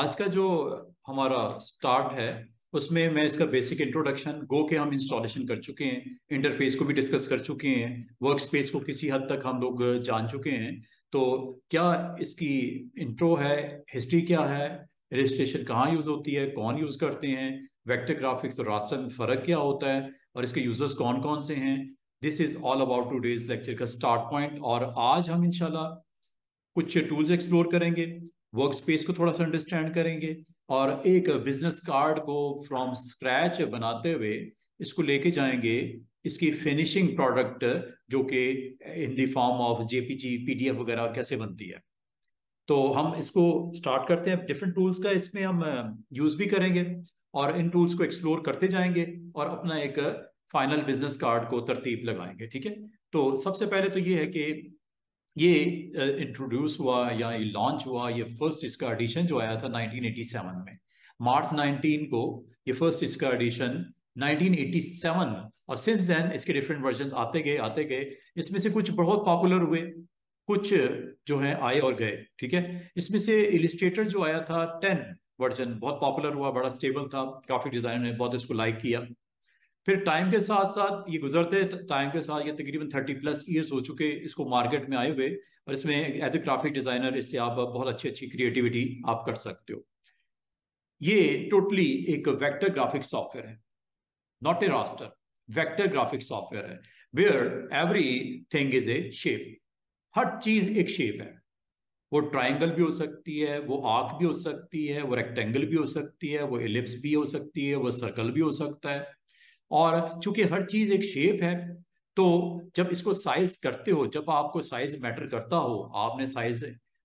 आज का जो हमारा स्टार्ट है उसमें मैं इसका बेसिक इंट्रोडक्शन, गो के हम इंस्टॉलेशन कर चुके हैं, इंटरफेस को भी डिस्कस कर चुके हैं, वर्क स्पेस को किसी हद तक हम लोग जान चुके हैं। तो क्या इसकी इंट्रो है, हिस्ट्री क्या है, इलस्ट्रेशन कहाँ यूज़ होती है, कौन यूज़ करते हैं, वेक्टर ग्राफिक्स और रास्टर में फ़र्क क्या होता है और इसके यूज़र्स कौन कौन से हैं। This is all about today's lecture का स्टार्ट पॉइंट। और आज हम इंशाल्लाह कुछ टूल्स एक्सप्लोर करेंगे, वर्क स्पेस को थोड़ा सा अंडरस्टैंड करेंगे और एक बिजनेस कार्ड को फ्रॉम स्क्रैच बनाते हुए इसको लेके जाएंगे इसकी फिनिशिंग प्रोडक्ट जो कि in the form of JPG, PDF वगैरह कैसे बनती है। तो हम इसको स्टार्ट करते हैं। डिफरेंट टूल्स का इसमें हम यूज़ भी करेंगे और इन टूल्स को एक्सप्लोर करते जाएंगे और अपना एक फाइनल बिजनेस कार्ड को तरतीब लगाएंगे। ठीक है, तो सबसे पहले तो ये है कि ये इंट्रोड्यूस हुआ या ये लॉन्च हुआ, ये फर्स्ट इसका एडिशन जो आया था 1987 में, मार्च 19 को ये फर्स्ट इसका एडिशन 1987, और सिंस देन इसके डिफरेंट वर्जन आते गए। इसमें से कुछ बहुत पॉपुलर हुए, कुछ जो है आए और गए। ठीक है, इसमें से इलिस्ट्रेटर जो आया था 10 वर्जन बहुत पॉपुलर हुआ, बड़ा स्टेबल था, ग्राफिक डिज़ाइन ने बहुत इसको लाइक किया। फिर टाइम के साथ साथ ये गुजरते टाइम के साथ ये तकरीबन 30+ ईयर्स हो चुके इसको मार्केट में आए हुए, और इसमें एज ए ग्राफिक डिज़ाइनर इससे आप बहुत अच्छी क्रिएटिविटी आप कर सकते हो। ये टोटली एक वेक्टर ग्राफिक सॉफ्टवेयर है, not a raster, vector graphic software है, where every thing is a shape. हर चीज़ एक शेप है, वो ट्राइंगल भी हो सकती है, वो आर्क भी हो सकती है, वो रेक्टेंगल भी हो सकती है, वो एलिप्स भी हो सकती है, वो सर्कल भी हो सकता है। और चूंकि हर चीज़ एक शेप है तो जब इसको साइज करते हो, जब आपको साइज मैटर करता हो, आपने साइज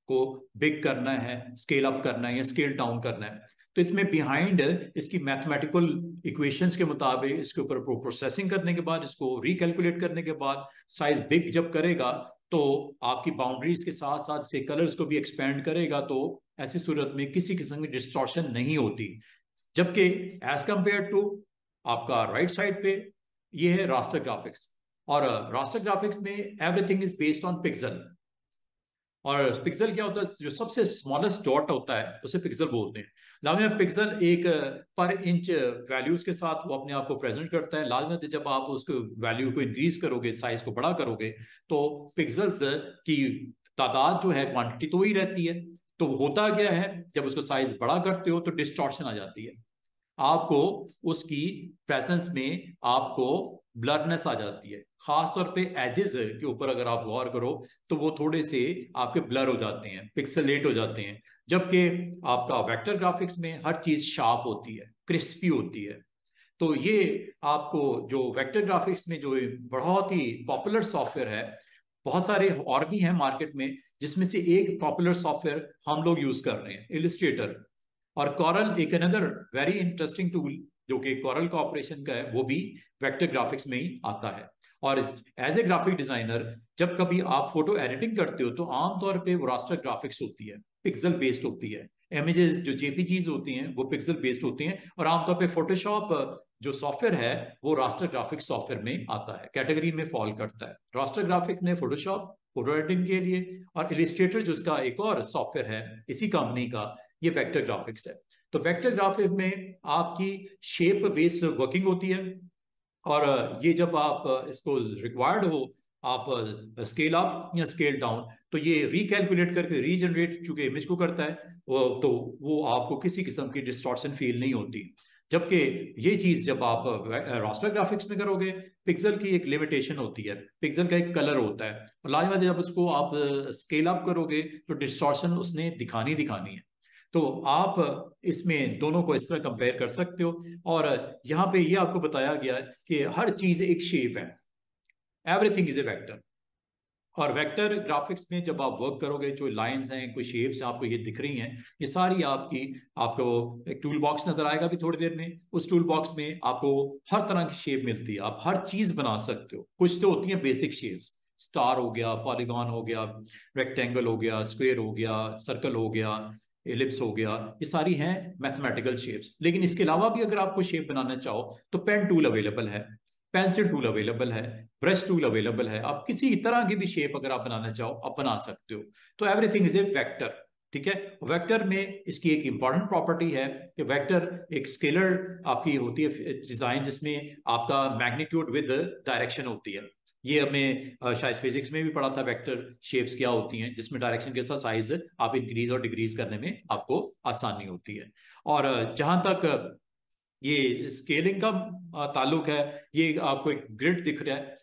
को बिग करना है, स्केल अप करना है या स्केल डाउन करना है, तो इसमें बिहाइंड इसकी मैथमेटिकल इक्वेशंस के मुताबिक इसके ऊपर प्रोसेसिंग करने के बाद, इसको रिकैलकुलेट करने के बाद साइज बिग जब करेगा तो आपकी बाउंड्रीज के साथ साथ से कलर्स को भी एक्सपेंड करेगा। तो ऐसी सूरत में किसी किस्म की डिस्टॉर्शन नहीं होती। जबकि एज कम्पेयर टू आपका राइट साइड पे ये है रास्टर ग्राफिक्स, और रास्टर ग्राफिक्स में everything is based on pixel. और पिक्सल क्या होता है, जो सबसे स्मॉलेस्ट डॉट होता है उसे पिक्सल बोलते हैं। लाजमत पिक्सल एक पर इंच वैल्यूज के साथ वो अपने आप को प्रेजेंट करता है। लाजमत जब आप उसको वैल्यू को इंक्रीज करोगे, साइज को बड़ा करोगे, तो पिक्सल्स की तादाद जो है क्वान्टिटी तो ही रहती है। तो होता क्या है, जब उसको साइज बड़ा करते हो तो डिस्टॉर्शन आ जाती है, आपको उसकी प्रेजेंस में आपको ब्लरनेस आ जाती है। खासतौर पे एजेस के ऊपर अगर आप गौर करो तो वो थोड़े से आपके ब्लर हो जाते हैं, पिक्सेलेट हो जाते हैं। जबकि आपका वेक्टर ग्राफिक्स में हर चीज़ शार्प होती है, क्रिस्पी होती है। तो ये आपको जो वेक्टर ग्राफिक्स में जो बहुत ही पॉपुलर सॉफ्टवेयर है, बहुत सारे और भी हैं मार्केट में, जिसमें से एक पॉपुलर सॉफ्टवेयर हम लोग यूज़ कर रहे हैं इलस्ट्रेटर, और कॉरल एक अनदर वेरी इंटरेस्टिंग टूल जो कि कॉरल कॉर्पोरेशन का है, वो भी वेक्टर ग्राफिक्स में ही आता है। और एज ए ग्राफिक डिज़ाइनर जब कभी आप फोटो एडिटिंग करते हो तो आमतौर पे वो रास्टर ग्राफिक्स होती है, पिक्सल बेस्ड होती है। इमेजेस जो जेपीजीज होती हैं वो पिक्सल बेस्ड होती हैं, और आमतौर पे फोटोशॉप जो सॉफ्टवेयर है वो रास्टर ग्राफिक्स सॉफ्टवेयर में आता है, कैटेगरी में फॉल करता है। रास्टर ग्राफिक ने फोटोशॉप फोटो एडिटिंग के लिए, और इलस्ट्रेटर जो इसका एक और सॉफ्टवेयर है इसी कंपनी का, ये वेक्टर ग्राफिक्स है। तो वेक्टर ग्राफिक में आपकी शेप बेस्ड वर्किंग होती है, और ये जब आप इसको रिक्वायर्ड हो आप स्केल अप या स्केल डाउन, तो ये रिकैलकुलेट करके रीजनरेट चूंकि इमेज को करता है, तो वो आपको किसी किस्म की डिस्टॉर्शन फील नहीं होती। जबकि ये चीज़ जब आप रास्टर ग्राफिक्स में करोगे, पिक्सल की एक लिमिटेशन होती है, पिक्सल का एक कलर होता है, और लाजमत जब उसको आप स्केल अप करोगे तो डिस्टॉर्शन उसने दिखानी है। तो आप इसमें दोनों को इस तरह कंपेयर कर सकते हो। और यहाँ पे ये आपको बताया गया है कि हर चीज़ एक शेप है, एवरीथिंग इज ए वेक्टर। और वेक्टर ग्राफिक्स में जब आप वर्क करोगे, जो लाइंस हैं, कोई शेप्स हैं, आपको ये दिख रही हैं, ये सारी आपको एक टूल बॉक्स नज़र आएगा अभी थोड़ी देर में। उस टूल बॉक्स में आपको हर तरह की शेप मिलती है, आप हर चीज़ बना सकते हो। कुछ तो होती हैं बेसिक शेप्स, स्टार हो गया, पॉलीगॉन हो गया, रेक्टेंगल हो गया, स्क्वेयर हो गया, सर्कल हो गया, एलिप्स हो गया, ये सारी हैं मैथमेटिकल शेप्स। लेकिन इसके अलावा भी अगर आपको शेप बनाना चाहो तो पेन टूल अवेलेबल है, पेंसिल टूल अवेलेबल है, ब्रश टूल अवेलेबल है। आप किसी तरह की भी शेप अगर आप बनाना चाहो आप बना सकते हो। तो एवरीथिंग इज ए वेक्टर, ठीक है। वेक्टर में इसकी एक इंपॉर्टेंट प्रॉपर्टी है कि वेक्टर एक स्केलर आपकी होती है डिजाइन जिसमें आपका मैग्नीट्यूड विद डायरेक्शन होती है। ये हमें शायद फिजिक्स में भी पढ़ा था, वेक्टर शेप्स क्या होती हैं जिसमें डायरेक्शन के साथ साइज आप इंक्रीज और डिक्रीज करने में आपको आसानी होती है। और जहां तक ये स्केलिंग का ताल्लुक है, ये आपको एक ग्रिड दिख रहा है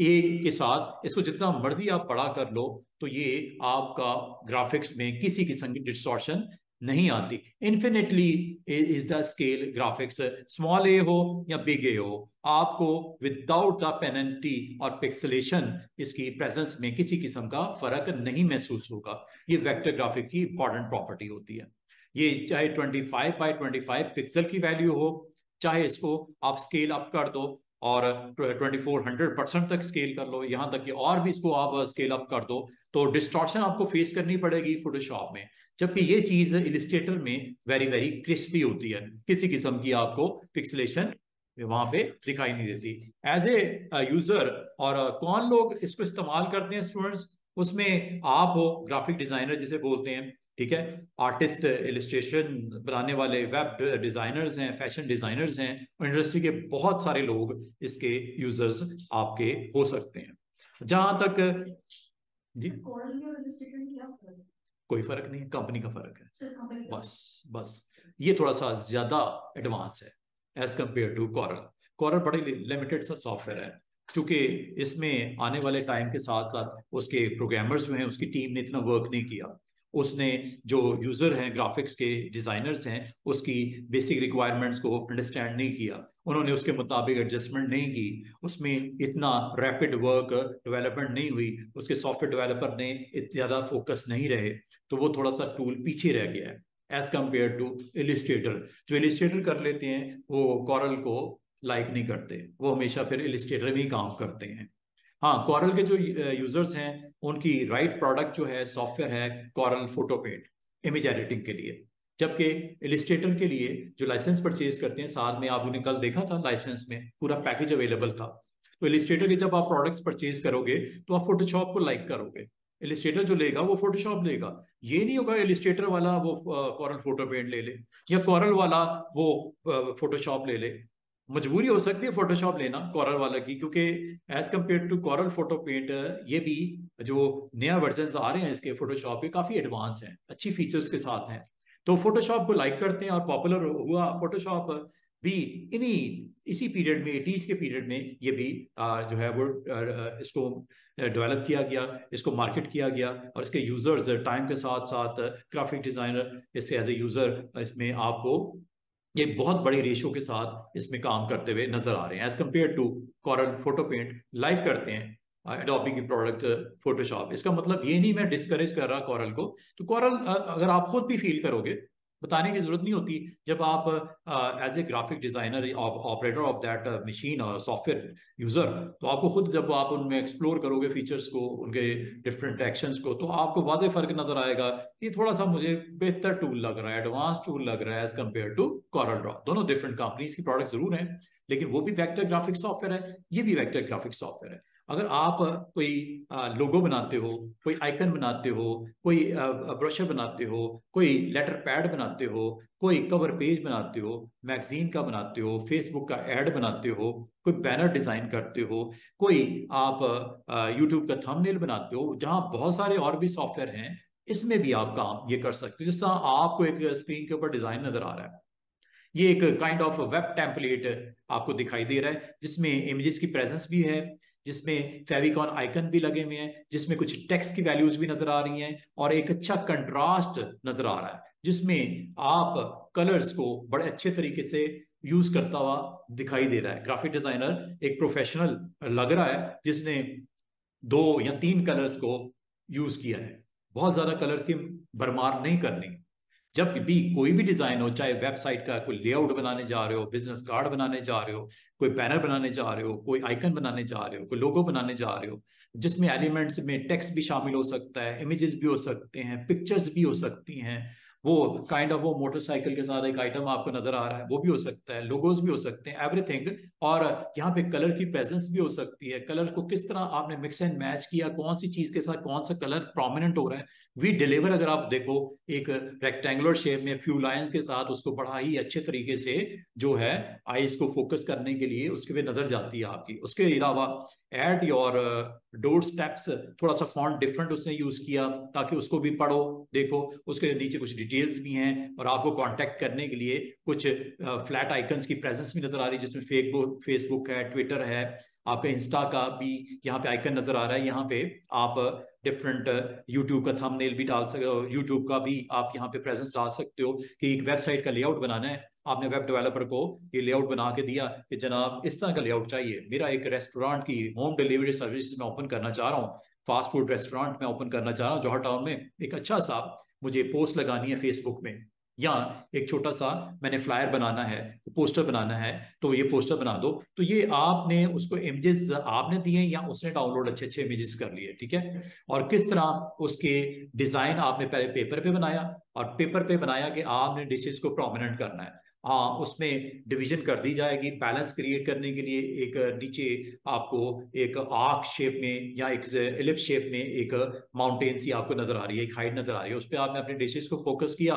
एक के साथ, इसको जितना मर्जी आप बड़ा कर लो तो ये आपका ग्राफिक्स में किसी किस्म की डिस्टॉर्शन नहीं आती। Infinitely is the scale graphics, small ए हो या बिग ए हो, आपको विदाउट द पेनल्टी और पिक्सेलेशन इसकी प्रेजेंस में किसी किस्म का फर्क नहीं महसूस होगा। ये वेक्टर ग्राफिक की इंपॉर्टेंट प्रॉपर्टी होती है। ये चाहे 25 by 25 पिक्सल की वैल्यू हो, चाहे इसको आप स्केल अप कर दो और 2400% तक स्केल कर लो, यहाँ तक कि और भी इसको आप स्केल अप कर दो, तो डिस्टॉर्शन आपको फेस करनी पड़ेगी फोटोशॉप में। जबकि ये चीज इलिस्ट्रेटर में वेरी वेरी क्रिस्पी होती है, किसी किस्म की आपको पिक्सेलेशन वहां पे दिखाई नहीं देती। एज ए यूजर, और कौन लोग इसको इस्तेमाल करते हैं स्टूडेंट्स, उसमें आप हो ग्राफिक डिजाइनर जिसे बोलते हैं, ठीक है, आर्टिस्ट, इलस्ट्रेशन बनाने वाले वेब डिजाइनर्स हैं, फैशन डिजाइनर्स हैं, इंडस्ट्री के बहुत सारे लोग इसके यूजर्स आपके हो सकते हैं। जहां तक कोई फर्क नहीं है, कंपनी का फर्क है बस। ये थोड़ा सा ज्यादा एडवांस है as compare to Corel. Corel बड़े लिमिटेड सा सॉफ्टवेयर है, क्योंकि इसमें आने वाले टाइम के साथ साथ उसके प्रोग्रामर्स जो हैं उसकी टीम ने इतना वर्क नहीं किया। उसने जो यूजर हैं, ग्राफिक्स के डिजाइनर्स हैं, उसकी बेसिक रिक्वायरमेंट्स को अंडरस्टैंड नहीं किया, उन्होंने उसके मुताबिक एडजस्टमेंट नहीं की, उसमें इतना रैपिड वर्क डेवलपमेंट नहीं हुई, उसके सॉफ्टवेयर डेवलपर ने इतना ज़्यादा फोकस नहीं रहे, तो वो थोड़ा सा टूल पीछे रह गया है एज कम्पेयर टू इलिस्ट्रेटर। जो इलिस्ट्रेटर कर लेते हैं वो कॉरल को लाइक नहीं करते, वो हमेशा फिर इलिस्ट्रेटर में ही काम करते हैं। हाँ, कॉरल के जो यूजर्स हैं उनकी राइट प्रोडक्ट जो है सॉफ्टवेयर है कॉरल फोटोपेंट इमेज एडिटिंग के लिए, जबकि इलिस्ट्रेटर के लिए जो लाइसेंस परचेज करते हैं साथ में, आप उन्हें कल देखा था लाइसेंस में पूरा पैकेज अवेलेबल था। तो इलिस्ट्रेटर के जब आप प्रोडक्ट्स परचेज करोगे तो आप फोटोशॉप को लाइक करोगे, इलिस्ट्रेटर जो लेगा वो फोटोशॉप लेगा। ये नहीं होगा इलिस्ट्रेटर वाला वो कॉरल फोटोपेंट ले ले या कॉरल वाला वो फोटोशॉप ले ले। मजबूरी हो सकती है फोटोशॉप लेना कॉरल वाला की, क्योंकि as compare to Corel photo paint ये भी जो नया वर्जन आ रहे हैं इसके फोटोशॉप के काफी एडवांस हैं, अच्छी फीचर्स के साथ हैं, तो फोटोशॉप को लाइक करते हैं और पॉपुलर हुआ। फोटोशॉप भी इसी पीरियड में 80s के पीरियड में ये भी जो है वो इसको डेवलप किया गया, इसको मार्केट किया गया और इसके यूजर्स टाइम के साथ साथ ग्राफिक डिजाइनर इससे एज ए यूजर इसमें आपको ये बहुत बड़े रेशो के साथ इसमें काम करते हुए नजर आ रहे हैं as compare to Corel photo paint like करते हैं एडोबी की प्रोडक्ट फोटोशॉप। इसका मतलब ये नहीं मैं डिस्करेज कर रहा कॉरल को, तो कॉरल अगर आप खुद भी फील करोगे, बताने की जरूरत नहीं होती। जब आप as a graphic designer operator of that machine और सॉफ्टवेयर यूजर, तो आपको खुद जब आप उनमें एक्सप्लोर करोगे फीचर्स को, उनके डिफरेंट एक्शंस को, तो आपको वादे फर्क नजर आएगा। ये थोड़ा सा मुझे बेहतर टूल लग रहा है, एडवांस टूल लग रहा है एज कम्पेयर टू CorelDRAW। दोनों डिफरेंट कंपनीज की प्रोडक्ट जरूर है, लेकिन वो भी वेक्टर ग्राफिक सॉफ्टवेयर है, ये भी वेक्टर ग्राफिक सॉफ्टवेयर है। अगर आप कोई लोगो बनाते हो, कोई आइकन बनाते हो, कोई ब्रोशर बनाते हो, कोई लेटर पैड बनाते हो, कोई कवर पेज बनाते हो, मैगजीन का बनाते हो, फेसबुक का ऐड बनाते हो, कोई बैनर डिजाइन करते हो, कोई आप यूट्यूब का थंबनेल बनाते हो, जहां बहुत सारे और भी सॉफ्टवेयर हैं, इसमें भी आप काम ये कर सकते हो। जिस तरह आपको एक स्क्रीन के ऊपर डिजाइन नजर आ रहा है, ये एक काइंड ऑफ वेब टेम्पलेट आपको दिखाई दे रहा है, जिसमें इमेजेस की प्रेजेंस भी है, जिसमें फेविकॉन आइकन भी लगे हुए हैं, जिसमें कुछ टेक्स्ट की वैल्यूज भी नजर आ रही हैं और एक अच्छा कंट्रास्ट नजर आ रहा है, जिसमें आप कलर्स को बड़े अच्छे तरीके से यूज करता हुआ दिखाई दे रहा है। ग्राफिक डिजाइनर एक प्रोफेशनल लग रहा है जिसने 2 या 3 कलर्स को यूज किया है, बहुत ज्यादा कलर्स की भरमार नहीं करनी। जब भी कोई भी डिजाइन हो, चाहे वेबसाइट का कोई लेआउट बनाने जा रहे हो, बिजनेस कार्ड बनाने जा रहे हो, कोई बैनर बनाने जा रहे हो, कोई आइकन बनाने जा रहे हो, कोई लोगो बनाने जा रहे हो, जिसमें एलिमेंट्स में टेक्स्ट भी शामिल हो सकता है, इमेजेस भी हो सकते हैं, पिक्चर्स भी हो सकती हैं, वो काइंड ऑफ वो मोटरसाइकिल के साथ एक आइटम आपको नजर आ रहा है, वो भी हो सकता है, लोगोस भी हो सकते हैं, एवरीथिंग। और यहाँ पे कलर की प्रेजेंस भी हो सकती है, कलर को किस तरह आपने मिक्स एंड मैच किया, कौन सी चीज के साथ कौन सा कलर प्रोमिनेंट हो रहा है। वी डिलीवर अगर आप देखो एक रेक्टेंगुलर शेप में फ्यू लाइंस के साथ उसको बड़ा ही अच्छे तरीके से जो है आईज को फोकस करने के लिए उसके पे नजर जाती है आपकी। उसके अलावा एट योर डोर स्टेप्स थोड़ा सा फॉन्ट डिफरेंट उसने यूज किया ताकि उसको भी पढ़ो देखो, उसके नीचे कुछ डिटेल्स भी हैं और आपको कांटेक्ट करने के लिए कुछ फ्लैट आइकन्स की प्रेजेंस भी नजर आ रही है जिसमें फेसबुक है, ट्विटर है, आपका इंस्टा का भी यहाँ पे आइकन नजर आ रहा है। यहाँ पे आप डिफरेंट यूट्यूब का थंबनेल भी डाल सकते हो, यूट्यूब का भी आप यहाँ पे प्रेजेंस डाल सकते हो कि एक वेबसाइट का लेआउट बनाना है, आपने वेब डेवलपर को ये लेआउट बना के दिया कि जनाब इस तरह का लेआउट चाहिए, मेरा एक रेस्टोरेंट की होम डिलीवरी सर्विस मैं ओपन करना चाह रहा हूँ, फास्ट फूड रेस्टोरेंट में ओपन करना चाह रहा हूँ जौहर टाउन में, एक अच्छा सा मुझे पोस्ट लगानी है फेसबुक में या एक छोटा सा मैंने फ्लायर बनाना है, पोस्टर बनाना है, तो ये पोस्टर बना दो। तो ये आपने उसको इमेजेस आपने दिए या उसने डाउनलोड अच्छे अच्छे इमेजेस कर लिए, ठीक है। और किस तरह उसके डिजाइन आपने पहले पेपर पे बनाया और पेपर पे बनाया कि आपने डिशेस को प्रोमिनेंट करना है, हाँ उसमें डिवीजन कर दी जाएगी बैलेंस क्रिएट करने के लिए। एक नीचे आपको एक आर्क शेप में या एक एलिप्स शेप में एक माउंटेन सी आपको नजर आ रही है, एक हाइट नजर आ रही है, उस पर आपने अपने डिशेस को फोकस किया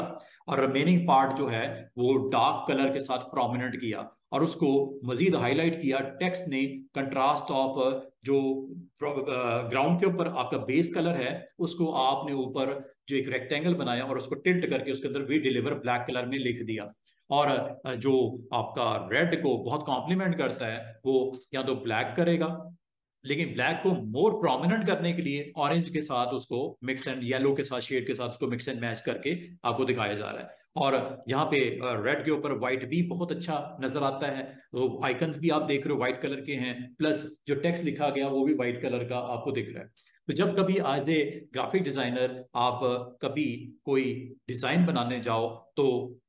और रिमेनिंग पार्ट जो है वो डार्क कलर के साथ प्रोमिनेंट किया और उसको मजीद हाईलाइट किया। टेक्स्ट ने कंट्रास्ट ऑफ जो ग्राउंड के ऊपर आपका बेस कलर है उसको आपने ऊपर जो एक रेक्टेंगल बनाया और उसको टिल्ट करके उसके अंदर वी डिलीवर ब्लैक कलर में लिख दिया। और जो आपका रेड को बहुत कॉम्प्लीमेंट करता है वो या तो ब्लैक करेगा, लेकिन ब्लैक को मोर प्रोमिनेंट करने के लिए ऑरेंज के साथ उसको मिक्स एंड येलो के साथ शेड के साथ उसको मिक्स एंड मैच करके आपको दिखाया जा रहा है। और यहाँ पे रेड के ऊपर व्हाइट भी बहुत अच्छा नजर आता है, तो आइकन्स भी आप देख रहे हो व्हाइट कलर के हैं, प्लस जो टेक्स्ट लिखा गया वो भी व्हाइट कलर का आपको दिख रहा है। तो जब कभी एज ए ग्राफिक डिजाइनर आप कभी कोई डिजाइन बनाने जाओ तो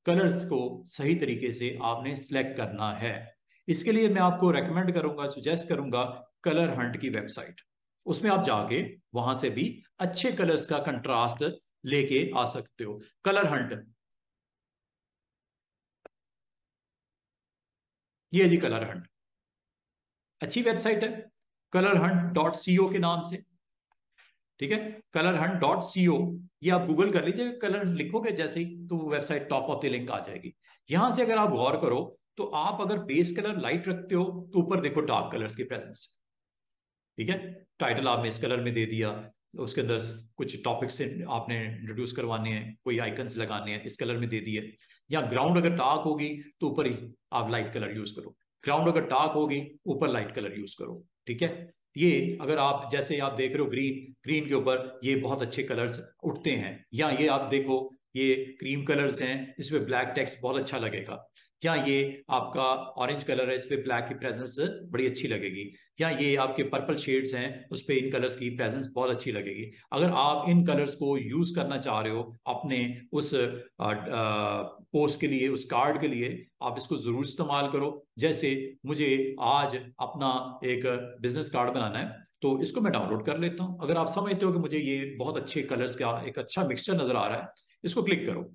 कलर्स को सही तरीके से आपने सेलेक्ट करना है। इसके लिए मैं आपको रेकमेंड करूंगा, सुजेस्ट करूंगा कलर हंट की वेबसाइट, उसमें आप जाके वहां से भी अच्छे कलर्स का कंट्रास्ट लेके आ सकते हो। कलर हंट, ये जी कलर हंट अच्छी वेबसाइट है, colorhunt.co के नाम से, ठीक है, colorhunt.co। ये आप गूगल कर लीजिए, कलर लिखोगे जैसे ही तो वो website top of the link आ जाएगी। यहां से अगर आप गौर करो तो आप अगर बेस कलर लाइट रखते हो तो ऊपर देखो डार्क कलर्स की प्रेजेंस, ठीक है, टाइटल आपने इस कलर में दे दिया, उसके अंदर कुछ टॉपिक्स आपने इंट्रोड्यूस करवाने हैं, कोई आइकन्स लगाने हैं, इस कलर में दे दिए। या ग्राउंड अगर डार्क होगी तो ऊपर ही आप लाइट कलर यूज करो, ग्राउंड अगर डार्क होगी ऊपर लाइट कलर यूज करो, ठीक है। ये अगर आप जैसे आप देख रहे हो ग्रीन, ग्रीन के ऊपर ये बहुत अच्छे कलर्स उठते हैं, या ये आप देखो ये क्रीम कलर्स हैं, इसमें ब्लैक टेक्स्ट बहुत अच्छा लगेगा, या ये आपका ऑरेंज कलर है इस पे ब्लैक की प्रेजेंस बड़ी अच्छी लगेगी, या ये आपके पर्पल शेड्स हैं उस पे इन कलर्स की प्रेजेंस बहुत अच्छी लगेगी। अगर आप इन कलर्स को यूज करना चाह रहे हो अपने उस पोस्ट के लिए, उस कार्ड के लिए, आप इसको जरूर इस्तेमाल करो। जैसे मुझे आज अपना एक बिजनेस कार्ड बनाना है तो इसको मैं डाउनलोड कर लेता हूँ। अगर आप समझते हो कि मुझे ये बहुत अच्छे कलर्स का एक अच्छा मिक्सचर नजर आ रहा है, इसको क्लिक करो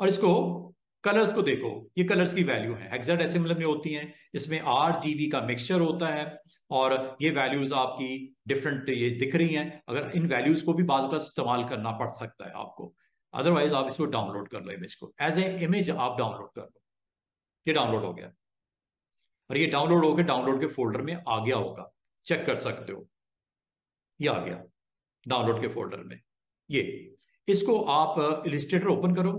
और इसको कलर्स को देखो, ये कलर्स की वैल्यू है हेक्साडेसिमल में होती हैं, इसमें RGB का मिक्सचर होता है और ये वैल्यूज आपकी डिफरेंट ये दिख रही हैं। अगर इन वैल्यूज को भी बाद का इस्तेमाल करना पड़ सकता है आपको, अदरवाइज आप इसको डाउनलोड कर लो, इमेज को एज ए इमेज आप डाउनलोड कर लो। ये डाउनलोड हो गया और ये डाउनलोड होकर डाउनलोड के फोल्डर में आ गया होगा, चेक कर सकते हो, ये आ गया डाउनलोड के फोल्डर में। ये इसको आप इलिस्ट्रेटर ओपन करो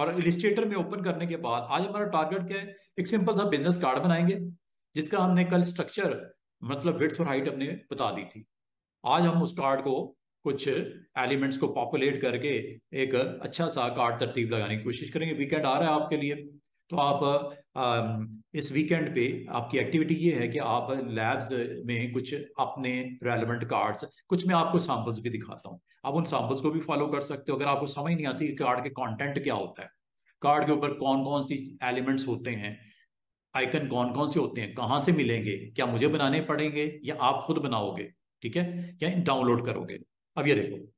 और इलिस्ट्रेटर में ओपन करने के बाद आज हमारा टारगेट क्या है, एक सिंपल सा बिजनेस कार्ड बनाएंगे जिसका हमने कल स्ट्रक्चर मतलब विड्थ और हाइट हमने बता दी थी। आज हम उस कार्ड को कुछ एलिमेंट्स को पॉपुलेट करके एक अच्छा सा कार्ड तरतीब लगाने की कोशिश करेंगे। वीकेंड आ रहा है आपके लिए, तो आप इस वीकेंड पे आपकी एक्टिविटी ये है कि आप लैब्स में कुछ अपने रेलेवेंट कार्ड्स, कुछ मैं आपको सैंपल्स भी दिखाता हूँ, आप उन सैंपल्स को भी फॉलो कर सकते हो। अगर आपको समझ नहीं आती कार्ड के कंटेंट क्या होता है, कार्ड के ऊपर कौन कौन सी एलिमेंट्स होते हैं, आइकन कौन कौन से होते हैं, कहाँ से मिलेंगे, क्या मुझे बनाने पड़ेंगे या आप खुद बनाओगे, ठीक है, या डाउनलोड करोगे। अब ये देखो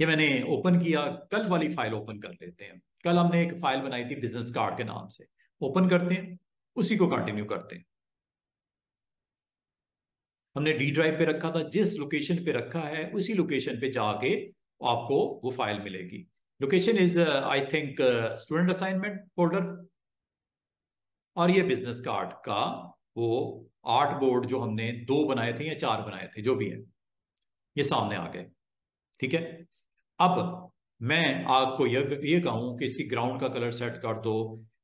ये मैंने ओपन किया, कल वाली फाइल ओपन कर लेते हैं। कल हमने एक फाइल बनाई थी बिजनेस कार्ड के नाम से, ओपन करते हैं, उसी को कंटिन्यू करते हैं। हमने डी ड्राइव पे रखा था, जिस लोकेशन पे रखा है उसी लोकेशन पे जाके आपको वो फाइल मिलेगी। Location is I think student assignment folder, और ये बिजनेस कार्ड का वो आर्ट बोर्ड जो हमने 2 बनाए थे या 4 बनाए थे, जो भी है, ये सामने आ गए। ठीक है, अब मैं आपको ये कहूं कि इसकी ग्राउंड का कलर सेट कर दो,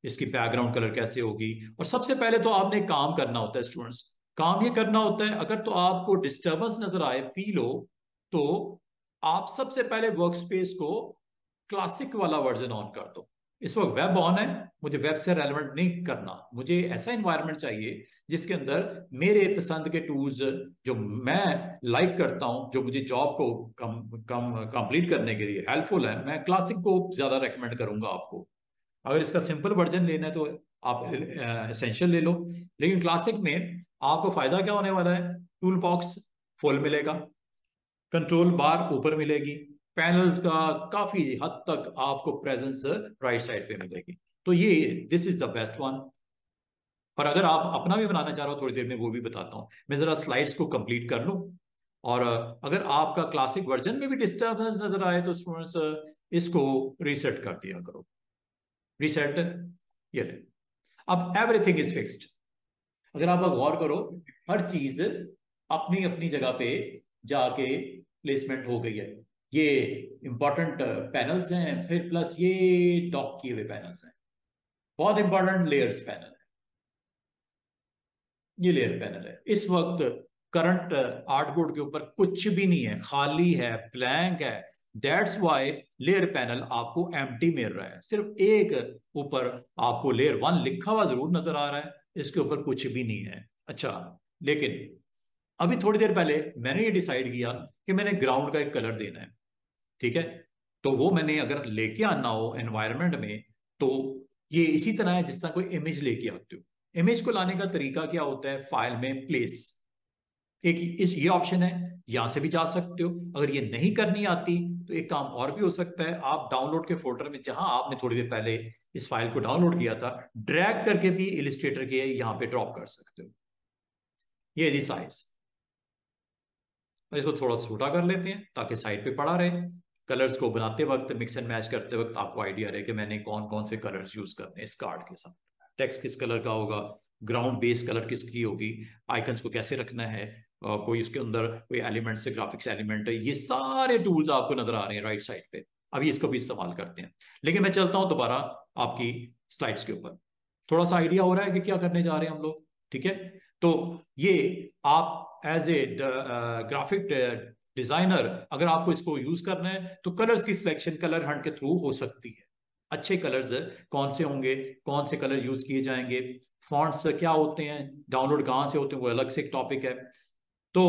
इसकी बैकग्राउंड कलर कैसे होगी। और सबसे पहले तो आपने काम करना होता है स्टूडेंट्स, काम ये करना होता है, अगर तो आपको डिस्टर्बेंस नजर आए, फील हो, तो आप सबसे पहले वर्कस्पेस को क्लासिक वाला वर्जन ऑन कर दो। इस वक्त वेब ऑन है, मुझे वेब से रेलेवेंट नहीं करना, मुझे ऐसा एनवायरनमेंट चाहिए जिसके अंदर मेरे पसंद के टूल्स जो मैं लाइक करता हूं, जो मुझे जॉब को कंप्लीट करने के लिए हेल्पफुल है। मैं क्लासिक को ज्यादा रेकमेंड करूंगा आपको। अगर इसका सिंपल वर्जन लेना है तो आप एसेंशियल ले लो, लेकिन क्लासिक में आपको फायदा क्या होने वाला है? टूल बॉक्स फुल मिलेगा, कंट्रोल बार ऊपर मिलेगी, पैनल्स का काफी हद तक आपको प्रेजेंस राइट साइड पे मिलेगी। तो ये this is the best one. और अगर आप अपना भी बनाना चाह रहे हो, थोड़ी देर में वो भी बताता हूं। मैं जरा स्लाइड्स को कंप्लीट कर लूं। और अगर आपका क्लासिक वर्जन में भी डिस्टर्बेंस नजर आए तो स्टूडेंट्स इसको रीसेट कर दिया करो। रीसेट, ये ले, अब एवरीथिंग इज फिक्स्ड। अगर आप गौर करो, हर चीज अपनी अपनी जगह पे जाके प्लेसमेंट हो गई है। ये इंपॉर्टेंट पैनल्स हैं, फिर प्लस ये डॉक किए हुए पैनल्स हैं, बहुत इंपॉर्टेंट लेयर्स पैनल है, ये लेयर पैनल है। इस वक्त करंट आर्ट बोर्ड के ऊपर कुछ भी नहीं है, खाली है, ब्लैंक है। दैट्स वाई लेयर पैनल आपको एम्प्टी मिल रहा है। सिर्फ एक ऊपर आपको लेयर 1 लिखा हुआ जरूर नजर आ रहा है, इसके ऊपर कुछ भी नहीं है। अच्छा, लेकिन अभी थोड़ी देर पहले मैंने ये डिसाइड किया कि मैंने ग्राउंड का एक कलर देना है। ठीक है, तो वो मैंने अगर लेके आना हो एनवायरनमेंट में, तो ये इसी तरह है जिस तरह कोई इमेज लेके आते हो। इमेज को लाने का तरीका क्या होता है? फाइल में प्लेस, एक ये ऑप्शन है, यहां से भी जा सकते हो। अगर ये नहीं करनी आती तो एक काम और भी हो सकता है, आप डाउनलोड के फोल्डर में, जहां आपने थोड़ी देर पहले इस फाइल को डाउनलोड किया था, ड्रैग करके भी इलिस्ट्रेटर के यहाँ पे ड्रॉप कर सकते हो। ये जी साइज, और इसको थोड़ा छोटा कर लेते हैं ताकि साइड पे पड़ा रहे। कलर्स को बनाते वक्त, मिक्स एंड मैच करते वक्त आपको आइडिया रहे कि मैंने कौन कौन से कलर्स यूज करने इस कार्ड के साथ। टेक्स्ट किस कलर का होगा, ग्राउंड बेस कलर किसकी होगी, आइकन्स को कैसे रखना है, कोई उसके अंदर कोई एलिमेंट्स है, ग्राफिक्स एलिमेंट है, ये सारे टूल्स आपको नजर आ रहे हैं राइट साइड पे। अभी इसको भी इस्तेमाल करते हैं, लेकिन मैं चलता हूँ दोबारा आपकी स्लाइड्स के ऊपर। थोड़ा सा आइडिया हो रहा है कि क्या करने जा रहे हैं हम लोग। ठीक है, तो ये आप एज ए ग्राफिक डिजाइनर अगर आपको इसको यूज करना है तो कलर्स की सिलेक्शन कलर हंट के थ्रू हो सकती है। अच्छे कलर्स कौन से होंगे, कौन से कलर यूज किए जाएंगे, फॉन्ट्स क्या होते हैं, डाउनलोड कहाँ से होते हैं, वो अलग से एक टॉपिक है। तो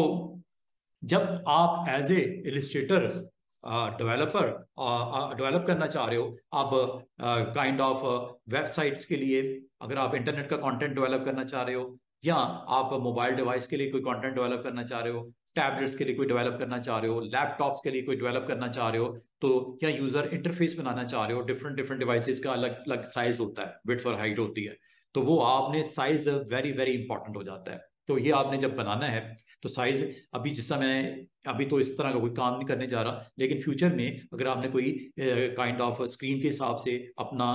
जब आप एज ए इलिस्ट्रेटर डेवलप करना चाह रहे हो, आप काइंड ऑफ वेबसाइट्स के लिए, अगर आप इंटरनेट का कंटेंट डेवलप करना चाह रहे हो, या आप मोबाइल डिवाइस के लिए कोई कंटेंट डेवलप करना चाह रहे हो, टैबलेट्स के लिए कोई डेवलप करना चाह रहे हो, लैपटॉप्स के लिए कोई डेवलप करना चाह रहे हो, तो या यूजर इंटरफेस बनाना चाह रहे हो, डिफरेंट डिफरेंट डिवाइसेस का अलग अलग साइज होता है, विड्थ और हाइट होती है, तो वो आपने साइज वेरी वेरी इंपॉर्टेंट हो जाता है। तो ये आपने जब बनाना है तो साइज, अभी जिसका मैं अभी तो इस तरह का कोई काम नहीं करने जा रहा, लेकिन फ्यूचर में अगर आपने कोई काइंड ऑफ स्क्रीन के हिसाब से अपना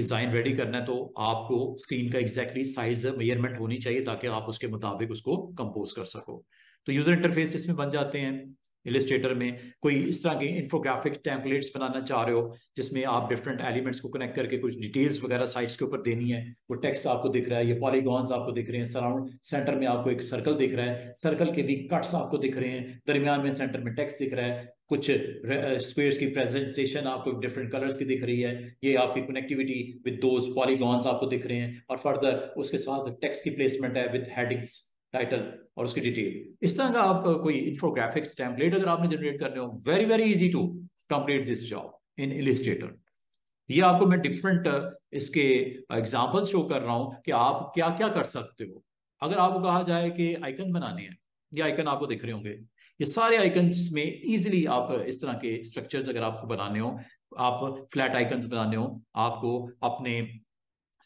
डिजाइन रेडी करना है तो आपको स्क्रीन का एग्जैक्टली साइज मेजरमेंट होनी चाहिए ताकि आप उसके मुताबिक उसको कंपोज कर सको। तो यूजर इंटरफेस इसमें बन जाते हैं। इलिस्ट्रेटर में कोई इस तरह के इंफोग्राफिक टेम्पलेट्स बनाना चाह रहे हो जिसमें आप डिफरेंट एलिमेंट्स को कनेक्ट करके कुछ डिटेल्स वगैरह साइट्स के ऊपर देनी है, वो टेक्स्ट आपको दिख रहा है, ये पॉलीगॉन्स आपको दिख रहे हैं, सराउंड सेंटर में आपको एक सर्कल दिख रहा है, सर्कल के भी कट्स आपको दिख रहे हैं, दरमियान में सेंटर में टेक्स्ट दिख रहा है, कुछ स्क्वेयर्स की प्रेजेंटेशन आपको डिफरेंट कलर्स की दिख रही है, ये आपकी कनेक्टिविटी विद दोज पॉलीगॉन्स आपको दिख रहे हैं, और फर्दर उसके साथ टेक्स्ट की प्लेसमेंट है विद हेडिंग्स, टाइटल और उसकी डिटेल। इस तरह का आप कोई इंफोग्राफिक्स टेम्पलेट अगर आपने जनरेट करने हो, very very easy to complete this job in Illustrator. ये आपको मैं डिफरेंट इसके एग्जांपल शो कर रहा हूं कि आप क्या क्या कर सकते हो। अगर आपको कहा जाए कि आइकन बनाने हैं, ये आइकन आपको दिख रहे होंगे, ये सारे आइकन्स में इजीली आप इस तरह के स्ट्रक्चर्स अगर आपको बनाने हो, आप फ्लैट आइकन्स बनाने हो, आपको अपने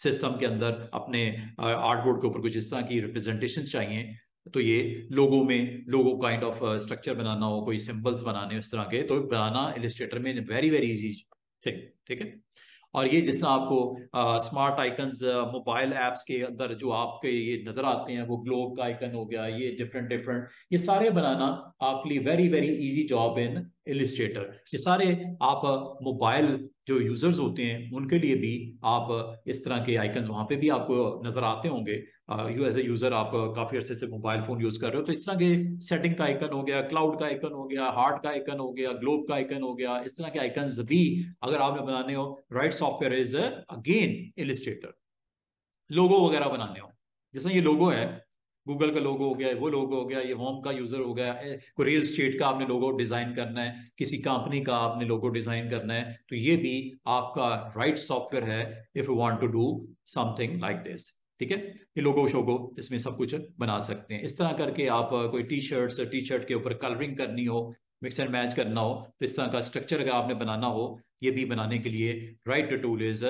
सिस्टम के अंदर अपने आर्टबोर्ड के ऊपर कुछ इस तरह की रिप्रेजेंटेशन चाहिए, तो ये लोगों में लोगो काइंड ऑफ स्ट्रक्चर बनाना हो, कोई सिंबल्स बनाने हो इस तरह के, तो बनाना इलिस्ट्रेटर में वेरी वेरी इजी थिंग, ठीक है। और ये जिस तरह आपको स्मार्ट आइकन्स मोबाइल ऐप्स के अंदर जो आपके ये नजर आते हैं, वो ग्लोब का आइकन हो गया, ये डिफरेंट ये सारे बनाना आपके लिए very very easy job in Illustrator. ये सारे आप मोबाइल जो यूजर्स होते हैं उनके लिए भी आप इस तरह के आइकन्स वहाँ पे भी आपको नजर आते होंगे। एज ए यूजर आप काफी अरसे से मोबाइल फोन यूज कर रहे हो, तो इस तरह के सेटिंग का आइकन हो गया, क्लाउड का आइकन हो गया, हार्ट का आइकन हो गया, ग्लोब का आइकन हो गया, इस तरह के आइकन्स भी अगर आपने बनाने हो, right software is again Illustrator. Logo वगैरह बनाने हो, जैसे ये लोगो है, गूगल का लोगो हो गया, वो लोगो हो गया, ये होम का यूजर हो गया, कोई रियल स्टेट का आपने लोगो डिजाइन करना है, किसी कंपनी का आपने लोगो डिजाइन करना है, तो ये भी आपका राइट सॉफ्टवेयर है if you want to do something like this, ठीक है। ये लोगो शोगो इसमें सब कुछ बना सकते हैं। इस तरह करके आप कोई टी शर्ट के ऊपर कलरिंग करनी हो, मिक्स एंड मैच करना हो, तो इस तरह का स्ट्रक्चर अगर आपने बनाना हो, ये भी बनाने के लिए राइट टूल इज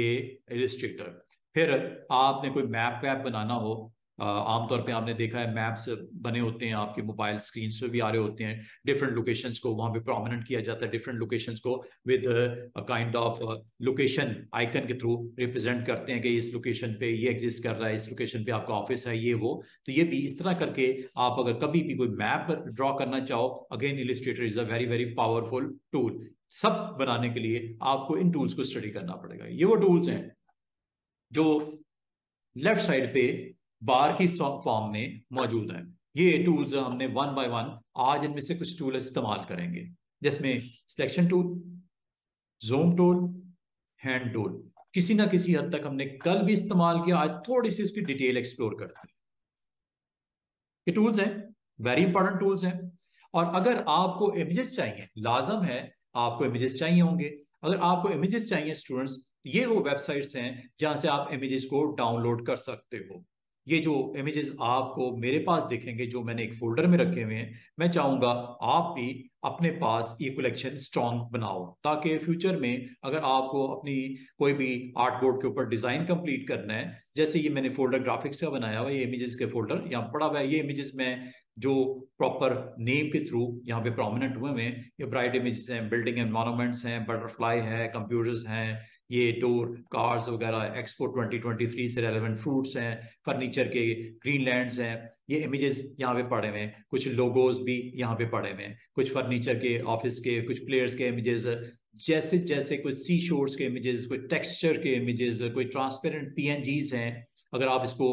ये इलिस्ट्रेटर। फिर आपने कोई मैप वैप बनाना हो, आमतौर पे आपने देखा है मैप्स बने होते हैं आपके मोबाइल स्क्रीन पे भी आ रहे होते हैं, डिफरेंट लोकेशंस को वहाँ पे प्रोमिनेंट किया जाता है, डिफरेंट लोकेशंस को with kind of location icon के थ्रू रिप्रेजेंट करते हैं कि इस लोकेशन पे ये एग्जिस्ट कर रहा है, इस लोकेशन पे आपका ऑफिस है, ये वो, तो ये भी इस तरह करके आप अगर कभी भी कोई मैप ड्रॉ करना चाहो, again Illustrator is a very very powerful tool. सब बनाने के लिए आपको इन टूल्स को स्टडी करना पड़ेगा। ये वो टूल्स हैं जो लेफ्ट साइड पे बार की फॉर्म में मौजूद है। ये टूल्स हमने वन बाय वन आज इनमें से कुछ टूल इस्तेमाल करेंगे, जिसमें selection tool, zoom tool, hand tool, किसी ना किसी हद तक हमने कल भी इस्तेमाल किया, आज थोड़ी सी उसकी डिटेल एक्सप्लोर करते हैं। ये टूल्स हैं, वेरी इंपॉर्टेंट टूल्स हैं। और अगर आपको इमेजेस चाहिए, लाजम है आपको इमेजेस चाहिए होंगे, अगर आपको इमेजेस चाहिए स्टूडेंट्स, ये वो वेबसाइट्स हैं जहां से आप इमेजेस को डाउनलोड कर सकते हो। ये जो इमेजेस आपको मेरे पास देखेंगे, जो मैंने एक फोल्डर में रखे हुए हैं, मैं चाहूंगा आप भी अपने पास ये कलेक्शन स्ट्रांग बनाओ, ताकि फ्यूचर में अगर आपको अपनी कोई भी आर्टबोर्ड के ऊपर डिजाइन कंप्लीट करना है, जैसे ये मैंने फोल्डर ग्राफिक्स का बनाया हुआ, ये इमेजेस के फोल्डर यहाँ पड़ा हुआ है, ये इमेजेस में जो प्रॉपर नेम के थ्रू यहाँ पे प्रोमिनेंट हुए हैं, ये ब्राइट इमेजेस हैं, बिल्डिंग एंड मॉन्यूमेंट्स हैं, बटरफ्लाई है, कंप्यूटर्स हैं, ये डोर, कार्स वगैरह, एक्सपो 2023 से रेलेवेंट फ्रूट्स हैं, फर्नीचर के ग्रीनलैंड्स हैं, ये इमेजेस यहाँ पे पड़े हुए हैं, कुछ लोगोज भी यहाँ पे पड़े हुए हैं, कुछ फर्नीचर के, ऑफिस के, कुछ प्लेयर्स के इमेजेस, जैसे जैसे कुछ सी शोर्स के इमेजेस, कुछ टेक्सचर के इमेजेस, कोई ट्रांसपेरेंट पीएनजीज हैं। अगर आप इसको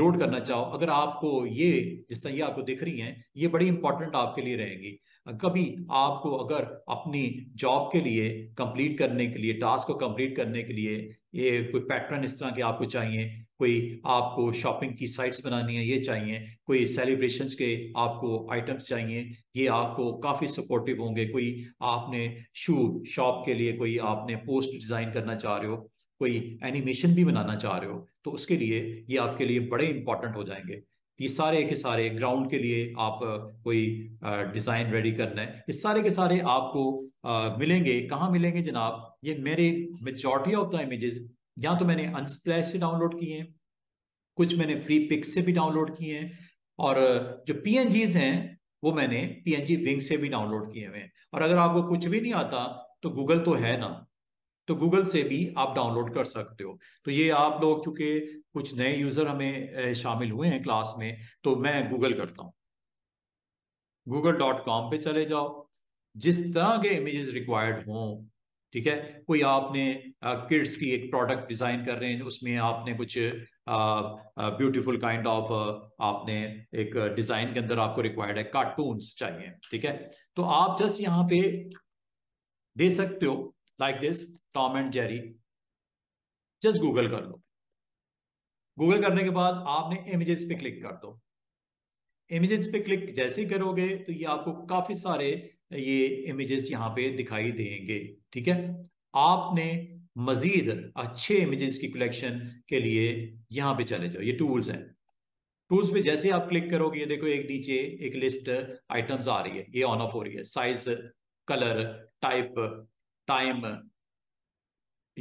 लोड करना चाहो, अगर आपको ये जिस तरह ये आपको दिख रही हैं, ये बड़ी इंपॉर्टेंट आपके लिए रहेंगी। कभी आपको अगर अपनी जॉब के लिए कंप्लीट करने के लिए, टास्क को कंप्लीट करने के लिए, ये कोई पैटर्न इस तरह के आपको चाहिए, कोई आपको शॉपिंग की साइट्स बनानी है ये चाहिए, कोई सेलिब्रेशंस के आपको आइटम्स चाहिए, ये आपको काफ़ी सपोर्टिव होंगे। कोई आपने शू शॉप के लिए कोई आपने पोस्ट डिज़ाइन करना चाह रहे हो, कोई एनिमेशन भी बनाना चाह रहे हो, तो उसके लिए ये आपके लिए बड़े इंपॉर्टेंट हो जाएंगे। ये सारे के सारे ग्राउंड के लिए आप कोई डिज़ाइन रेडी करना है, इस सारे के सारे आपको मिलेंगे। कहाँ मिलेंगे जनाब? ये मेरे मेजॉरिटी ऑफ द इमेजेस या तो मैंने अनस्प्लैश से डाउनलोड किए हैं, कुछ मैंने फ्री पिक्स से भी डाउनलोड किए हैं, और जो पीएनजीज हैं वो मैंने पीएनजी विंग से भी डाउनलोड किए हुए हैं। और अगर आपको कुछ भी नहीं आता तो गूगल तो है ना, तो गूगल से भी आप डाउनलोड कर सकते हो। तो ये आप लोग, चूंकि कुछ नए यूजर हमें शामिल हुए हैं क्लास में, तो मैं गूगल करता हूँ, google.com पे चले जाओ, जिस तरह के इमेजेस रिक्वायर्ड हों, ठीक है। कोई आपने किड्स की एक प्रोडक्ट डिज़ाइन कर रहे हैं, उसमें आपने कुछ ब्यूटीफुल काइंड ऑफ आपने एक डिज़ाइन के अंदर आपको रिक्वायर्ड है, कार्टून्स चाहिए, ठीक है, तो आप जस्ट यहाँ पे दे सकते हो like this, Tom and Jerry, just Google कर लो। गूगल करने के बाद आपने इमेजेस पे क्लिक कर दो। इमेजेस पे क्लिक जैसे ही करोगे तो ये आपको काफ़ी सारे ये इमेजेस यहाँ पे दिखाई देंगे, ठीक है। आपने मजीद अच्छे इमेजेस की कलेक्शन के लिए यहाँ पे चले जाओ, ये टूल्स हैं, टूल्स पे जैसे आप क्लिक करोगे, देखो एक नीचे एक लिस्ट आइटम्स आ रही है, ये ऑन ऑफ हो रही है, size, colour, type, time,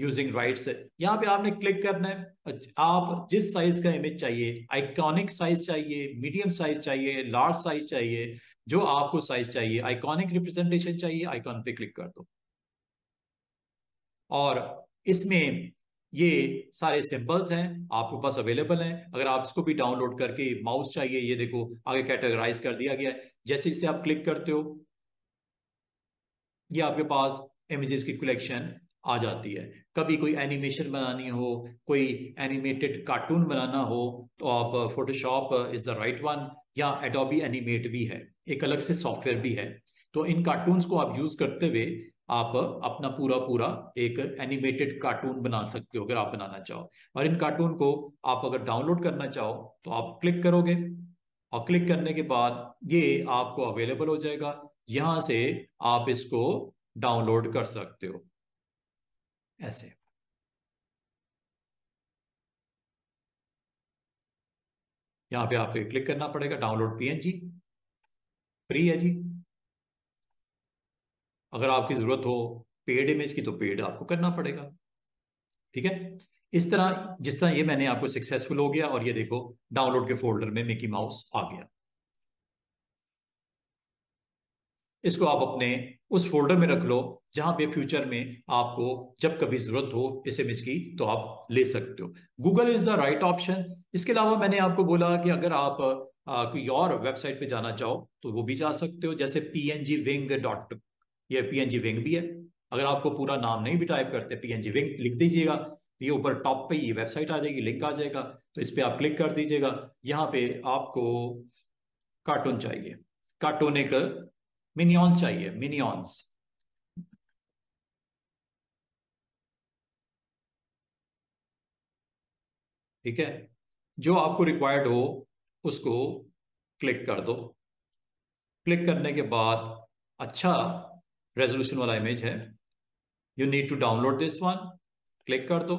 using rights. यहाँ पे आपने क्लिक करना है, आप जिस साइज का इमेज चाहिए, आइकॉनिक साइज चाहिए, मीडियम साइज चाहिए, लार्ज साइज चाहिए, जो आपको साइज चाहिए, आइकॉनिक रिप्रेजेंटेशन चाहिए, आइकॉन पे क्लिक कर दो। और इसमें ये सारे सिंबल्स हैं आपके पास अवेलेबल हैं। अगर आप इसको भी डाउनलोड करके, माउस चाहिए, ये देखो आगे कैटेगराइज कर दिया गया है। जैसे जैसे आप क्लिक करते हो, ये आपके पास इमेजेस की कलेक्शन आ जाती है। कभी कोई एनिमेशन बनानी हो, कोई एनिमेटेड कार्टून बनाना हो, तो आप Photoshop is the right one, या एडोबी एनिमेट भी है, एक अलग से सॉफ्टवेयर भी है। तो इन कार्टून्स को आप यूज करते हुए आप अपना पूरा एक एनिमेटेड कार्टून बना सकते हो अगर आप बनाना चाहो। और इन कार्टून को आप अगर डाउनलोड करना चाहो तो आप क्लिक करोगे, और क्लिक करने के बाद ये आपको अवेलेबल हो जाएगा। यहां से आप इसको डाउनलोड कर सकते हो ऐसे। यहां पे आपको क्लिक करना पड़ेगा, डाउनलोड पीएनजी, फ्री है जी। अगर आपकी जरूरत हो पेड इमेज की तो पेड आपको करना पड़ेगा, ठीक है। इस तरह जिस तरह ये मैंने आपको सक्सेसफुल हो गया, और ये देखो डाउनलोड के फोल्डर में मिकी माउस आ गया। इसको आप अपने उस फोल्डर में रख लो जहां पे फ्यूचर में आपको जब कभी जरूरत हो इस इमेज की तो आप ले सकते हो। Google is the right option. इसके अलावा मैंने आपको बोला कि अगर आप कोई और वेबसाइट पे जाना चाहो तो वो भी जा सकते हो, जैसे pngwing.com, ये pngwing भी है। अगर आपको पूरा नाम नहीं भी टाइप करते, pngwing लिख दीजिएगा, ये ऊपर टॉप पे ये वेबसाइट आ जाएगी, लिंक आ जाएगा, तो इस पे आप क्लिक कर दीजिएगा। यहाँ पे आपको कार्टून चाहिए, कार्टून एक मिनियंस चाहिए, मिनियंस। ठीक है, जो आपको रिक्वायर्ड हो उसको क्लिक कर दो। क्लिक करने के बाद अच्छा रेजोल्यूशन वाला इमेज है, you need to download this one, click कर दो।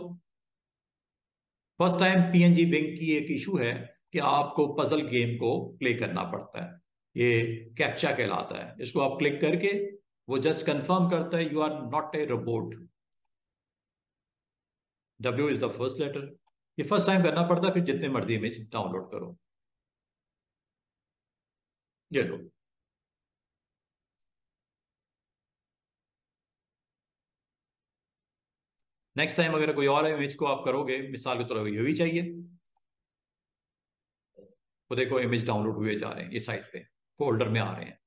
फर्स्ट टाइम pngwing की एक इशू है कि आपको पजल गेम को प्ले करना पड़ता है, ये कैप्चा कहलाता है। इसको आप क्लिक करके वो जस्ट कंफर्म करता है you are not a robot, w is the first letter. ये फर्स्ट टाइम करना पड़ता है, फिर जितने मर्जी इमेज डाउनलोड करो। ये लो, नेक्स्ट टाइम अगर कोई और इमेज को आप करोगे, मिसाल के तौर पर ये भी चाहिए, तो देखो इमेज डाउनलोड हुए जा रहे हैं, ये साइट पे फोल्डर में आ रहे हैं।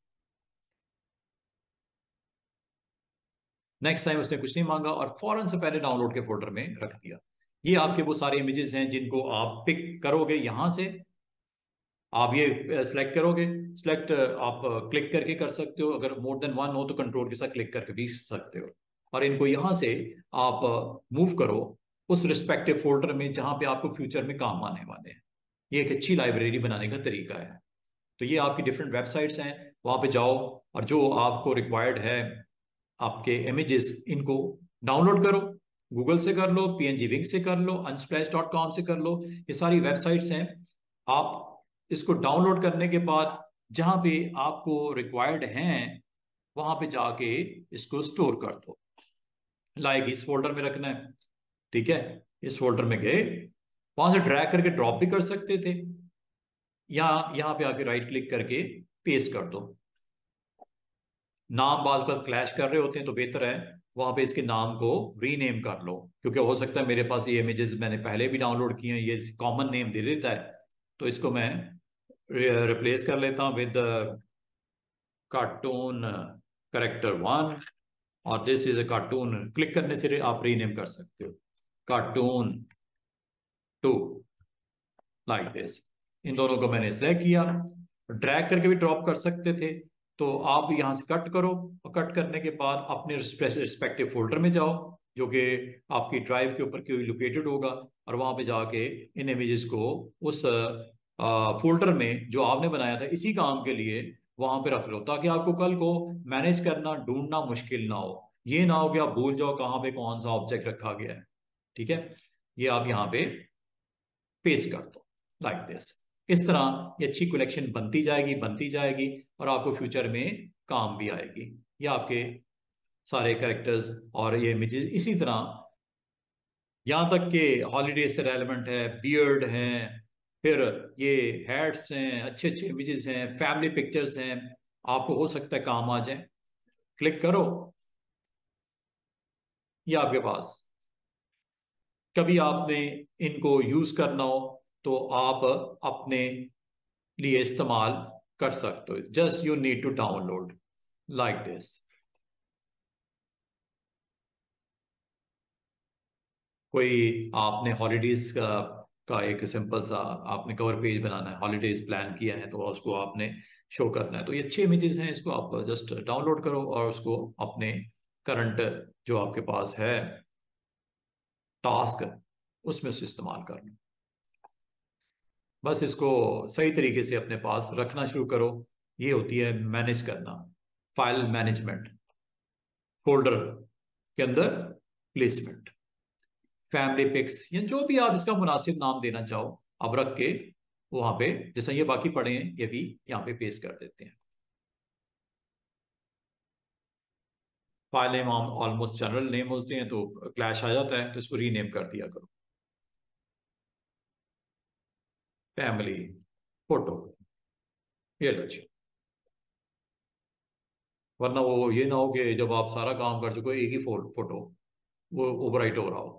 नेक्स्ट टाइम उसने कुछ नहीं मांगा और फौरन से पहले डाउनलोड के फोल्डर में रख दिया। ये आपके वो सारे इमेजेस हैं जिनको आप पिक करोगे। यहां से आप ये सिलेक्ट करोगे, सिलेक्ट आप क्लिक करके कर सकते हो, अगर मोर देन वन हो तो कंट्रोल के साथ क्लिक करके भी सकते हो। और इनको यहां से आप मूव करो उस रिस्पेक्टिव फोल्डर में जहां पे आपको फ्यूचर में काम आने वाले हैं। ये एक अच्छी लाइब्रेरी बनाने का तरीका है। तो ये आपकी डिफरेंट वेबसाइट्स हैं, वहां पे जाओ और जो आपको रिक्वायर्ड है आपके इमेजेस, इनको डाउनलोड करो। गूगल से कर लो, pngwing से कर लो, unsplash.com से कर लो, ये सारी वेबसाइट्स हैं। आप इसको डाउनलोड करने के बाद जहां पे आपको रिक्वायर्ड हैं वहां पे जाके इसको स्टोर कर दो। लाइक इस फोल्डर में रखना है, ठीक है, इस फोल्डर में गए, वहां से ड्रैग करके ड्रॉप भी कर सकते थे, या यहां पे आके राइट क्लिक करके पेस्ट कर दो। नाम बाल का क्लैश कर रहे होते हैं तो बेहतर है वहां पे इसके नाम को रीनेम कर लो, क्योंकि हो सकता है मेरे पास ये इमेजेस मैंने पहले भी डाउनलोड किए हैं, ये कॉमन नेम दे देता है। तो इसको मैं रिप्लेस कर लेता हूँ विद कार्टून करेक्टर वन, और this is a cartoon, click करने से आप रीनेम कर सकते हो, कार्टून टू, लाइक दिस। इन दोनों को मैंने सेलेक्ट किया, ड्रैग करके भी ड्रॉप कर सकते थे। तो आप यहां से कट करो, और कट करने के बाद अपने रिस्पेक्टिव फोल्डर में जाओ जो कि आपकी ड्राइव के ऊपर लोकेटेड होगा, और वहां पे जाके इन इमेजेस को उस फोल्डर में जो आपने बनाया था इसी काम के लिए वहां पे रख लो, ताकि आपको कल को मैनेज करना, ढूंढना मुश्किल ना हो। ये ना हो कि आप भूल जाओ कहाँ पे कौन सा ऑब्जेक्ट रखा गया है, ठीक है। ये आप यहाँ पे पेस्ट कर दो लाइक दिस। इस तरह ये अच्छी कलेक्शन बनती जाएगी और आपको फ्यूचर में काम भी आएगी। ये आपके सारे कैरेक्टर्स और ये इमेजेस इसी तरह यहाँ तक के हॉलीडे से रेलेवेंट है, बियर्ड हैं, फिर ये हैट्स हैं, अच्छे अच्छे इमेजेस हैं, फैमिली पिक्चर्स हैं, आपको हो सकता है काम आ जाए। क्लिक करो, ये आपके पास। कभी आपने इनको यूज करना हो तो आप अपने लिए इस्तेमाल कर सकते हो। Just you need to download like this. कोई आपने हॉलीडेज का एक सिंपल सा आपने कवर पेज बनाना है, हॉलीडेज प्लान किया है तो उसको आपने शो करना है, तो ये अच्छे इमेजेस हैं, इसको आप जस्ट डाउनलोड करो और उसको अपने करंट जो आपके पास है टास्क उसमें से इस्तेमाल करना। बस इसको सही तरीके से अपने पास रखना शुरू करो। ये होती है मैनेज करना, फाइल मैनेजमेंट, फोल्डर के अंदर प्लेसमेंट, फैमिली पिक्स या जो भी आप इसका मुनासिब नाम देना चाहो आप रख के वहां पे, जैसे ये बाकी पड़े हैं ये भी यहाँ पे पेस्ट कर देते हैं। File name almost general name होते हैं तो क्लैश आ जाता है, तो इसको रीनेम कर दिया करो, फैमिली फोटो, ये लो जी। वरना वो ये ना हो कि जब आप सारा काम कर चुके एक ही फोटो वो ओवरराइट हो रहा हो।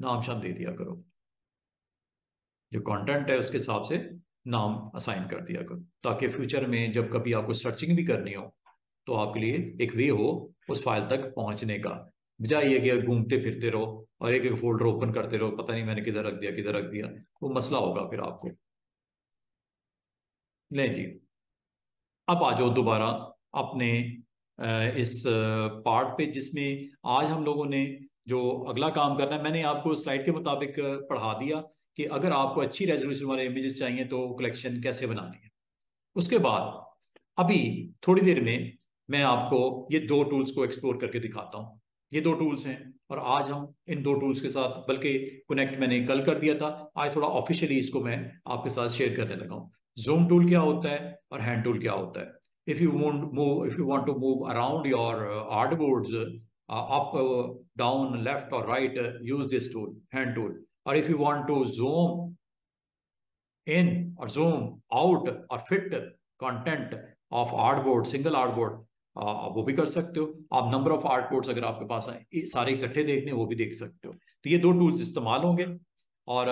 नाम शाम दे दिया करो, जो कंटेंट है उसके हिसाब से नाम असाइन कर दिया करो, ताकि फ्यूचर में जब कभी आपको सर्चिंग भी करनी हो तो आपके लिए एक वे हो उस फाइल तक पहुंचने का, बजाय ये कि घूमते फिरते रहो और एक एक फोल्डर ओपन करते रहो, पता नहीं मैंने किधर रख दिया किधर रख दिया, वो मसला होगा फिर आपको। ले जी, अब आ जाओ दोबारा अपने इस पार्ट पे जिसमें आज हम लोगों ने जो अगला काम करना है। मैंने आपको स्लाइड के मुताबिक पढ़ा दिया कि अगर आपको अच्छी रेजोल्यूशन वाले इमेजेस चाहिए तो कलेक्शन कैसे बनानी है। उसके बाद अभी थोड़ी देर में मैं आपको ये दो टूल्स को एक्सप्लोर करके दिखाता हूँ। ये दो टूल्स हैं और आज हम इन दो टूल्स के साथ, बल्कि कनेक्ट मैंने कल कर दिया था, आज थोड़ा ऑफिशियली इसको मैं आपके साथ शेयर करने लगा हूँ। जूम टूल क्या होता है और हैंड टूल क्या होता है। If you want to move around your artboards up down left और right, use this tool, hand tool. और if you want to zoom in और जूम आउट और fit content of artboard, single artboard, वो भी कर सकते हो आप। नंबर ऑफ आर्टबोर्ड्स अगर आपके पास हैं सारे इकट्ठे देखने वो भी देख सकते हो। तो ये दो टूल्स इस्तेमाल होंगे। और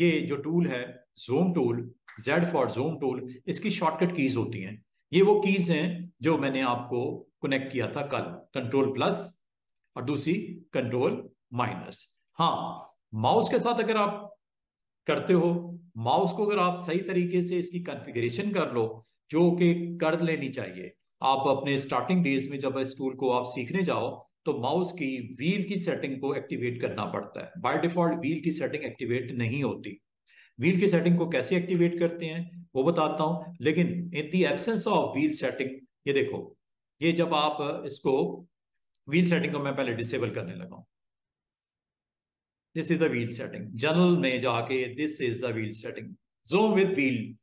ये जो टूल है zoom tool, Z for zoom tool, इसकी शॉर्टकट कीज होती हैं। ये वो कीज हैं जो मैंने आपको कनेक्ट किया था कल, Ctrl+ और दूसरी Ctrl-। हाँ, माउस के साथ अगर आप करते हो, माउस को अगर आप सही तरीके से इसकी कॉन्फ़िगरेशन कर लो, जो कि कर लेनी चाहिए। आप अपने स्टार्टिंग डेज में जब इस टूल को आप सीखने जाओ तो माउस की व्हील की सेटिंग को एक्टिवेट करना पड़ता है। बाय डिफॉल्ट व्हील की सेटिंग एक्टिवेट नहीं होती। व्हील की सेटिंग को कैसे एक्टिवेट करते हैं वो बताता हूं, लेकिन in the absence of wheel setting, ये देखो, ये जब आप इसको व्हील सेटिंग को मैं पहले डिसेबल करने लगा हूं। This is the wheel setting, general में जाके this is the wheel setting, zoom with wheel,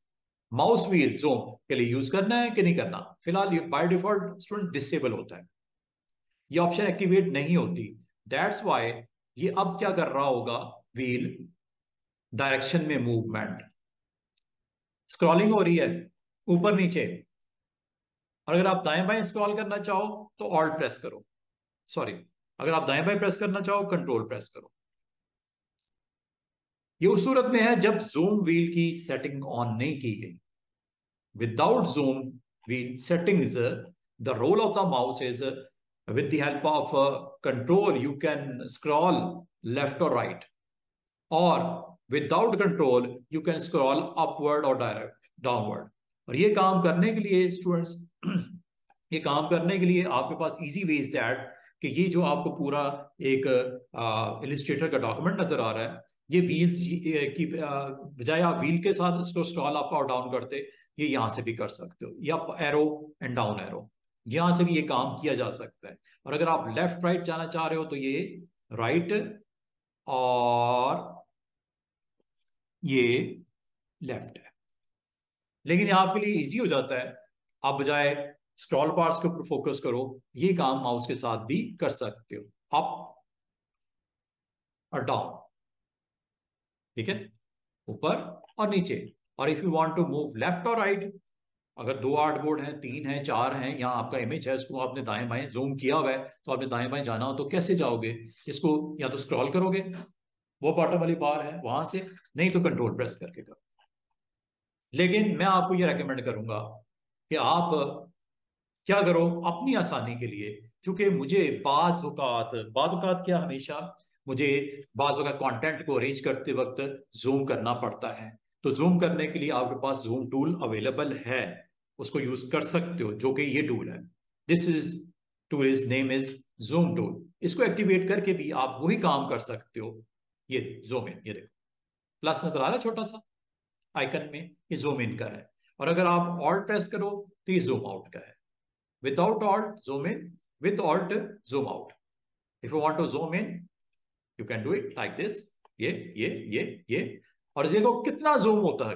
mouse wheel zoom के लिए यूज करना है कि नहीं करना। फिलहाल ये बाय डिफॉल्ट स्टूडेंट डिसेबल होता है, ये ऑप्शन एक्टिवेट नहीं होती। दैट्स वाई ये अब क्या कर रहा होगा, व्हील डायरेक्शन में मूवमेंट, स्क्रॉलिंग हो रही है ऊपर नीचे। और अगर आप दाएं बाएं स्क्रॉल करना चाहो तो ऑल्ट प्रेस करो, सॉरी, अगर आप दाएं बाएं प्रेस करना चाहो कंट्रोल प्रेस करो। ये उस सूरत में है जब जूम व्हील की सेटिंग ऑन नहीं की गई। Without zoom wheel settings, the roll of the mouse is with the help of control you can scroll left और राइट, और without control you can scroll upward और डायरेक्ट डाउनवर्ड। और ये काम करने के लिए स्टूडेंट्स, ये काम करने के लिए आपके पास इजी वे इज दैट कि ये जो आपको पूरा एक इलस्ट्रेटर का डॉक्यूमेंट नजर आ रहा है, ये व्हील्स की बजाय आप व्हील के साथ इसको स्क्रॉल अप और डाउन करते, ये यहाँ से भी कर सकते हो, या up arrow and down arrow, यहाँ से भी ये काम किया जा सकता है। और अगर आप लेफ्ट राइट जाना चाह रहे हो तो ये राइट और ये लेफ्ट है, लेकिन यह आपके लिए इजी हो जाता है, आप बजाय स्क्रॉल बार्स के ऊपर फोकस करो, ये काम माउस के साथ भी कर सकते हो, अप और डाउन, ठीक है, ऊपर और नीचे। और if you want to move left और राइट, अगर दो आर्ट बोर्ड हैं, तीन हैं, चार हैं, यहाँ आपका इमेज है, इसको आपने दाएं बाएं जूम किया हुआ है, तो आपने दाएं बाएं जाना हो तो कैसे जाओगे, इसको या तो स्क्रॉल करोगे, वो बॉटम वाली बार है वहां से, नहीं तो कंट्रोल प्रेस करके करो। लेकिन मैं आपको ये रेकमेंड करूंगा कि आप क्या करो अपनी आसानी के लिए, क्योंकि मुझे बाज़ औक़ात क्या हमेशा मुझे कंटेंट को अरेंज करते वक्त जूम करना पड़ता है, तो जूम करने के लिए आपके पास जूम टूल अवेलेबल है, उसको यूज कर सकते हो, जो कि ये टूल है, नेम इज जूम टूल। इसको एक्टिवेट करके भी आप वही काम कर सकते हो। ये जूम इन, ये देखो प्लस नजर आ रहा है छोटा सा आइकन में, ये जूम इन का है, और अगर आप ऑल्ट प्रेस करो तो ये जूम आउट का है। Without alt zoom in, with alt zoom out. If you want to zoom in you can do it like this, ये। और देखो कितना जूम होता है,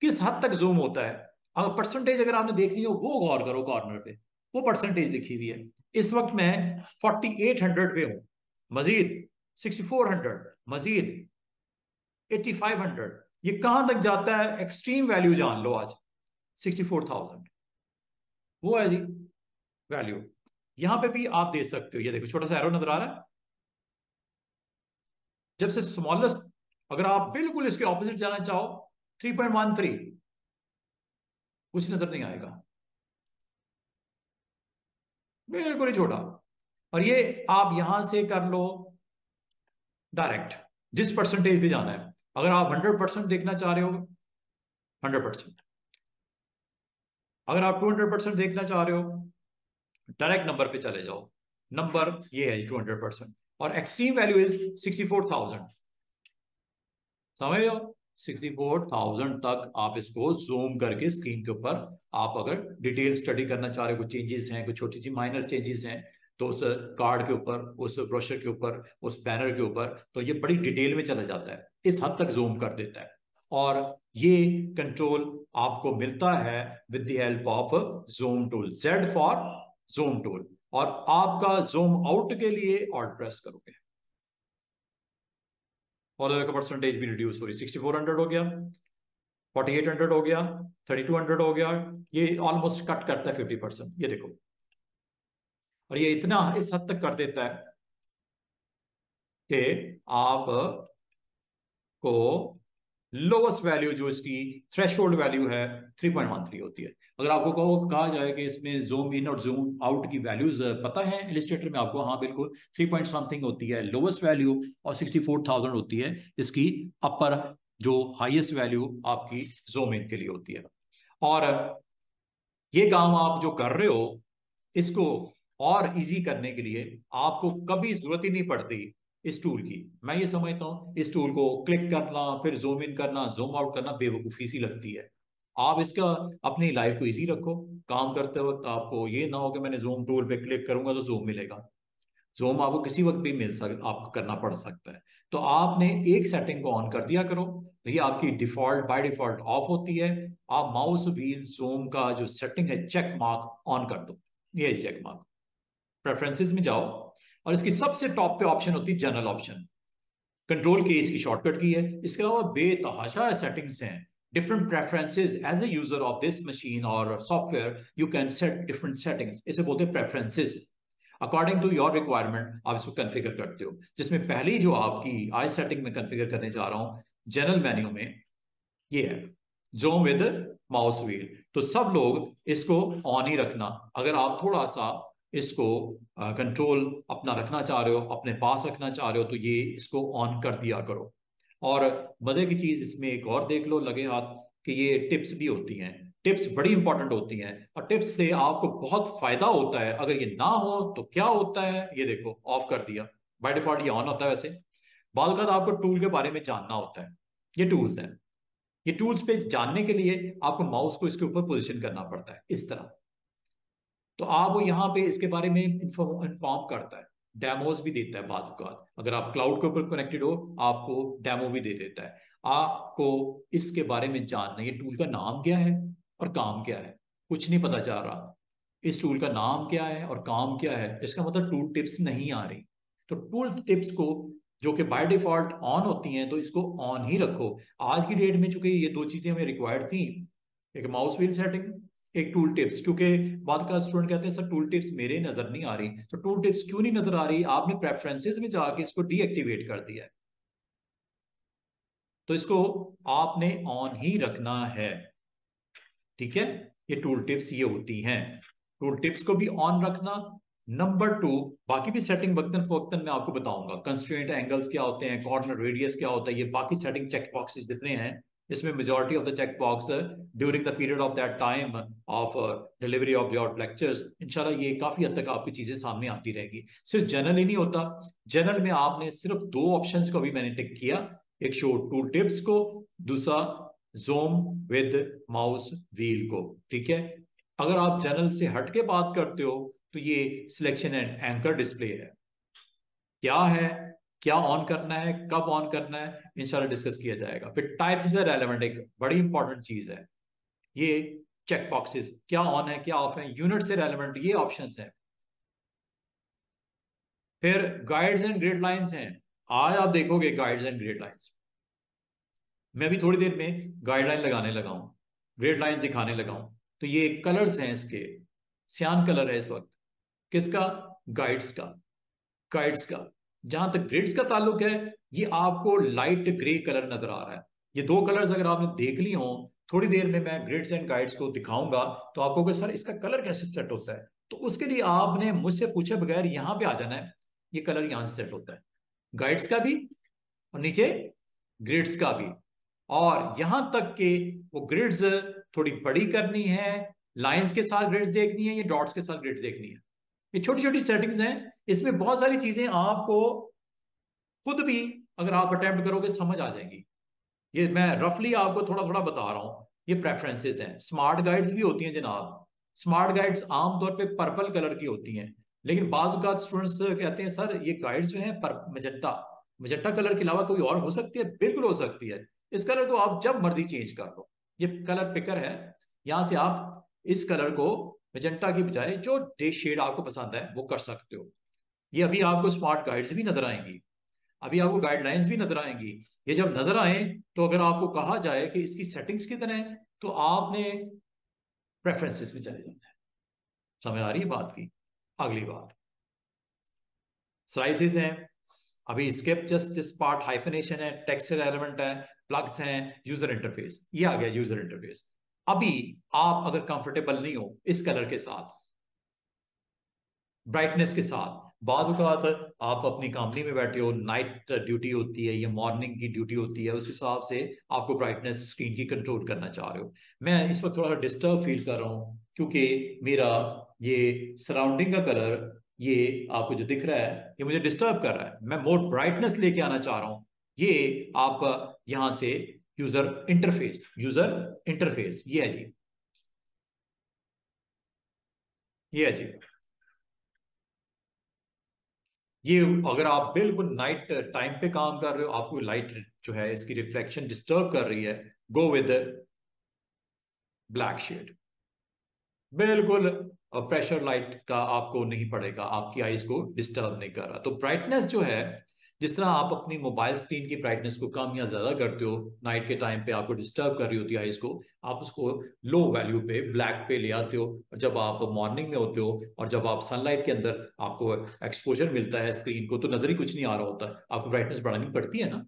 किस हद तक जूम होता है। अगर परसेंटेज अगर आपने देखनी हो वो गौर करो, कॉर्नर पे वो परसेंटेज लिखी हुई है। इस वक्त मैं 4800 पे हूं, मजीद 6400, मजीद 8500, ये कहां तक जाता है, एक्सट्रीम वैल्यू जान लो आज 64000, वो है जी वैल्यू। यहां पे भी आप दे सकते हो, ये देखो छोटा सा एरो नजर आ रहा है, जब से स्मॉलेस्ट, अगर आप बिल्कुल इसके ऑपोजिट जाना चाहो 3.13, कुछ नजर नहीं आएगा, बिल्कुल ही छोटा। और ये आप यहां से कर लो डायरेक्ट जिस परसेंटेज पे जाना है। अगर आप 100% देखना चाह रहे हो 100%, अगर आप 200% देखना चाह रहे हो डायरेक्ट नंबर पे चले जाओ, नंबर ये है 200%, और एक्सट्रीम वैल्यू इज 64000, समझ लो 64000 तक आप इसको जूम करके स्क्रीन के ऊपर आप अगर डिटेल स्टडी करना चाह रहे हो, कुछ चेंजेस हैं, कुछ छोटी सी माइनर चेंजेस हैं, तो उस कार्ड के ऊपर, उस ब्रोशर के ऊपर, उस बैनर के ऊपर, तो ये बड़ी डिटेल में चला जाता है, इस हद तक जूम कर देता है। और ये कंट्रोल आपको मिलता है with the help of zoom tool, Z for zoom tool. और आपका जूम आउट के लिए ऑल्ट प्रेस करोगे का परसेंटेज भी रिड्यूस हो रही, 6400 हो गया, 4800 हो गया, 3200 हो गया, ये ऑलमोस्ट कट करता है 50%, ये देखो। और ये इतना इस हद तक कर देता है कि आप को लोवेस्ट वैल्यू जो इसकी थ्रेशोल्ड वैल्यू है 3.13 होती है। अगर आपको कहा जाए कि इसमें जूम इन और जूम आउट की वैल्यूज पता है इलस्ट्रेटर में आपको, हाँ बिल्कुल 3.something होती है लोवेस्ट वैल्यू और 64000 होती है इसकी अपर, जो हाईएस्ट वैल्यू आपकी जूम इन के लिए होती है। और ये काम आप जो कर रहे हो इसको और ईजी करने के लिए आपको कभी जरूरत ही नहीं पड़ती इस टूल की। मैं ये समझता हूँ इस टूल को क्लिक करना, फिर जूम इन करना, जूम आउट करना बेवकूफ़ी सी लगती है। आप इसका अपनी लाइफ को इजी रखो, काम करते वक्त आपको ये ना हो कि मैंने जूम टूल पे क्लिक करूंगा तो जूम मिलेगा। जूम आपको किसी वक्त भी आपको करना पड़ सकता है। तो आपने एक सेटिंग को ऑन कर दिया करो, तो ये आपकी डिफॉल्ट बाय डिफॉल्ट ऑफ होती है। आप माउस व्हील जूम का जो सेटिंग है चेक मार्क ऑन कर दो, ये चेक मार्क, प्रेफरेंसेज में जाओ और इसकी सबसे टॉप पे ऑप्शन होती है जनरल ऑप्शन, कंट्रोल की इसकी शॉर्टकट की है। इसके अलावा बेतहाशा सेटिंग्स हैं, different preferences. As a user of this machine और software you can set different settings, इसे बोलते हैं preferences. According to your requirement आप इसको कन्फिगर करते हो, जिसमें पहली जो आपकी आई सेटिंग में कन्फिगर करने जा रहा हूँ जनरल मेन्यू में, ये है जूम विद माउस व्हील। तो सब लोग इसको ऑन ही रखना। अगर आप थोड़ा सा इसको कंट्रोल अपना रखना चाह रहे हो, अपने पास रखना चाह रहे हो, तो ये इसको ऑन कर दिया करो। और मजे की चीज़ इसमें एक और देख लो लगे हाथ कि ये टिप्स भी होती हैं। टिप्स बड़ी इंपॉर्टेंट होती हैं और टिप्स से आपको बहुत फायदा होता है। अगर ये ना हो तो क्या होता है, ये देखो ऑफ कर दिया, बाय डिफॉल्ट ये ऑन होता है। वैसे बाल का आपको टूल के बारे में जानना होता है, ये टूल्स हैं, ये टूल्स पे जानने के लिए आपको माउस को इसके ऊपर पोजिशन करना पड़ता है इस तरह। तो आप वो यहाँ पे इसके बारे में इन्फॉर्म करता है, डेमोज भी देता है बाज़ औक़ात। अगर आप क्लाउड के ऊपर कनेक्टेड हो आपको डेमो भी दे देता है। आपको इसके बारे में जानना, ये टूल का नाम क्या है, और काम क्या है कुछ नहीं पता जा रहा। इस टूल का नाम क्या है और काम क्या है, इसका मतलब टूल टिप्स नहीं आ रही। तो टूल टिप्स को जो कि बाय डिफॉल्ट ऑन होती हैं, तो इसको ऑन ही रखो। आज की डेट में चूंकि ये दो चीजें हमें रिक्वायर्ड थी, एक माउस व्हील सेटिंग, एक टूल टिप्स। क्योंकि बाद का स्टूडेंट कहते हैं सर टूल टिप्स मेरे नजर नहीं आ रही, तो टूल टिप्स क्यों नहीं नजर आ रही? आपने प्रेफरेंसेस में जाके इसको डीएक्टिवेट कर दिया है, तो इसको आपने ऑन ही रखना है। ठीक है, ये टूल टिप्स ये होती हैं, टूल टिप्स को भी ऑन रखना। नंबर 2, बाकी भी सेटिंग वक्तन फवक्तन मैं आपको बताऊंगा, कंस्ट्रेंट एंगल्स क्या होते हैं, कॉर्नर रेडियस क्या होता है, ये बाकी सेटिंग चेक बॉक्सेस जितने हैं, इसमें majority of the check box during the period of that time of delivery of your lectures. इंशाल्लाह ये काफी हद तक आपकी चीजें सामने आती रहेगी। सिर्फ जनरल ही नहीं होता, जनरल में आपने सिर्फ 2 ऑप्शन को भी मैंने टिक किया, एक शो टूल टिप्स को, दूसरा जूम विद माउस व्हील को। ठीक है, अगर आप जनरल से हट के बात करते हो तो ये सिलेक्शन एंड एंकर डिस्प्ले है। क्या है, क्या ऑन करना है, कब ऑन करना है, इंशाल्लाह डिस्कस किया जाएगा। फिर टाइप से रेलेवेंट एक बड़ी इंपॉर्टेंट चीज है, ये चेक बॉक्सेस क्या ऑन है क्या ऑफ है, यूनिट से रेलेवेंट ये ऑप्शंस हैं। फिर गाइड्स एंड ग्रेड लाइंस हैं, आज आप देखोगे गाइड्स एंड ग्रेड लाइंस। मैं भी थोड़ी देर में गाइडलाइन लगाने लगा हूं, ग्रेड लाइन दिखाने लगा हूं। तो ये कलर्स हैं, इसके सियान कलर है इस वक्त, किसका? गाइड्स का। गाइड्स का जहां तक ग्रेड्स का ताल्लुक है, ये आपको लाइट ग्रे कलर नजर आ रहा है। ये 2 कलर्स अगर आपने देख ली हो, थोड़ी देर में मैं ग्रेड्स एंड गाइड्स को दिखाऊंगा, तो आपको कहे सर इसका कलर कैसे सेट होता है, तो उसके लिए आपने मुझसे पूछे बगैर यहां पे आ जाना है, ये कलर यहां से सेट होता है, गाइड्स का भी और नीचे ग्रेड्स का भी। और यहां तक के वो ग्रेड्स थोड़ी बड़ी करनी है, लाइंस के साथ ग्रेड्स देखनी है, ये डॉट्स के साथ ग्रेड्स देखनी है। ये छोटी छोटी सेटिंग्स हैं, इसमें बहुत सारी चीजें आपको खुद भी अगर आप अटेम्प्ट करोगे समझ आ जाएगी। ये मैं रफली आपको थोड़ा थोड़ा बता रहा हूँ। ये प्रेफरेंसेस हैं। स्मार्ट गाइड्स भी होती हैं जनाब, स्मार्ट गाइड्स आमतौर पे पर्पल कलर की होती हैं, लेकिन बाद स्टूडेंट्स कहते हैं सर ये गाइड्स जो है मजट्टा कलर के अलावा कोई और हो सकती है? बिल्कुल हो सकती है, इस कलर को आप जब मर्जी चेंज कर लो। ये कलर पिकर है, यहाँ से आप इस कलर को मैजेंटा की बजाय जो डे शेड आपको पसंद है वो कर सकते हो। ये अभी आपको स्मार्ट गाइड्स भी नजर आएंगी, अभी आपको गाइडलाइंस भी नजर आएंगी। ये जब नजर आए तो अगर आपको कहा जाए कि इसकी सेटिंग्स कितने हैं, तो आपने प्रेफरेंसेस में चले जाना है। समझ आ रही है बात की? अगली बात स्लाइसेस हैं, अभी स्किप जस्टिस पार्ट हाइफिनेशन है, टेक्सचर एलिमेंट है, प्लग्स हैं, यूजर इंटरफेस, ये आ गया यूजर इंटरफेस। अभी आप अगर कंफर्टेबल नहीं हो इस कलर के साथ, ब्राइटनेस के साथ, बाद आप अपनी कंपनी में बैठे हो, नाइट ड्यूटी होती है या मॉर्निंग की ड्यूटी होती है, उस हिसाब से आपको ब्राइटनेस स्क्रीन की कंट्रोल करना चाह रहे हो। मैं इस वक्त थोड़ा डिस्टर्ब फील कर रहा हूं क्योंकि मेरा ये सराउंडिंग का कलर, ये आपको जो दिख रहा है, ये मुझे डिस्टर्ब कर रहा है। मैं मोर ब्राइटनेस लेके आना चाह रहा हूं। ये आप यहां से यूजर इंटरफेस ये है जी, ये है जी। ये अगर आप बिल्कुल नाइट टाइम पे काम कर रहे हो, आपको लाइट जो है इसकी रिफ्लेक्शन डिस्टर्ब कर रही है, गो विद ब्लैक शेड। बिल्कुल प्रेशर लाइट का आपको नहीं पड़ेगा, आपकी आईज को डिस्टर्ब नहीं कर रहा। तो ब्राइटनेस जो है, जिस तरह आप अपनी मोबाइल स्क्रीन की ब्राइटनेस को कम या ज्यादा करते हो, नाइट के टाइम पे आपको डिस्टर्ब कर रही होती है आईज को, आप उसको लो वैल्यू पे ब्लैक पे ले आते हो। और जब आप मॉर्निंग में होते हो और जब आप सनलाइट के अंदर आपको एक्सपोजर मिलता है स्क्रीन को, तो नजर ही कुछ नहीं आ रहा होता, आपको ब्राइटनेस बढ़ानी पड़ती है ना।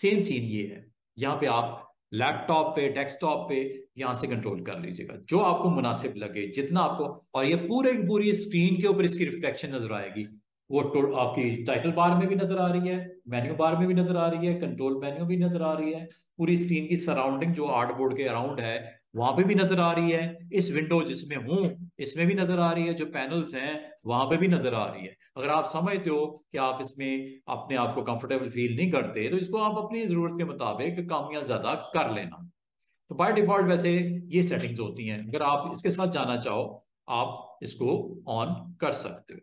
सेम सीन ये है, यहाँ पे आप लैपटॉप पे, डेस्कटॉप पे यहां से कंट्रोल कर लीजिएगा जो आपको मुनासिब लगे, जितना आपको। और ये पूरे पूरी स्क्रीन के ऊपर इसकी रिफ्लेक्शन नजर आएगी, वो आपकी टाइटल बार में भी नजर आ रही है, मेन्यू बार में भी नजर आ रही है, कंट्रोल मेन्यू भी नजर आ रही है, पूरी स्क्रीन की सराउंडिंग जो आर्ट बोर्ड के अराउंड है वहां पे भी नजर आ रही है, इस विंडो जिसमें हूं इसमें भी नजर आ रही है, जो पैनल्स हैं वहां पे भी नजर आ रही है। अगर आप समझते हो कि आप इसमें अपने आप को कंफर्टेबल फील नहीं करते, तो इसको आप अपनी जरूरत के मुताबिक कम या ज्यादा कर लेना। तो बाय डिफॉल्ट वैसे ये सेटिंग्स होती हैं, अगर आप इसके साथ जाना चाहो आप इसको ऑन कर सकते हो।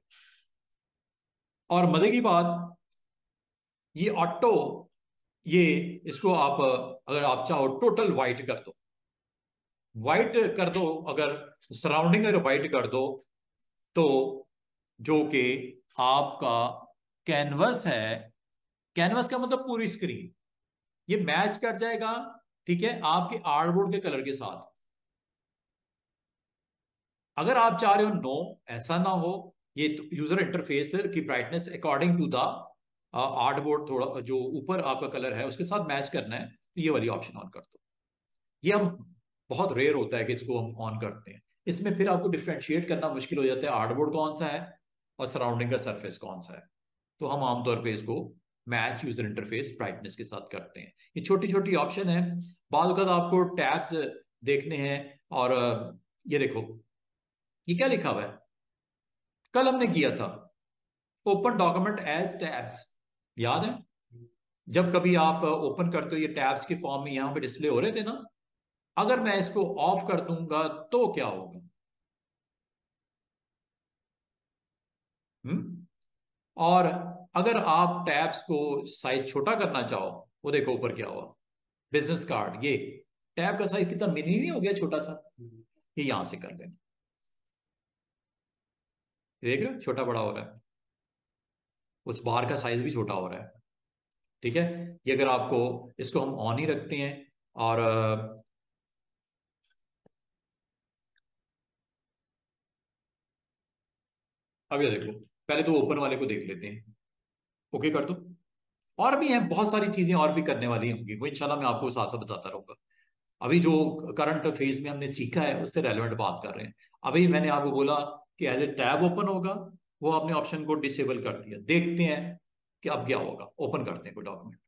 और मजे की बात ये ऑटो, ये इसको आप अगर आप चाहो टोटल व्हाइट कर दो, वाइट कर दो, अगर सराउंडिंग अगर वाइट कर दो तो जो कि आपका कैनवस है, कैनवस का मतलब पूरी स्क्रीन, ये मैच कर जाएगा, ठीक है, आपके आर्टबोर्ड के कलर के साथ। अगर आप चाह रहे हो नो ऐसा ना हो, ये तो यूजर इंटरफेस की brightness according to the artboard, थोड़ा जो ऊपर आपका कलर है उसके साथ मैच करना है, ये वाली ऑप्शन ऑन कर दो। ये हम बहुत रेयर होता है कि इसको हम ऑन करते हैं, इसमें फिर आपको डिफ्रेंशिएट करना मुश्किल हो जाता है आर्टबोर्ड कौन सा है और सराउंडिंग का सरफेस कौन सा है। तो हम आमतौर पे इसको मैच यूजर इंटरफेस ब्राइटनेस के साथ करते हैं। ये छोटी छोटी ऑप्शन है। बाद आपको टैब्स देखने हैं, और ये देखो ये क्या लिखा हुआ है, कल हमने किया था ओपन डॉक्यूमेंट एज टैब्स, याद है? जब कभी आप ओपन करते हो ये टैब्स के फॉर्म में यहाँ पे डिस्प्ले हो रहे थे ना। अगर मैं इसको ऑफ कर दूंगा तो क्या होगा? और अगर आप टैब्स को साइज छोटा करना चाहो, वो देखो ऊपर क्या हुआ, बिजनेस कार्ड, ये टैब का साइज कितना मिनी नहीं हो गया, छोटा सा, ये यहां से कर लेना, देख रहे हो छोटा बड़ा हो रहा है, उस बार का साइज भी छोटा हो रहा है, ठीक है। ये अगर आपको इसको हम ऑन ही रखते हैं, और अब ये देख लो, पहले तो ओपन वाले को देख लेते हैं, ओके कर दो। और भी हैं बहुत सारी चीजें, और भी करने वाली होंगी, वो इंशाल्लाह मैं आपको साथ साथ बताता रहूंगा। अभी जो करंट फेज में हमने सीखा है उससे रेलेवेंट बात कर रहे हैं। अभी मैंने आपको बोला कि एज ए टैब ओपन होगा, वो आपने ऑप्शन को डिसेबल कर दिया। देखते हैं कि अब क्या होगा, ओपन करते हैं कोई डॉक्यूमेंट।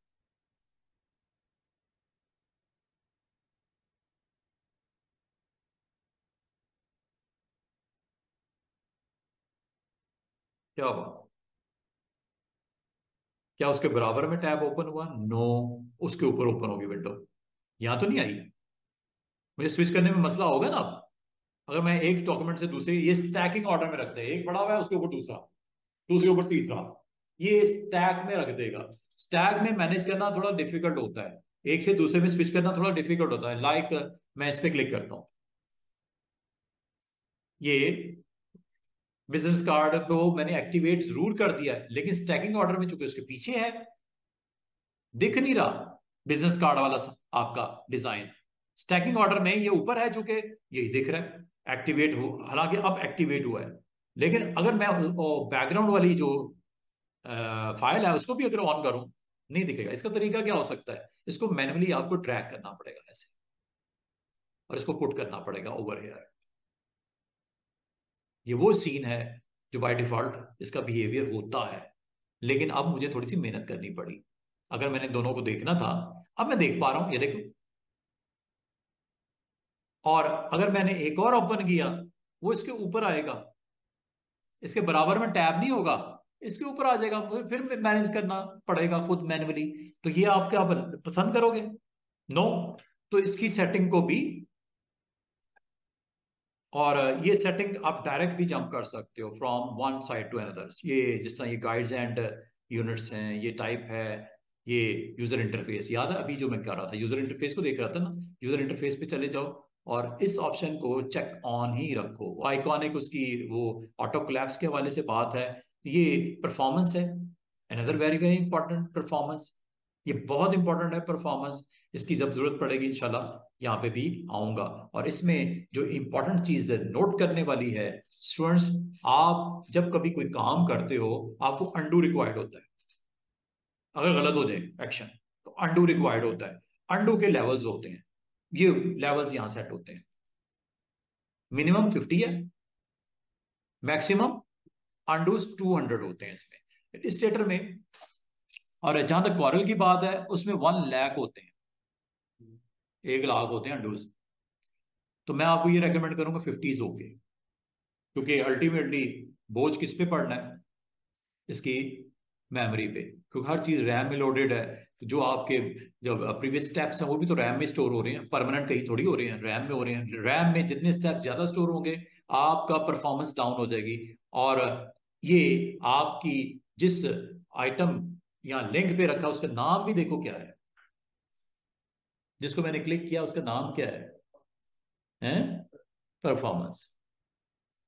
क्या हुआ? क्या उसके बराबर में टैब ओपन हुआ? नो, उसके ऊपर ओपन होगी विंडो, यहां तो नहीं आई। मुझे स्विच करने में मसला होगा ना। अगर मैं एक डॉक्यूमेंट से दूसरे, ये स्टैकिंग ऑर्डर में रखते हैं, एक बड़ा हुआ है उसके ऊपर दूसरा, दूसरे ऊपर तीसरा, ये स्टैक में रख देगा। स्टैक में मैनेज करना थोड़ा डिफिकल्ट होता है, एक से दूसरे में स्विच करना थोड़ा डिफिकल्ट होता है। लाइक मैं इस पर क्लिक करता हूँ, ये बिजनेस कार्ड को मैंने एक्टिवेट जरूर कर दिया है, लेकिन स्टैकिंग ऑर्डर में चूंकि उसके पीछे है, दिख नहीं रहा बिजनेस कार्ड वाला आपका डिजाइन। स्टैकिंग ऑर्डर में ये ऊपर है, चूंकि यही दिख रहा है एक्टिवेट हो, हालांकि अब एक्टिवेट हुआ है। लेकिन अगर मैं बैकग्राउंड वाली जो फाइल है उसको भी अगर ऑन करूं, नहीं दिखेगा। इसका तरीका क्या हो सकता है? इसको मैन्युअली आपको ड्रैग करना पड़ेगा ऐसे, और इसको पुट करना पड़ेगा ओवर हियर। ये वो सीन है जो बाय डिफॉल्ट इसका बिहेवियर होता है, लेकिन अब मुझे थोड़ी सी मेहनत करनी पड़ी। अगर मैंने दोनों को देखना था, अब मैं देख पा रहा हूं, ये देखो। और अगर मैंने एक और ओपन किया, वो इसके ऊपर आएगा, इसके बराबर में टैब नहीं होगा, इसके ऊपर आ जाएगा, फिर मैनेज करना पड़ेगा खुद मैन्युअली। तो ये आप क्या पसंद करोगे? नो। तो इसकी सेटिंग को भी, और ये सेटिंग आप डायरेक्ट भी जंप कर सकते हो from one side to another. ये जिस तरह ये गाइड्स एंड यूनिट्स हैं, ये टाइप है, ये यूजर इंटरफेस, याद है अभी जो मैं कर रहा था, यूजर इंटरफेस को देख रहा था ना। यूजर इंटरफेस पे चले जाओ और इस ऑप्शन को चेक ऑन ही रखो। आइकॉनिक उसकी वो ऑटो कोलैप्स के हवाले से बात है। ये परफॉर्मेंस है, another very very important performance, ये बहुत इंपॉर्टेंट है परफॉर्मेंस। इसकी जब जरूरत पड़ेगी इंशाल्लाह यहाँ पे भी आऊंगा। और इसमें जो इंपॉर्टेंट चीज नोट करने वाली है स्टूडेंट्स, आप जब कभी कोई काम करते हो आपको अंडू रिक्वायर्ड होता है। अगर गलत हो जाए एक्शन तो अंडू रिक्वायर्ड होता है। अंडू के लेवल्स होते हैं, ये लेवल्स यहाँ सेट होते हैं। मिनिमम 50 है, मैक्सिमम अंडूज 200 होते हैं इसमें इलस्ट्रेटर में। और जहां तक कॉरल की बात है, उसमें 1 लाख होते हैं, 1 लाख होते हैं अंडूज। तो मैं आपको ये रेकमेंड करूंगा 50s होके, क्योंकि अल्टीमेटली बोझ किस पे पड़ना है? इसकी मेमोरी पे, क्योंकि हर चीज रैम में लोडेड है। तो जो आपके जब प्रीवियस स्टेप्स हैं वो भी तो रैम में स्टोर हो रहे हैं, परमानेंट कहीं थोड़ी हो रहे हैं, रैम में हो रहे हैं। रैम में जितने स्टेप्स ज्यादा स्टोर होंगे आपका परफॉर्मेंस डाउन हो जाएगी। और ये आपकी जिस आइटम यहाँ लिंक पे रखा उसका नाम भी देखो क्या है, जिसको मैंने क्लिक किया उसका नाम क्या है, हैं परफॉर्मेंस,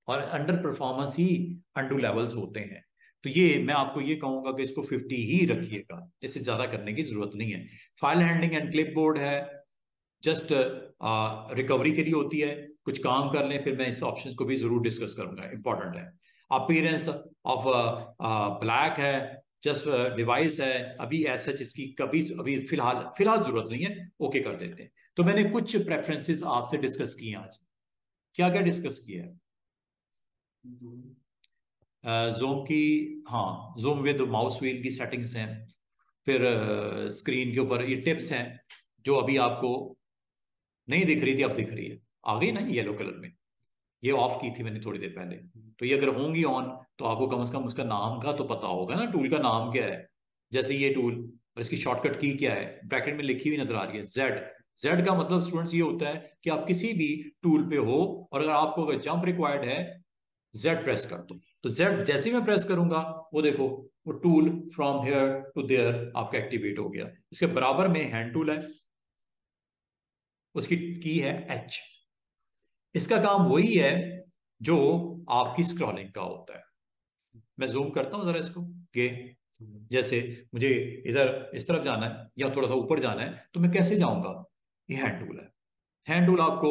और अंडर परफॉर्मेंस ही अंडू लेवल्स होते हैं। तो ये मैं आपको ये कहूंगा कि इसको 50 ही रखिएगा, इससे ज्यादा करने की जरूरत नहीं है। फाइल हैंडलिंग एंड क्लिपबोर्ड है, जस्ट रिकवरी के लिए होती है, कुछ काम कर लें, फिर मैं इस ऑप्शन को भी जरूर डिस्कस करूंगा, इंपॉर्टेंट है। अपीयरेंस ऑफ ब्लैक है, जस्ट डिवाइस है, अभी ऐसा इसकी कभी अभी फिलहाल जरूरत नहीं है, ओके कर देते हैं। तो मैंने कुछ प्रेफरेंसेस आपसे डिस्कस किए आज, क्या क्या डिस्कस किया है, जूम की, हाँ जूम विद माउस व्हील की सेटिंग्स हैं, फिर स्क्रीन के ऊपर ये टिप्स हैं जो अभी आपको नहीं दिख रही थी, अब दिख रही है, आ गई ना येलो कलर में, ये ऑफ की थी मैंने थोड़ी देर पहले, तो ये अगर होंगी ऑन तो आपको कम से कम उसका नाम का तो पता होगा ना, टूल का नाम क्या है, जैसे ये टूल और इसकी शॉर्टकट की क्या है, ब्रैकेट में लिखी हुई नजर आ रही है जेड। जेड का मतलब स्टूडेंट्स ये होता है कि आप किसी भी टूल पे हो और अगर आपको अगर जंप रिक्वायर्ड है जेड प्रेस कर दो, तो जेड जैसे मैं प्रेस करूंगा वो देखो वो tool from here to there आपका एक्टिवेट हो गया। इसके बराबर में हैंड टूल है, उसकी की है एच, इसका काम वही है जो आपकी स्क्रॉलिंग का होता है। मैं जूम करता हूं जरा इसको, ये जैसे मुझे इधर इस तरफ जाना है या थोड़ा सा ऊपर जाना है तो मैं कैसे जाऊंगा, ये हैंड टूल है। हैंड टूल आपको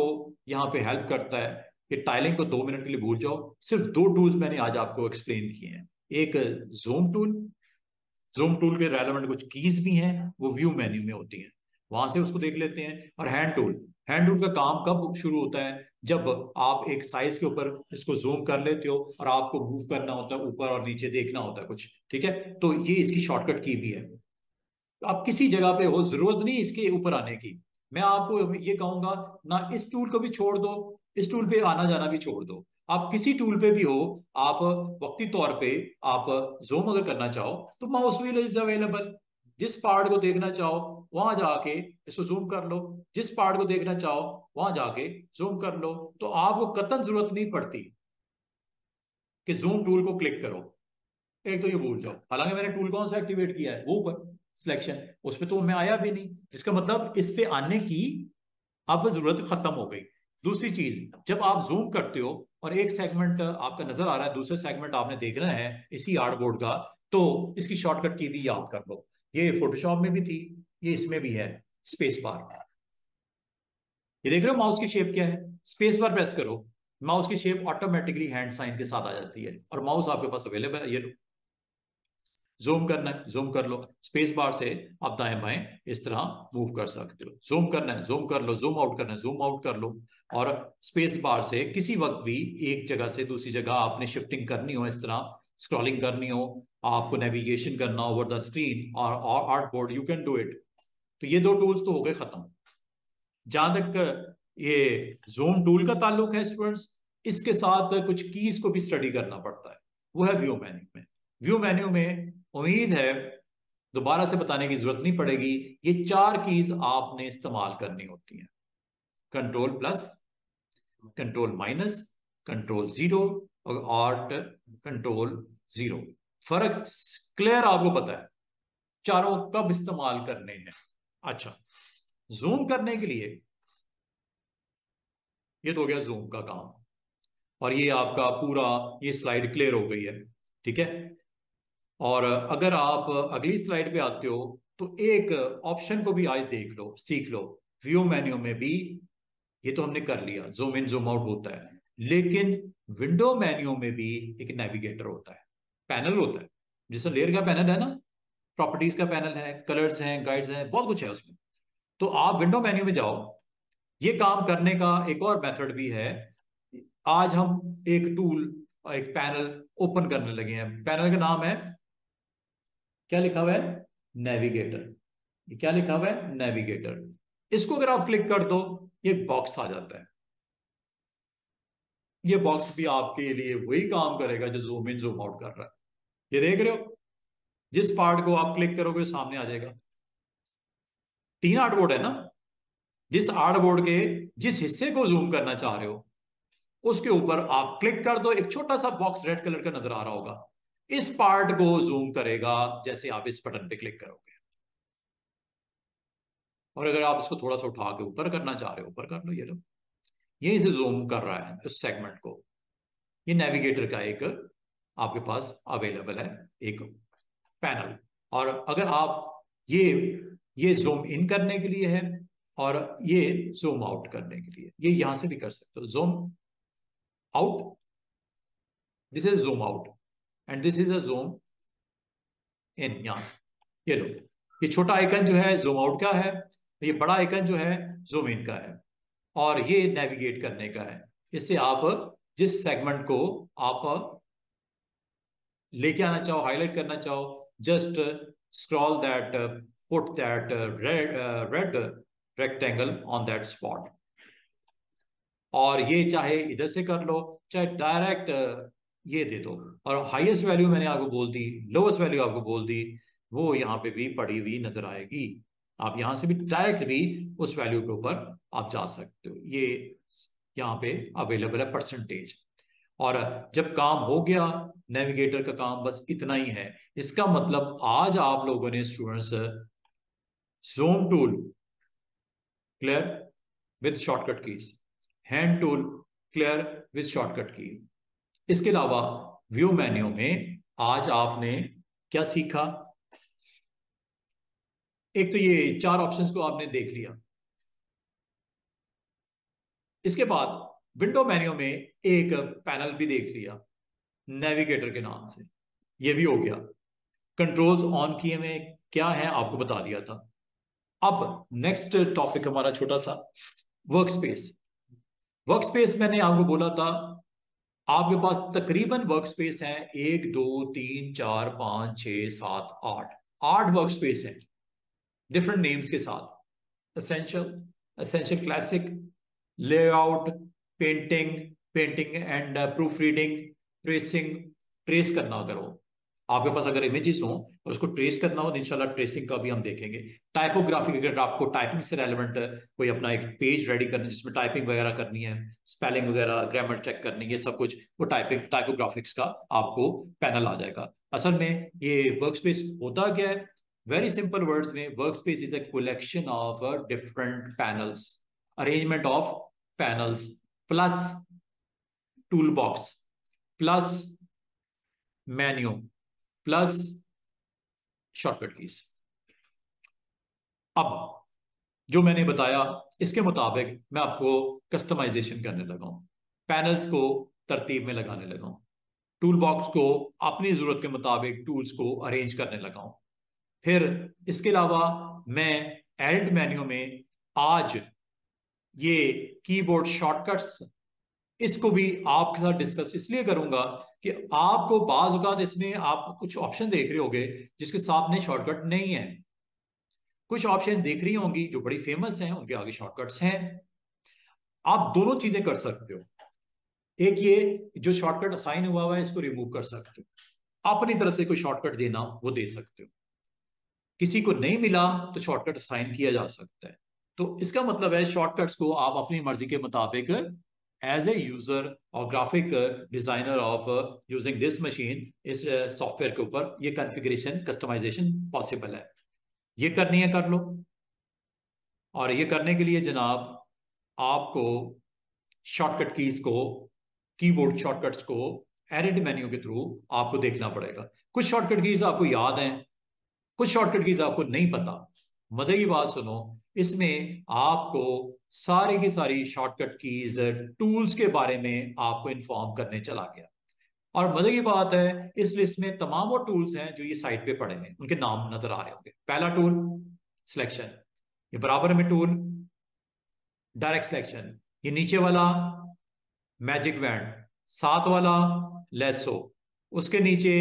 यहाँ पे हेल्प करता है कि टाइलिंग को 2 मिनट के लिए भूल जाओ। सिर्फ 2 टूल्स मैंने आज आपको एक्सप्लेन किए हैं, एक जूम टूल, जूम टूल के रेलेवेंट कुछ कीज भी हैं वो व्यू मेन्यू में होती हैं, वहां से उसको देख लेते हैं, और हैंड टूल, हैंड टूल का काम कब शुरू होता है जब आप एक साइज के ऊपर इसको जूम कर लेते हो और आपको मूव करना होता है, ऊपर और नीचे देखना होता है कुछ, ठीक है, तो ये इसकी शॉर्टकट की भी है। तो आप किसी जगह पे हो, जरूरत नहीं इसके ऊपर आने की, मैं आपको ये कहूंगा ना इस टूल को भी छोड़ दो, इस टूल पे आना जाना भी छोड़ दो, आप किसी टूल पे भी हो, आप वक्ती तौर पे आप जूम अगर करना चाहो तो माउस व्हील इज अवेलेबल, जिस पार्ट को देखना चाहो वहां जाके इसको जूम कर लो, जिस पार्ट को देखना चाहो वहां जाके जूम कर लो, तो आपको कतई जरूरत नहीं पड़ती कि जूम टूल को क्लिक करो, एक तो ये भूल जाओ। हालांकि मैंने टूल कौन सा एक्टिवेट किया है, वो ऊपर सिलेक्शन, उस पर तो मैं आया भी नहीं, इसका मतलब इस पे आने की आपको जरूरत खत्म हो गई। दूसरी चीज, जब आप जूम करते हो और एक सेगमेंट आपका नजर आ रहा है, दूसरा सेगमेंट आपने देखना है इसी आर्टबोर्ड का, तो इसकी शॉर्टकट की भी याद कर लो, ये फोटोशॉप में भी थी, ये इसमें भी है, स्पेस बार, ये देख रहे हो माउस की शेप क्या है, स्पेस बार प्रेस करो, माउस की शेप ऑटोमेटिकली हैंड साइन के साथ आ जाती है और माउस आपके पास अवेलेबल है। ये लो, जूम करना है जूम कर लो, स्पेस बार से आप दाएं बाएं इस तरह मूव कर सकते हो, जूम करना है जूम कर लो, जूम आउट करना है जूम आउट कर लो, और स्पेस बार से किसी वक्त भी एक जगह से दूसरी जगह आपने शिफ्टिंग करनी हो, इस तरह स्क्रॉलिंग करनी हो, आपको नेविगेशन करना ओवर द स्क्रीन और artboard, you can do it. तो ये 2 टूल्स तो हो गए खत्म। जहां तक ये जूम टूल का ताल्लुक है स्टूडेंट्स, इसके साथ कुछ कीज को भी स्टडी करना पड़ता है, वो है व्यू मेन्यू में। व्यू मेन्यू में उम्मीद है दोबारा से बताने की जरूरत नहीं पड़ेगी, ये 4 कीज आपने इस्तेमाल करनी होती है, कंट्रोल+, कंट्रोल-, कंट्रोल-0 और कंट्रोल-0। फर्क क्लियर आपको पता है, चारों कब इस्तेमाल करने हैं। अच्छा, जूम करने के लिए ये तो हो गया जूम का काम, और ये आपका पूरा ये स्लाइड क्लियर हो गई है, ठीक है। और अगर आप अगली स्लाइड पे आते हो तो एक ऑप्शन को भी आज देख लो, सीख लो, व्यू मेन्यू में भी ये तो हमने कर लिया, जूम इन जूम आउट होता है, लेकिन विंडो मेन्यू में भी एक नेविगेटर होता है, पैनल होता है, जिसमें लेयर का पैनल है ना, प्रॉपर्टीज का पैनल है, कलर्स हैं, गाइड्स हैं, बहुत कुछ है उसमें। तो आप विंडो मेन्यू में जाओ, ये काम करने का एक और मेथड भी है। आज हम एक टूल, एक पैनल ओपन करने लगे हैं, पैनल का नाम है, क्या लिखा हुआ है, नेविगेटर, ये क्या लिखा हुआ है, नेविगेटर। इसको अगर आप क्लिक कर दो ये बॉक्स आ जाता है, ये बॉक्स भी आपके लिए वही काम करेगा जो जूम इन जूम आउट कर रहा है। ये देख रहे हो, जिस पार्ट को आप क्लिक करोगे सामने आ जाएगा, 3 आर्टबोर्ड है ना, जिस आर्टबोर्ड के जिस हिस्से को जूम करना चाह रहे हो उसके ऊपर आप क्लिक कर दो, एक छोटा सा बॉक्स रेड कलर का नजर आ रहा होगा, इस पार्ट को जूम करेगा जैसे आप इस बटन पे क्लिक करोगे। और अगर आप इसको थोड़ा सा उठा के ऊपर करना चाह रहे हो ऊपर कर लो, ये लो, ये इसे जूम कर रहा है उस सेगमेंट को। ये नेविगेटर का एक आपके पास अवेलेबल है एक पैनल, और अगर आप ये जूम इन करने के लिए है और ये जूम आउट करने के लिए, ये यहां से भी कर सकते हो। Zoom out, this is zoom out and this is a zoom in. यहां से ये लो, ये छोटा आइकन जो है जूम आउट का है, ये बड़ा आइकन जो है जूम इन का है, और ये नेविगेट करने का है। इससे आप जिस सेगमेंट को आप लेके आना चाहो, हाईलाइट करना चाहो, just scroll that, put that red rectangle on that spot. और ये चाहे इधर से कर लो, चाहे डायरेक्ट ये दे दो। और हाईएस्ट वैल्यू मैंने आपको बोल दी, लोवेस्ट वैल्यू आपको बोल दी, वो यहाँ पे भी पड़ी हुई नजर आएगी। आप यहाँ से भी डायरेक्ट भी उस वैल्यू के ऊपर आप जा सकते हो। ये यहाँ पे अवेलेबल है परसेंटेज। और जब काम हो गया, नेविगेटर का काम बस इतना ही है। इसका मतलब आज आप लोगों ने students zoom tool clear with shortcut keys, hand tool clear with shortcut key, इसके अलावा व्यू मेन्यू में आज आपने क्या सीखा? एक तो ये चार ऑप्शंस को आपने देख लिया। इसके बाद विंडो मेन्यू में एक पैनल भी देख लिया नेविगेटर के नाम से, ये भी हो गया। कंट्रोल्स ऑन किए में क्या है आपको बता दिया था। अब नेक्स्ट टॉपिक हमारा छोटा सा वर्कस्पेस। वर्कस्पेस मैंने आपको बोला था आपके पास तकरीबन वर्कस्पेस है 1 2 3 4 5 6 7 8 वर्कस्पेस हैं डिफरेंट नेम्स के साथ। Essential classic, layout, painting and proofreading, tracing, trace करना करो आपके पास अगर इमेजेस हो और उसको ट्रेस करना हो तो इंशाल्लाह ट्रेसिंग का भी हम देखेंगे। टाइपोग्राफी, अगर आपको टाइपिंग से रेलेवेंट कोई अपना एक पेज रेडी करना है जिसमें टाइपिंग वगैरह करनी है, स्पेलिंग वगैरह, ग्रामर चेक करनी है, ये सब कुछ वो टाइपोग्राफिक्स का आपको पैनल आ जाएगा। असल में ये वर्कस्पेस होता क्या है? वेरी सिंपल वर्ड्स में, workspace is a collection of different panels, arrangement of panels plus tool box plus menu plus shortcut keys. अब जो मैंने बताया इसके मुताबिक मैं आपको कस्टमाइजेशन करने लगा हूं, पैनल्स को तरतीब में लगाने लगा हूं, टूल बॉक्स को अपनी जरूरत के मुताबिक टूल्स को अरेंज करने लगा हूं। फिर इसके अलावा मैं एडिट मेन्यू में आज ये कीबोर्ड शॉर्टकट्स, इसको भी आपके साथ डिस्कस इसलिए करूंगा कि आपको बाज़ औक़ात इसमें आप कुछ ऑप्शन देख रहे होंगे जिसके सामने शॉर्टकट नहीं है, कुछ ऑप्शन देख रही होंगी जो बड़ी फेमस हैं उनके आगे शॉर्टकट्स हैं। आप दोनों चीजें कर सकते हो, एक ये जो शॉर्टकट असाइन हुआ हुआ है इसको रिमूव कर सकते हो, अपनी तरफ से कोई शॉर्टकट देना वो दे सकते हो, किसी को नहीं मिला तो शॉर्टकट असाइन किया जा सकता है। तो इसका मतलब है शॉर्टकट्स को आप अपनी मर्जी के मुताबिक एज ए यूजर और graphic designer of using this machine, इस सॉफ्टवेयर के ऊपर ये कॉन्फ़िगरेशन कस्टमाइजेशन पॉसिबल है। ये करनी है कर लो, और ये करने के लिए जनाब आपको शॉर्टकट कीज को, कीबोर्ड शॉर्टकट्स को एडिट मेन्यू के थ्रू आपको देखना पड़ेगा। कुछ शॉर्टकट कीज आपको याद हैं, कुछ शॉर्टकट कीज आपको नहीं पता। मजे की बात सुनो, इसमें आपको सारी की सारी शॉर्टकट कीज टूल्स के बारे में आपको इन्फॉर्म करने चला गया। और मजे की बात है इस लिस्ट में तमाम वो टूल्स हैं जो ये साइट पे पड़े हैं, उनके नाम नजर आ रहे होंगे। पहला टूल सिलेक्शन, ये बराबर में टूल डायरेक्ट सिलेक्शन, ये नीचे वाला मैजिक बैंड, साथ वाला लेसो, उसके नीचे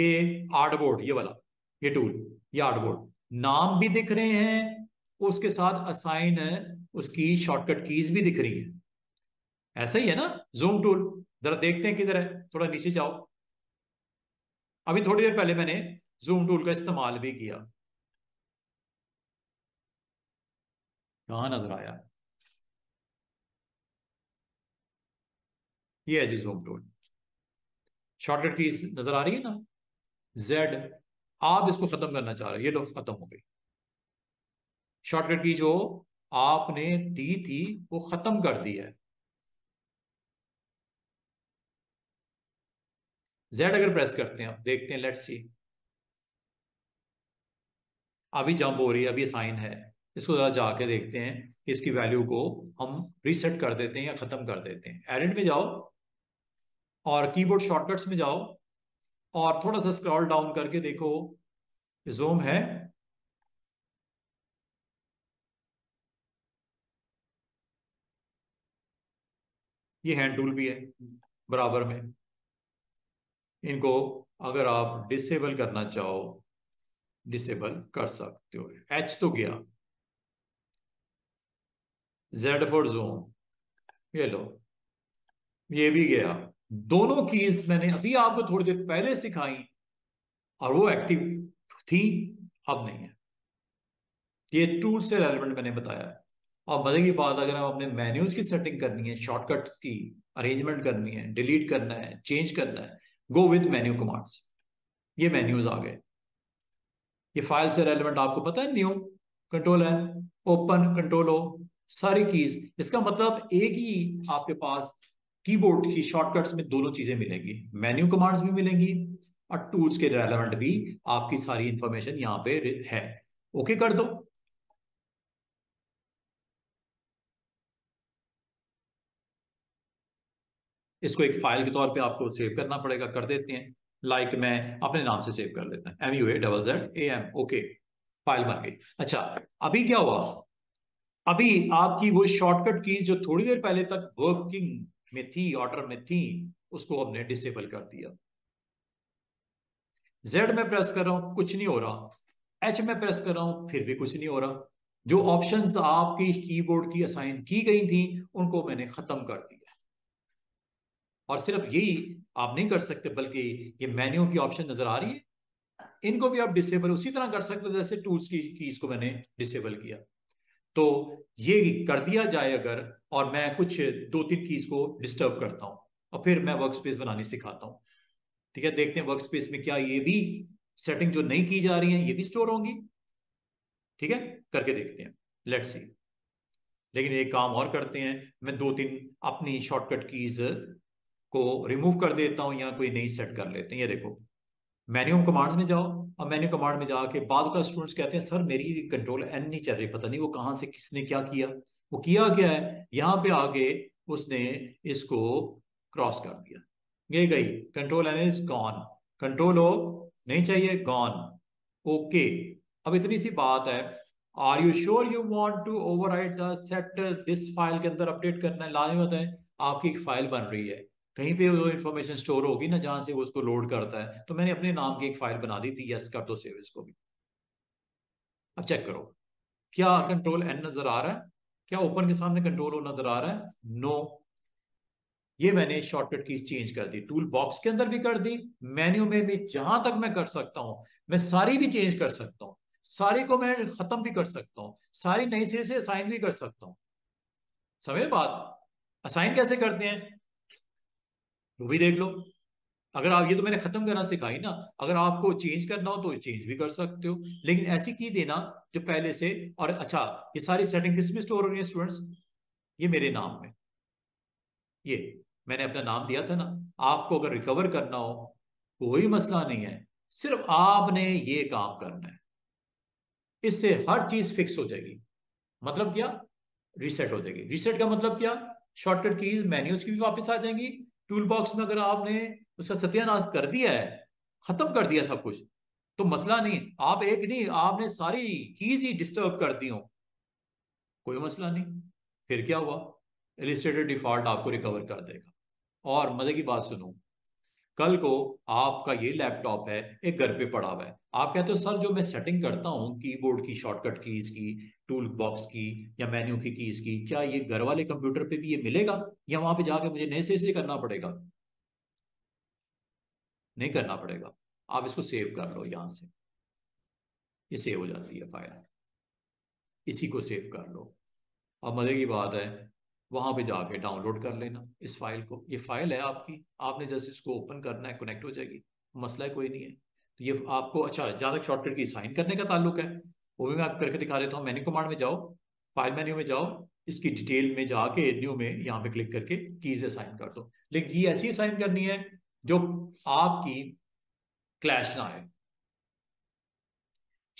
ये आर्टबोर्ड, ये वाला ये टूल, ये आर्टबोर्ड। नाम भी दिख रहे हैं, उसके साथ असाइन उसकी शॉर्टकट कीज भी दिख रही है। ऐसा ही है ना जूम टूल, जरा देखते हैं किधर है, थोड़ा नीचे जाओ। अभी थोड़ी देर पहले मैंने जूम टूल का इस्तेमाल भी किया, कहां नजर आया? ये है जी जूम टूल, शॉर्टकट कीज नजर आ रही है ना, जेड। आप इसको खत्म करना चाह रहे हो, ये लो खत्म हो गई शॉर्टकट की जो आपने दी थी वो खत्म कर दी है। Z अगर प्रेस करते हैं, आप देखते हैं, लेट्स सी, अभी जंप हो रही है, अभी साइन है। इसको जरा जाके देखते हैं, इसकी वैल्यू को हम रीसेट कर देते हैं या खत्म कर देते हैं। एडिट में जाओ और कीबोर्ड शॉर्टकट्स में जाओ और थोड़ा सा स्क्रॉल डाउन करके देखो, ज़ूम है, ये हैंड टूल भी है बराबर में। इनको अगर आप डिसेबल करना चाहो डिसेबल कर सकते हो। H तो गया, Z फॉर ज़ूम, ये लो, ये भी गया। दोनों कीज मैंने अभी आपको थोड़ी देर पहले सिखाई और वो एक्टिव थी, अब नहीं है। ये टूल से रेलेवेंट मैंने बताया है। और मजे की बात, अगर हम अपने मेन्यूज की सेटिंग करनी है, शॉर्टकट्स की अरेंजमेंट करनी है, डिलीट करना है, चेंज करना है, गो विद मेन्यू कमांड्स। ये मेन्यूज आ गए। ये फाइल से रेलेवेंट आपको पता है, new, control N, open, control O, सारी कीज। इसका मतलब एक ही आपके पास कीबोर्ड की शॉर्टकट्स में दोनों चीजें मिलेंगी, मेन्यू कमांड्स भी मिलेंगी और टूल्स के रेलेवेंट भी। आपकी सारी इंफॉर्मेशन यहां पे है। ओके कर दो। इसको एक फाइल के तौर पे आपको सेव करना पड़ेगा, कर देते हैं। लाइक मैं अपने नाम से सेव कर लेता हूं, MUAZZAM। ओके, फाइल बन गई। अच्छा, अभी क्या हुआ? अभी आपकी वो शॉर्टकट कीज जो थोड़ी देर पहले तक वर्किंग में थी, ऑर्डर में थी, उसको हमने डिसेबल कर दिया। Z में प्रेस कर रहा हूं, कुछ नहीं हो रहा। H में प्रेस कर रहा हूं, फिर भी कुछ नहीं हो रहा। जो ऑप्शंस आपकी कीबोर्ड की असाइन की गई थी उनको मैंने खत्म कर दिया। और सिर्फ यही आप नहीं कर सकते, बल्कि ये मेन्यू की ऑप्शन नजर आ रही है, इनको भी आप डिसेबल उसी तरह कर सकते हो जैसे टूल्स की कीज को मैंने डिसेबल किया। तो ये कर दिया जाए अगर, और मैं कुछ 2-3 कीज को डिस्टर्ब करता हूँ और फिर मैं वर्क स्पेस बनानी सिखाता हूँ। ठीक है, देखते हैं वर्क स्पेस में क्या ये भी सेटिंग जो नहीं की जा रही है ये भी स्टोर होंगी। ठीक है, करके देखते हैं, लेट्स सी। लेकिन एक काम और करते हैं, मैं 2-3 अपनी शॉर्टकट कीज को रिमूव कर देता हूं या कोई नई सेट कर लेते हैं। ये देखो, मेन्यू कमांड में जाओ और मेन्यू कमांड में जाके बाद का स्टूडेंट्स कहते हैं सर मेरी कंट्रोल N नहीं चल रही, पता नहीं वो कहां से किसने क्या किया। वो किया क्या है, यहाँ पे आके उसने इसको क्रॉस कर दिया, ये गई, control N is gone, control O नहीं चाहिए, गॉन। ओके, अब इतनी सी बात है। Are you sure you want to overwrite the set, this file के अंदर अपडेट करना है। लाजमी होता है, आपकी एक फाइल बन रही है, कहीं पे वो इन्फॉर्मेशन स्टोर होगी ना जहां से वो उसको लोड करता है। तो मैंने अपने नाम की एक फाइल बना दी थी, यस कर दो सेव इसको भी। अब चेक करो, क्या कंट्रोल N नजर आ रहा है, क्या ओपन के सामने कंट्रोल O नजर आ रहा है? नो। ये मैंने शॉर्टकट कीज चेंज कर दी, टूल बॉक्स के अंदर भी कर दी, मेन्यू में भी, जहां तक मैं कर सकता हूं। मैं सारी भी चेंज कर सकता हूं, सारी को मैं खत्म भी कर सकता हूं, सारी नई से असाइन भी कर सकता हूं। समझ बात? असाइन कैसे करते हैं वो भी देख लो। अगर आप, ये तो मैंने खत्म करना सिखाई ना, अगर आपको चेंज करना हो तो चेंज भी कर सकते हो, लेकिन ऐसी की देना जो पहले से। और अच्छा, ये सारी सेटिंग किसमें स्टोर हो रही है स्टूडेंट्स? ये मेरे नाम में, ये मैंने अपना नाम दिया था ना। आपको अगर रिकवर करना हो कोई मसला नहीं है, सिर्फ आपने ये काम करना है, इससे हर चीज फिक्स हो जाएगी। मतलब क्या? रीसेट हो जाएगी। रीसेट का मतलब क्या? शॉर्टकट कीज मेन्यूज की भी वापस आ जाएंगी। टूल बॉक्स में अगर आपने उसका सत्यानाश कर दिया है, खत्म कर दिया सब कुछ, तो मसला नहीं। आप एक नहीं, आपने सारी कीज ही डिस्टर्ब कर दी हो, कोई मसला नहीं। फिर क्या हुआ? इलिस्ट्रेटर डिफॉल्ट आपको रिकवर कर देगा। और मजे की बात सुनो, कल को आपका ये लैपटॉप है, एक घर पे पड़ा हुआ है, आप कहते हो सर जो मैं सेटिंग करता हूँ कीबोर्ड की शॉर्टकट कीज की, टूल बॉक्स की या मेन्यू की कीज की, क्या ये घर वाले कंप्यूटर पे भी ये मिलेगा या वहां पे जाके मुझे नए से करना पड़ेगा? नहीं करना पड़ेगा। आप इसको सेव कर लो, यहां से ये सेव हो जाती है फाइल, इसी को सेव कर लो। अब मजे की बात है, वहां पे जाके डाउनलोड कर लेना इस फाइल को। ये फाइल है आपकी, आपने जैसे इसको ओपन करना है कनेक्ट हो जाएगी, मसला कोई नहीं है। तो ये आपको, अच्छा, जहाँ तक शॉर्टकट की साइन करने का ताल्लुक है वो भी मैं आप करके दिखा देता हूँ। मेन्यू कमांड में जाओ, फाइल मेन्यू में जाओ, इसकी डिटेल में जाके न्यू में यहाँ पे क्लिक करके कीज असाइन कर दो। लेकिन ये ऐसी असाइन करनी है जो आपकी क्लैश ना आए।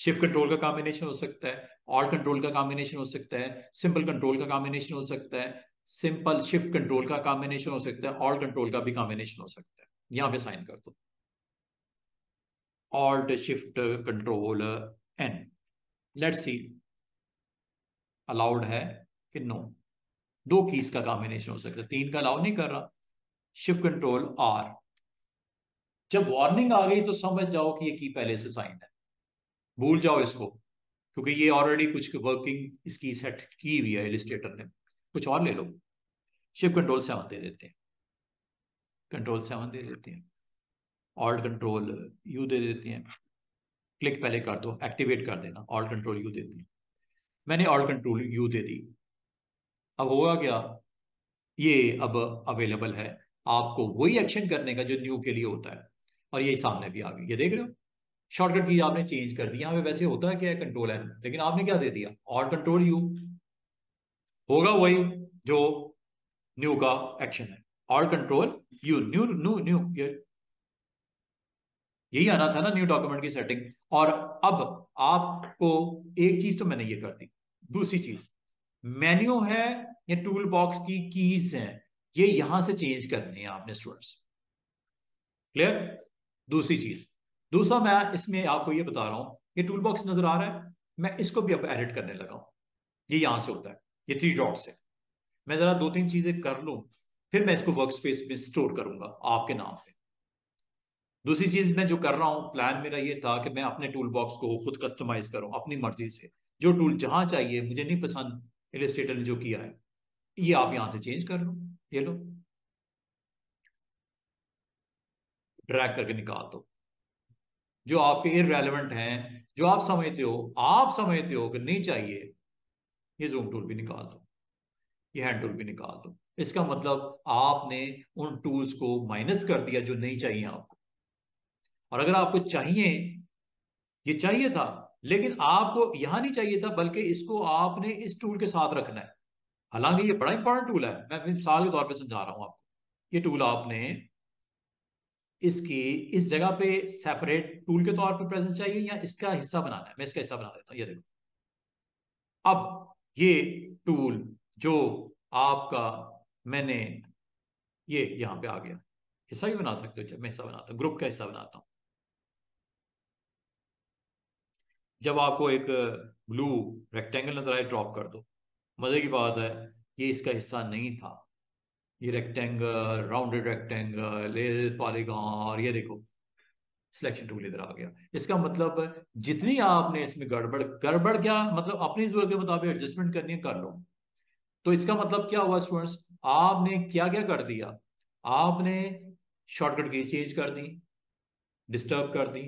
शिफ्ट कंट्रोल का कॉम्बिनेशन हो सकता है, ऑल्ट कंट्रोल का कॉम्बिनेशन हो सकता है, सिंपल कंट्रोल का कॉम्बिनेशन हो सकता है, सिंपल शिफ्ट कंट्रोल का कॉम्बिनेशन हो सकता है, ऑल्ट कंट्रोल का भी कॉम्बिनेशन हो सकता है। यहाँ पे साइन कर दो alt shift control N. Let's see allowed है कि नो। दो कीज का कॉम्बिनेशन हो सकता है, तीन का अलाउ नहीं कर रहा। Shift control R. जब वार्निंग आ गई तो समझ जाओ कि ये की पहले से साइन है, भूल जाओ इसको, क्योंकि ये ऑलरेडी कुछ वर्किंग इसकी सेट की हुई है इलस्ट्रेटर ने। कुछ और ले लो, शिफ्ट कंट्रोल 7 दे देते हैं, कंट्रोल 7 दे देते हैं, ऑल्ट कंट्रोल यू दे देते हैं। क्लिक पहले कर दो, एक्टिवेट कर देना, ऑल्ट कंट्रोल यू देते हैं। मैंने ऑल्ट कंट्रोल यू दे दी। अब होगा क्या, ये अब अवेलेबल है, आपको वही एक्शन करने का जो न्यू के लिए होता है। और ये सामने भी आ गई, ये देख रहे हो, शॉर्टकट की आपने चेंज कर दी। यहाँ पे वैसे होता है क्या है कंट्रोल एन, लेकिन आपने क्या दे दिया ऑल्ट कंट्रोल यू, होगा वही जो न्यू का एक्शन है। Alt control U, new new new, यही आना था ना न्यू डॉक्यूमेंट की सेटिंग। और अब आपको एक चीज तो मैंने ये कर दी, दूसरी चीज मेन्यू है या टूल बॉक्स की कीज हैं, ये यहां से चेंज करनी है आपने स्टूडेंट्स, क्लियर। दूसरी चीज, दूसरा मैं इसमें आपको ये बता रहा हूं, ये टूल बॉक्स नजर आ रहा है, मैं इसको भी अब एडिट करने लगा हूं। ये यहां से होता है, ये 3 डॉट्स है। मैं जरा 2-3 चीजें कर लूं, फिर मैं इसको वर्क स्पेस में स्टोर करूंगा आपके नाम पे। दूसरी चीज मैं जो कर रहा हूं, प्लान मेरा ये था कि मैं अपने टूल बॉक्स को खुद कस्टमाइज करूं अपनी मर्जी से, जो टूल जहां चाहिए। मुझे नहीं पसंद इलस्ट्रेटर ने जो किया है, ये आप यहां से चेंज कर लो, ये लो, ड्रैग करके निकाल दो। जो आपके इररेलेवेंट हैं, जो आप समझते हो कि नहीं चाहिए, ये जूम टूल भी निकाल दो, ये हैंड टूल भी निकाल दो। इसका मतलब आपने उन टूल्स को माइनस कर दिया जो नहीं चाहिए आपको। और अगर आपको चाहिए, ये चाहिए था लेकिन आपको यहां नहीं चाहिए था, बल्कि इसको आपने इस टूल के साथ रखना है। हालांकि ये बड़ा इंपॉर्टेंट टूल है, मैं मिसाल के तौर पे समझा रहा हूं आपको। ये टूल आपने इसकी इस जगह पे सेपरेट टूल के तौर पे प्रेजेंस चाहिए या इसका हिस्सा बनाना है। मैं इसका हिस्सा बना देता हूं, ये देखो। अब ये टूल जो आपका, मैंने ये यहां पे आ गया, हिस्सा भी बना सकते हो। जब मैं हिस्सा बनाता हूँ, ग्रुप का हिस्सा बनाता हूँ। जब आपको एक ब्लू रेक्टेंगल नजर आए, ड्रॉप कर दो। मजे की बात है, ये इसका हिस्सा नहीं था। ये रेक्टेंगल, राउंडेड रेक्टेंगल, पॉलीगॉन, और ये देखो सिलेक्शन टूल इधर आ गया। इसका मतलब जितनी आपने इसमें गड़बड़ क्या मतलब अपनी जरूरत के मुताबिक एडजस्टमेंट करनी है, कर लो। तो इसका मतलब क्या हुआ स्टूडेंट्स, आपने क्या क्या कर दिया, आपने शॉर्टकट की चेंज कर दी, डिस्टर्ब कर दी,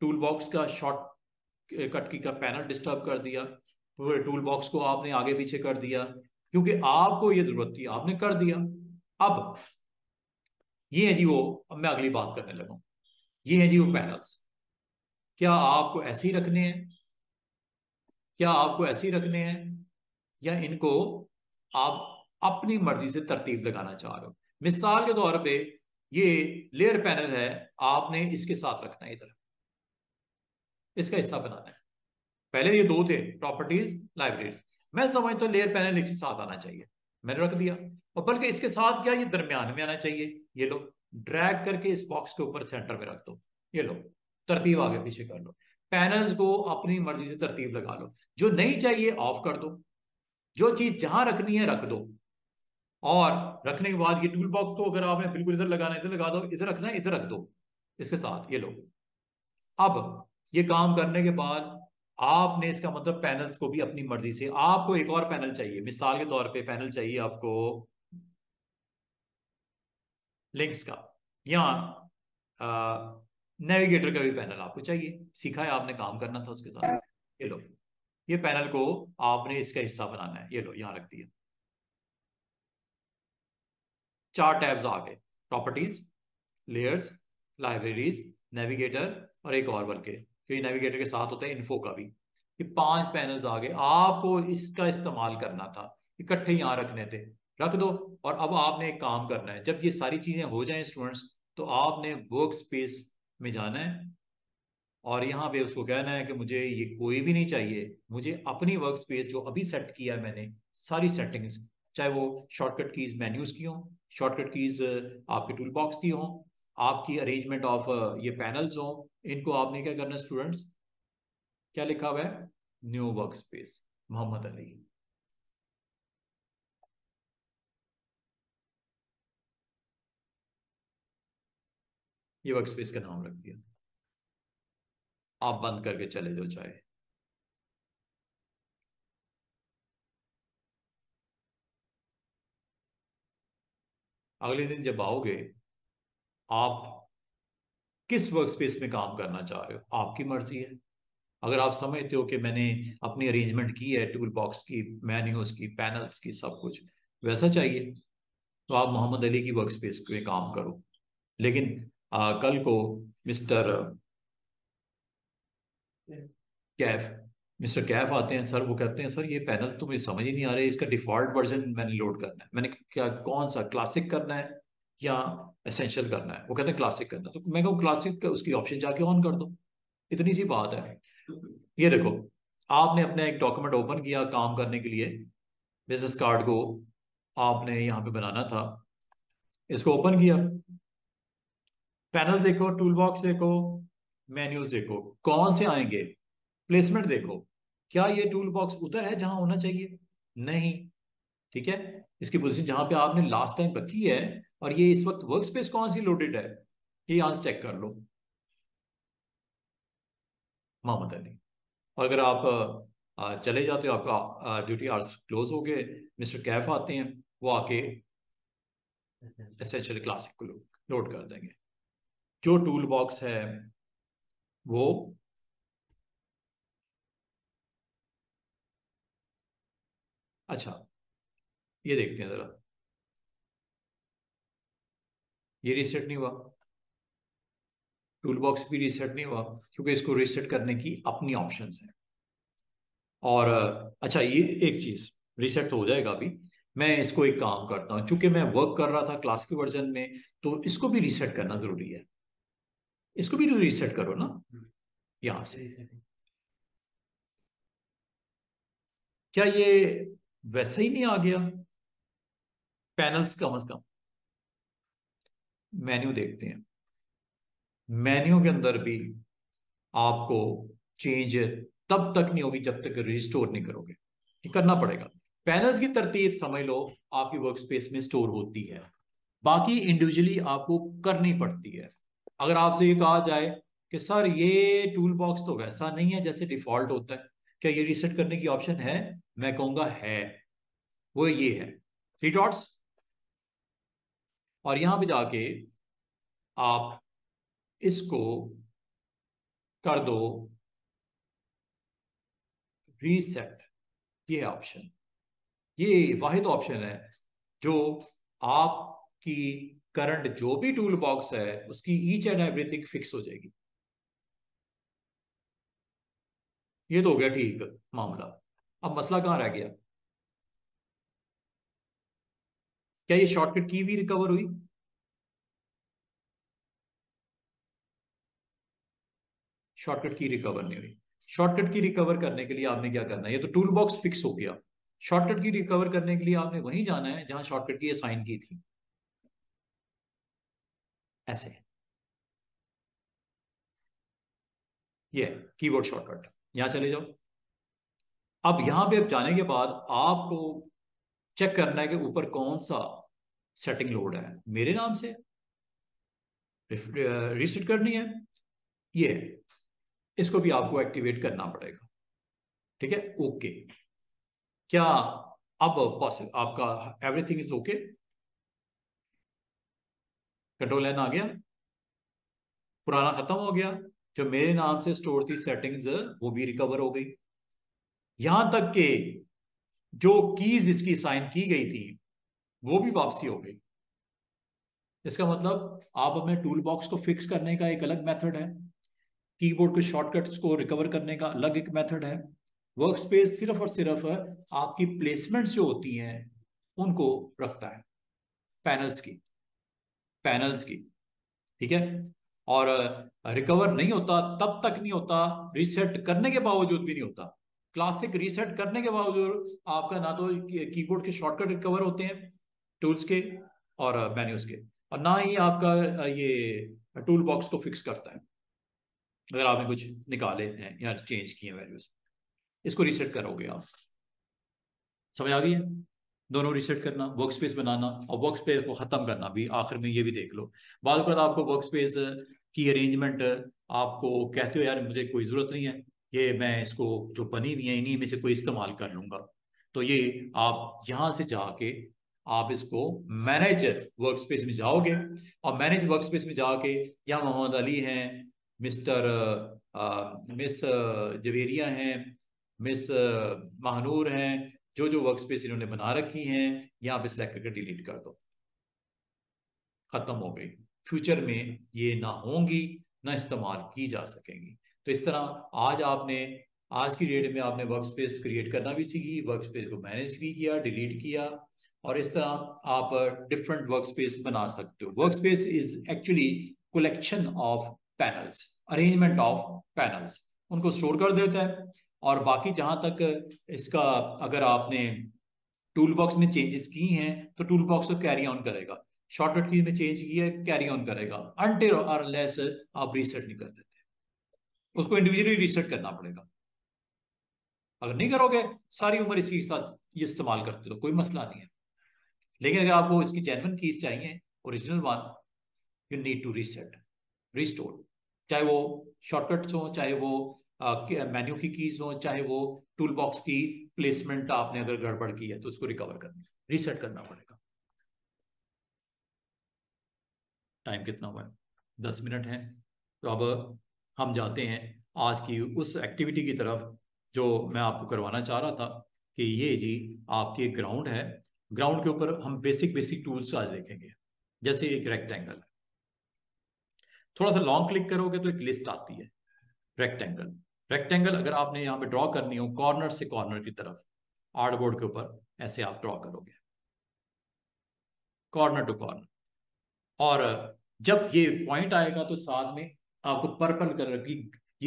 टूल बॉक्स का शॉर्टकट की का पैनल डिस्टर्ब कर दिया, पूरे टूल बॉक्स को आपने आगे पीछे कर दिया, क्योंकि आपको ये जरूरत थी, आपने कर दिया। अब ये है जी वो, अब मैं अगली बात करने लगा हूं, ये है जी वो पैनल्स। क्या आपको ऐसे ही रखने हैं, क्या आपको ऐसे ही रखने हैं, या इनको आप अपनी मर्जी से तरतीब लगाना चाह रहे हो। मिसाल के तौर पे ये लेयर पैनल है, आपने इसके साथ रखना है, इधर इसका हिस्सा बनाना है। पहले ये 2 थे, प्रॉपर्टीज, लाइब्रेरीज। मैं समझता हूं लेयर पैनल इसके साथ आना चाहिए, मैंने रख दिया। और बल्कि इसके साथ क्या, ये दरमियान में आना चाहिए। ये लो, ड्रैग करके इस बॉक्स के ऊपर सेंटर में रख दो, ये लो, तरतीब आगे पीछे कर लो। पैनल्स को अपनी मर्जी से तरतीब लगा लो। जो नहीं चाहिए ऑफ कर दो, जो चीज जहां रखनी है रख दो। और रखने के बाद ये टूल बॉक्स को अगर आपने बिल्कुल इधर लगाना, इधर लगा दो, इधर रखना, इधर रख दो इसके साथ, ये लो। अब ये काम करने के बाद आपने इसका मतलब पैनल्स को भी अपनी मर्जी से, आपको एक और पैनल चाहिए, मिसाल के तौर पे पैनल चाहिए आपको लिंक्स का, या नेविगेटर का भी पैनल आपको चाहिए, सीखा है आपने, काम करना था उसके साथ। ये लो, ये पैनल को आपने इसका हिस्सा बनाना है, ये लो, यहां रख दिया। 4 टैब्स आ गए, प्रॉपर्टीज, लेयर्स, लाइब्रेरीज, नेविगेटर और एक और, बल्कि नेविगेटर के साथ होता है इन्फो का भी, ये 5 पैनल्स आ गए। आपको इसका इस्तेमाल करना था, इकट्ठे यहाँ रखने थे, रख दो। और अब आपने एक काम करना है, जब ये सारी चीजें हो जाएं स्टूडेंट्स, तो आपने वर्क स्पेस में जाना है और यहाँ पे उसको कहना है कि मुझे ये कोई भी नहीं चाहिए, मुझे अपनी वर्क स्पेस जो अभी सेट किया है मैंने, सारी सेटिंग्स, चाहे वो शॉर्टकट कीज मेन्यूज की हों, शॉर्टकट कीज आपके टूल बॉक्स की हों, आपकी अरेंजमेंट ऑफ ये पैनल्स हों, इनको आपने क्या करना है स्टूडेंट्स, क्या लिखा हुआ है, new work space Mohammad Ali. ये वर्क स्पेस का नाम रख दिया। आप बंद करके चले जाओ चाहे। अगले दिन जब आओगे, आप किस वर्क स्पेस में काम करना चाह रहे हो, आपकी मर्जी है। अगर आप समझते हो कि मैंने अपनी अरेंजमेंट की है टूल बॉक्स की, मेन्यूज की, पैनल्स की, सब कुछ वैसा चाहिए, तो आप मोहम्मद अली की वर्क स्पेस में काम करो। लेकिन कल को मिस्टर कैफ आते हैं, सर वो कहते हैं सर ये पैनल तो मुझे समझ ही नहीं आ रहा है, इसका डिफॉल्ट वर्जन मैंने लोड करना है, मैंने क्या कौन सा क्लासिक करना है या एसेंशियल करना है, वो कहते हैं क्लासिक करना है। तो मैं कहूँ क्लासिक उसकी ऑप्शन जाके ऑन कर दो, इतनी सी बात है। ये देखो आपने अपना एक डॉक्यूमेंट ओपन किया काम करने के लिए, बिजनेस कार्ड को आपने यहाँ पे बनाना था, इसको ओपन किया, पैनल देखो, टूल बॉक्स देखो, मेन्यूज देखो, कौन से आएंगे, प्लेसमेंट देखो, क्या ये टूल बॉक्स उधर है जहां होना चाहिए, नहीं, ठीक है, इसकी पोजीशन जहां पे आपने लास्ट टाइम रखी है, और ये इस वक्त वर्क स्पेस कौन सी लोडेड है, ये यहां से चेक कर लो, मोहम्मद अली। और अगर आप चले जाते हो, आपका ड्यूटी आवर्स क्लोज हो गए, मिस्टर कैफ आते हैं, वो आके एसेंशियल क्लासिक को लोड कर देंगे। जो टूल बॉक्स है वो अच्छा, ये देखते हैं जरा, ये रीसेट नहीं हुआ, टूल बॉक्स भी रीसेट नहीं हुआ, क्योंकि इसको रीसेट करने की अपनी ऑप्शंस हैं। और अच्छा ये एक चीज रीसेट तो हो जाएगा अभी, मैं इसको एक काम करता हूँ, चूंकि मैं वर्क कर रहा था क्लासिक वर्जन में, तो इसको भी रीसेट करना जरूरी है, इसको भी रीसेट करो ना यहां से। क्या ये वैसे ही नहीं आ गया, पैनल्स कम से कम, मेन्यू देखते हैं, मेन्यू के अंदर भी आपको चेंज तब तक नहीं होगी जब तक रिस्टोर नहीं करोगे, ये करना पड़ेगा। पैनल्स की तरतीब समझ लो आपकी वर्क स्पेस में स्टोर होती है, बाकी इंडिविजुअली आपको करनी पड़ती है। अगर आपसे ये कहा जाए कि सर ये टूल बॉक्स तो वैसा नहीं है जैसे डिफॉल्ट होता है, क्या ये रीसेट करने की ऑप्शन है, मैं कहूंगा है, वो ये है, 3 डॉट्स, और यहां पे जाके आप इसको कर दो रीसेट, ये ऑप्शन, ये वाहिद ऑप्शन है जो आपकी करंट जो भी टूल बॉक्स है उसकी ईच एंड एवरीथिंग फिक्स हो जाएगी। ये तो हो गया ठीक मामला, अब मसला कहां रह गया, क्या ये शॉर्टकट की भी रिकवर हुई, शॉर्टकट की रिकवर नहीं हुई। शॉर्टकट की रिकवर करने के लिए आपने क्या करना है, ये तो टूल बॉक्स फिक्स हो गया, शॉर्टकट की रिकवर करने के लिए आपने वहीं जाना है जहां शॉर्टकट की असाइन की थी, ऐसे ये कीबोर्ड शॉर्टकट, यहां चले जाओ। अब यहां पे जाने के बाद आपको चेक करना है कि ऊपर कौन सा सेटिंग लोड है, मेरे नाम से रीसेट करनी है, ये इसको भी आपको एक्टिवेट करना पड़ेगा, ठीक है, ओके। क्या अब पॉसिबल, आपका everything is okay, control N आ गया, पुराना खत्म हो गया, जो मेरे नाम से स्टोर थी सेटिंग्स वो भी रिकवर हो गई, यहां तक के जो कीज इसकी साइन की गई थी वो भी वापसी हो गई। इसका मतलब आप अपने टूल बॉक्स को फिक्स करने का एक अलग मेथड है, कीबोर्ड के शॉर्टकट्स को रिकवर करने का अलग एक मेथड है, वर्क स्पेस सिर्फ और सिर्फ आपकी प्लेसमेंट्स जो होती हैं उनको रखता है, पैनल्स की, ठीक है। और रिकवर नहीं होता, तब तक नहीं होता, रीसेट करने के बावजूद भी नहीं होता। क्लासिक रीसेट करने के बावजूद आपका ना तो कीबोर्ड के शॉर्टकट रिकवर होते हैं टूल्स के और मेन्यूज के, और ना ही आपका ये टूल बॉक्स को फिक्स करता है। अगर आपने कुछ निकाले हैं या चेंज किए वैल्यूज, इसको रीसेट करोगे आप। समझ आ गई है? दोनों रीसेट करना, वर्क स्पेस बनाना और वर्क स्पेस को खत्म करना भी, आखिर में ये भी देख लो। बाद में आपको वर्क स्पेस की अरेंजमेंट, आपको कहते हो यार मुझे कोई जरूरत नहीं है, ये मैं इसको जो बनी हुई है इन्हीं में से कोई इस्तेमाल कर लूंगा, तो ये आप यहाँ से जाके आप इसको मैनेज वर्क स्पेस में जाओगे, और मैनेज वर्क स्पेस में जाके यहाँ मोहम्मद अली हैं, मिस जवेरिया हैं, मिस महानूर हैं, जो जो वर्क स्पेस इन्होंने बना रखी हैं, यहाँ पे सेलेक्ट करके डिलीट कर दो, खत्म हो गई। फ्यूचर में ये ना होंगी, ना इस्तेमाल की जा सकेंगी। तो इस तरह आज की डेट में आपने वर्क स्पेस क्रिएट करना भी सीखी, वर्क स्पेस को मैनेज भी किया, डिलीट किया, और इस तरह आप डिफरेंट वर्क स्पेस बना सकते हो। Work space is actually collection of panels, arrangement of panels, उनको स्टोर कर देता है। और बाकी जहां तक इसका, अगर आपने टूल बॉक्स में चेंजेस की हैं तो टूल बॉक्स को कैरी ऑन करेगा, शॉर्टकट की में चेंज किया कैरी ऑन करेगा, अनटिल और लेस आप रीसेट नहीं कर देते, उसको इंडिविजुअली रीसेट करना पड़ेगा। अगर नहीं करोगे सारी उम्र इसके साथ ये इस्तेमाल करते हो, कोई मसला नहीं है। लेकिन अगर आपको इसकी जेन्युइन कीज चाहिए, original one, you need to reset, restore, चाहे वो शॉर्टकट्स हो, चाहे वो मेन्यू की कीज हो, चाहे वो टूल बॉक्स की प्लेसमेंट आपने अगर गड़बड़ की है तो उसको रिकवर करना, रीसेट करना पड़ेगा। टाइम कितना हुआ है? 10 मिनट है। तो अब हम जाते हैं आज की उस एक्टिविटी की तरफ जो मैं आपको करवाना चाह रहा था, कि ये जी आपके ग्राउंड है, ग्राउंड के ऊपर हम बेसिक टूल्स आज देखेंगे। जैसे एक रेक्टेंगल है, थोड़ा सा लॉन्ग क्लिक करोगे तो एक लिस्ट आती है, रेक्टेंगल अगर आपने यहाँ पे ड्रॉ करनी हो कॉर्नर से कॉर्नर की तरफ आर्टबोर्ड के ऊपर ऐसे आप ड्रॉ करोगे कॉर्नर टू कॉर्नर, और जब ये पॉइंट आएगा तो साथ में आपको पर्पल कलर की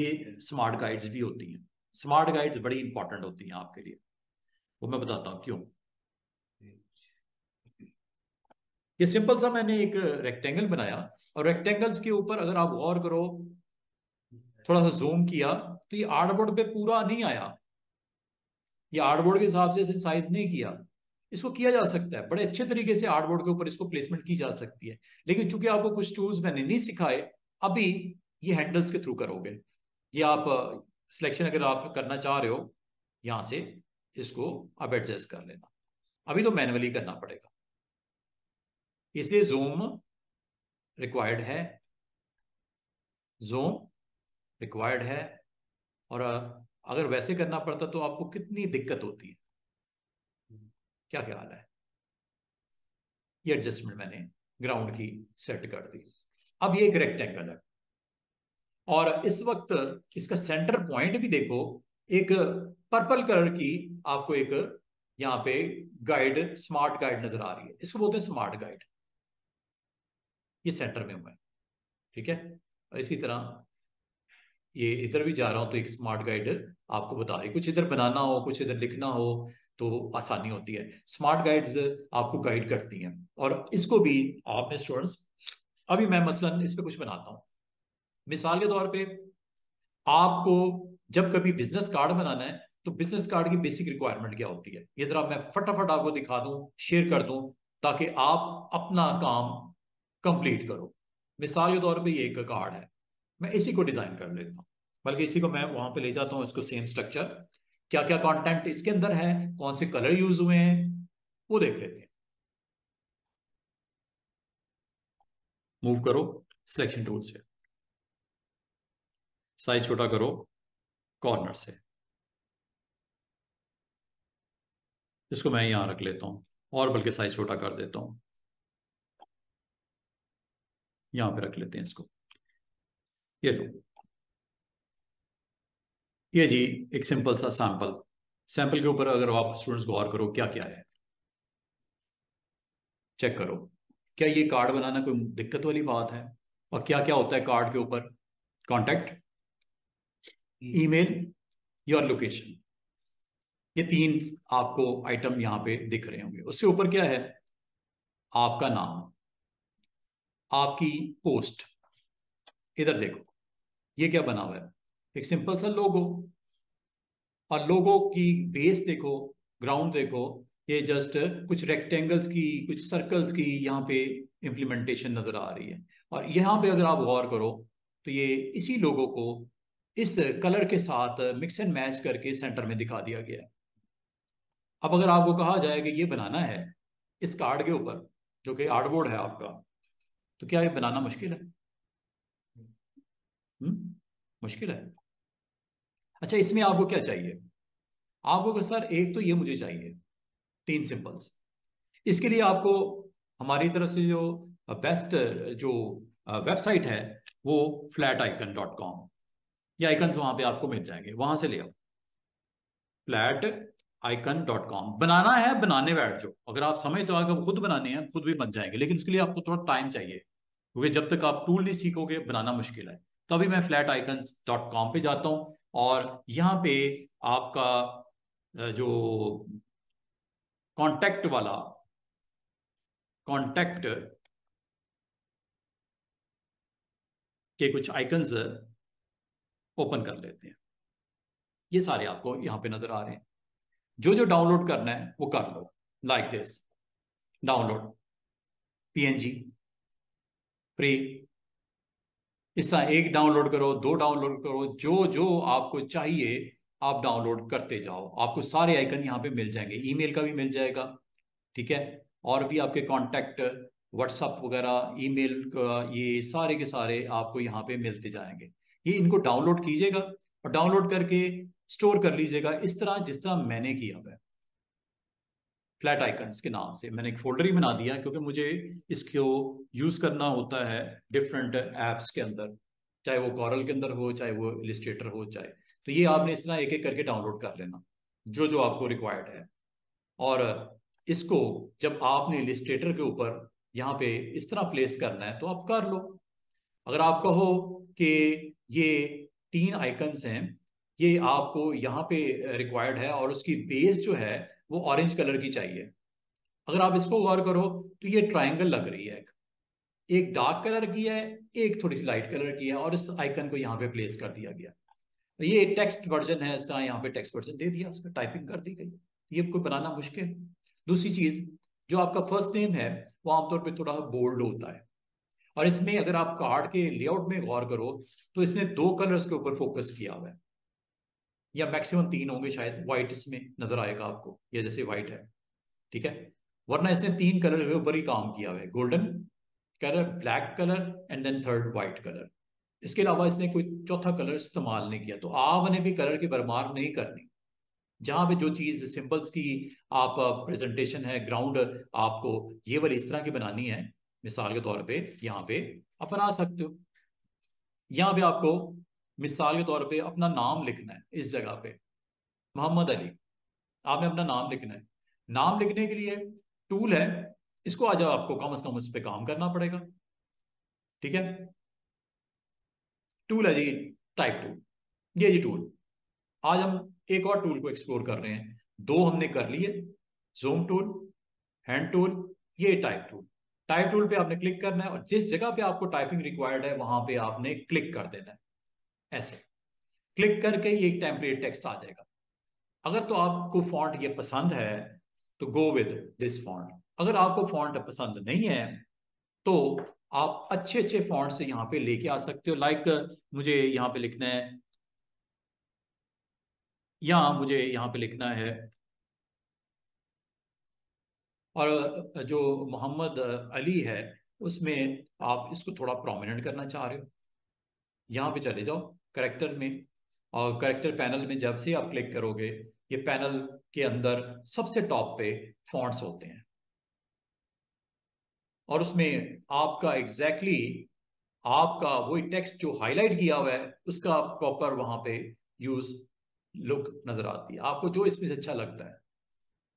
ये स्मार्ट गाइड्स भी होती हैं। स्मार्ट गाइड्स बड़ी इंपॉर्टेंट होती हैं आपके लिए, वो मैं बताता हूँ क्यों। ये सिंपल सा मैंने एक रेक्टेंगल बनाया, और रेक्टेंगल्स के ऊपर अगर आप गौर करो, थोड़ा सा जूम किया तो ये आर्टबोर्ड पे पूरा नहीं आया, ये आर्टबोर्ड के हिसाब से इसे साइज नहीं किया। इसको किया जा सकता है बड़े अच्छे तरीके से, आर्टबोर्ड के ऊपर इसको प्लेसमेंट की जा सकती है। लेकिन चूंकि आपको कुछ टूल्स मैंने नहीं सिखाए, अभी ये हैंडल्स के थ्रू करोगे। ये आप सिलेक्शन अगर आप करना चाह रहे हो, यहाँ से इसको अब एडजस्ट कर लेना, अभी तो मैनुअली करना पड़ेगा, इसलिए जूम रिक्वायर्ड है, और अगर वैसे करना पड़ता तो आपको कितनी दिक्कत होती है। क्या ख्याल है? ये एडजस्टमेंट मैंने ग्राउंड की सेट कर दी। अब ये एक रेक्टेंगल है, और इस वक्त इसका सेंटर पॉइंट भी देखो, एक पर्पल कलर की आपको एक यहाँ पे गाइड, स्मार्ट गाइड नजर आ रही है, इसको बोलते हैं स्मार्ट गाइड। ये सेंटर में हुआ है, ठीक है। और इसी तरह ये इधर भी जा रहा हूं तो एक स्मार्ट गाइड आपको बता रही है, कुछ इधर बनाना हो, कुछ इधर लिखना हो तो आसानी होती है। स्मार्ट गाइड्स आपको गाइड करती हैं, और इसको भी आपने स्टूडेंट्स, अभी मैं मसलन इस पर कुछ बनाता हूँ। मिसाल के तौर पे आपको जब कभी बिजनेस कार्ड बनाना है तो बिजनेस कार्ड की बेसिक रिक्वायरमेंट क्या होती है, ये जरा मैं फटाफट आपको दिखा दूं, शेयर कर दूं, ताकि आप अपना काम कंप्लीट करो। मिसाल के तौर पे ये एक कार्ड है, मैं इसी को डिजाइन कर लेता हूँ, बल्कि इसी को मैं वहां पे ले जाता हूँ, इसको सेम स्ट्रक्चर, क्या क्या कंटेंट इसके अंदर है, कौन से कलर यूज हुए हैं वो देख लेते हैं। मूव करो सिलेक्शन टूल से, साइज छोटा करो कॉर्नर से, इसको मैं यहां रख लेता हूं, और बल्कि साइज छोटा कर देता हूं, यहां पे रख लेते हैं इसको। ये लो, ये जी एक सिंपल सा सैंपल के ऊपर अगर आप स्टूडेंट्स गौर करो क्या क्या है, चेक करो क्या ये कार्ड बनाना कोई दिक्कत वाली बात है, और क्या क्या होता है कार्ड के ऊपर, कॉन्टैक्ट, ईमेल, योर लोकेशन, ये तीन आपको आइटम यहाँ पे दिख रहे होंगे। उसके ऊपर क्या है, आपका नाम, आपकी पोस्ट, इधर देखो ये क्या बना हुआ है, एक सिंपल सा लोगो, और लोगो की बेस देखो, ग्राउंड देखो, ये जस्ट कुछ रेक्टेंगल्स की कुछ सर्कल्स की यहाँ पे इम्प्लीमेंटेशन नजर आ रही है। और यहाँ पे अगर आप गौर करो तो ये इसी लोगो को इस कलर के साथ मिक्स एंड मैच करके सेंटर में दिखा दिया गया है। अब अगर आपको कहा जाए कि ये बनाना है इस कार्ड के ऊपर जो कि आर्टबोर्ड है आपका, तो क्या ये बनाना मुश्किल है? मुश्किल है। अच्छा, इसमें आपको क्या चाहिए? आपको सर एक तो ये मुझे चाहिए, तीन सिंपल्स। इसके लिए आपको हमारी तरफ से जो बेस्ट जो वेबसाइट है वो flaticon.com, ये आइकन्स वहां पे आपको मिल जाएंगे, वहां से ले आओ। flaticon.com बनाना है, बनाने बैठ जाओ। अगर आप समझ तो आगे खुद बनाने हैं, खुद भी बन जाएंगे, लेकिन उसके लिए आपको थोड़ा टाइम चाहिए, क्योंकि जब तक आप टूल नहीं सीखोगे बनाना मुश्किल है। तो अभी मैं flaticons.com पे जाता हूँ और यहाँ पे आपका जो कॉन्टैक्ट वाला, कॉन्टैक्ट के कुछ आइकन्स ओपन कर लेते हैं। ये सारे आपको यहाँ पे नजर आ रहे हैं। जो डाउनलोड करना है वो कर लो, like this, download PNG free, इस तरह एक डाउनलोड करो, दो डाउनलोड करो, जो जो आपको चाहिए आप डाउनलोड करते जाओ। आपको सारे आइकन यहाँ पे मिल जाएंगे, ईमेल का भी मिल जाएगा, ठीक है, और भी आपके कॉन्टैक्ट, व्हाट्सअप वगैरह, ईमेल का, ये सारे के सारे आपको यहाँ पे मिलते जाएंगे। ये इनको डाउनलोड कीजिएगा और डाउनलोड करके स्टोर कर लीजिएगा, इस तरह जिस तरह मैंने किया है। फ्लैट आइकन्स के नाम से मैंने एक फोल्डर ही बना दिया क्योंकि मुझे इसको यूज करना होता है डिफरेंट ऐप्स के अंदर, चाहे वो कॉरल के अंदर हो, चाहे वो इलिस्ट्रेटर हो, चाहे तो ये आपने इस तरह एक एक करके डाउनलोड कर लेना जो जो आपको रिक्वायर्ड है। और इसको जब आपने इलिस्ट्रेटर के ऊपर यहाँ पे इस तरह प्लेस करना है तो आप कर लो। अगर आप कहो कि ये तीन आइकन्स हैं, ये आपको यहाँ पे रिक्वायर्ड है और उसकी बेस जो है वो ऑरेंज कलर की चाहिए। अगर आप इसको गौर करो तो ये ट्रायंगल लग रही है, एक डार्क कलर की है, एक थोड़ी सी लाइट कलर की है, और इस आइकन को यहाँ पे प्लेस कर दिया गया। ये टेक्स्ट वर्जन है इसका, यहाँ पे टेक्स्ट वर्जन दे दिया, उसका टाइपिंग कर दी गई, ये आपको बनाना मुश्किल। दूसरी चीज, जो आपका फर्स्ट नेम है वो आमतौर पे थोड़ा बोल्ड होता है, और इसमें अगर आप कार्ड के लेआउट में गौर करो तो इसने दो कलर्स के ऊपर फोकस किया हुआ है, या मैक्सिमम तीन होंगे शायद, व्हाइट इसमें नजर आएगा आपको, या जैसे व्हाइट है, ठीक है, वरना इसने तीन कलर के ऊपर ही काम किया हुआ है, golden colour, black colour and then third white colour. इसके अलावा इसने कोई चौथा कलर इस्तेमाल नहीं किया। तो आपने भी कलर की बरमार नहीं करनी, जहां पे जो चीज सिंबल्स की आप प्रेजेंटेशन है, ग्राउंड आपको ये वाली इस तरह की बनानी है, मिसाल के तौर पे यहाँ पे आप बना सकते हो। यहाँ पे आपको मिसाल के तौर पे अपना नाम लिखना है, इस जगह पे मोहम्मद अली, आपने अपना नाम लिखना है। नाम लिखने के लिए टूल है, इसको आज आपको कम से कम उस पर काम करना पड़ेगा, ठीक है, टूल है जी टाइप टूल, ये जी टूल। आज हम एक और टूल को एक्सप्लोर कर रहे हैं, दो हमने कर लिए, जूम टूल, हैंड टूल, ये टाइप टूल। टाइप टूल पे आपने क्लिक करना है और जिस जगह पे आपको टाइपिंग रिक्वायर्ड है वहां पे आपने क्लिक कर देना है, ऐसे क्लिक करके ये टेम्पलेट टेक्स्ट आ जाएगा। अगर तो आपको फॉन्ट ये पसंद है तो गो विद दिस फॉन्ट, अगर आपको फॉन्ट पसंद नहीं है तो आप अच्छे अच्छे फॉन्ट से यहाँ पे लेके आ सकते हो। लाइक मुझे यहाँ पे लिखना है, या मुझे यहाँ पे लिखना है, और जो मोहम्मद अली है उसमें आप इसको थोड़ा प्रोमिनेंट करना चाह रहे हो, यहाँ पे चले जाओ करेक्टर में, और करेक्टर पैनल में जब से आप क्लिक करोगे ये पैनल के अंदर सबसे टॉप पे फॉन्ट्स होते हैं, और उसमें आपका एग्जैक्टली आपका वही टेक्स्ट जो हाईलाइट किया हुआ है उसका प्रॉपर वहां पे यूज लुक नजर आती है। आपको जो इसमें से अच्छा लगता है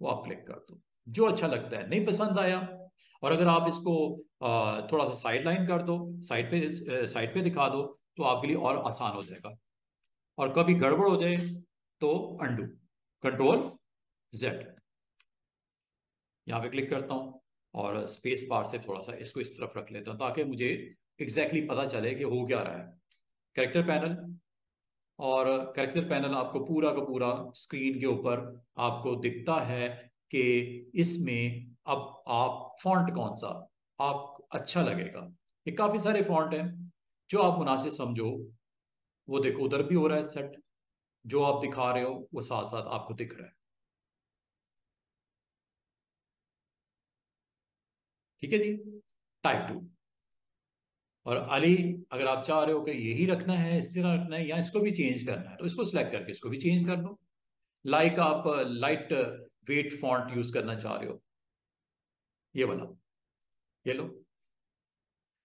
वो आप क्लिक कर दो, जो अच्छा लगता है। नहीं पसंद आया, और अगर आप इसको थोड़ा सा साइड लाइन कर दो, साइड पे दिखा दो तो आपके लिए और आसान हो जाएगा। और कभी गड़बड़ हो जाए तो अंडू, Ctrl Z, यहाँ पे क्लिक करता हूँ और स्पेस बार से थोड़ा सा इसको इस तरफ रख लेता हूँ ताकि मुझे एग्जैक्टली पता चले कि हो क्या रहा है। कैरेक्टर पैनल, और कैरेक्टर पैनल आपको पूरा का पूरा स्क्रीन के ऊपर आपको दिखता है कि इसमें अब आप फॉन्ट कौन सा आप अच्छा लगेगा। ये काफ़ी सारे फॉन्ट हैं जो आप मुनासिब समझो। वो देखो उधर भी हो रहा है सेट, जो आप दिखा रहे हो वो साथ साथ आपको दिख रहा है। ठीक है जी। टाइप 2, और अली अगर आप चाह रहे हो कि यही रखना है, इस तरह रखना है, या इसको भी चेंज करना है तो इसको सिलेक्ट करके इसको भी चेंज कर लो। लाइक आप लाइट वेट फॉन्ट यूज करना चाह रहे हो, ये वाला ये लो।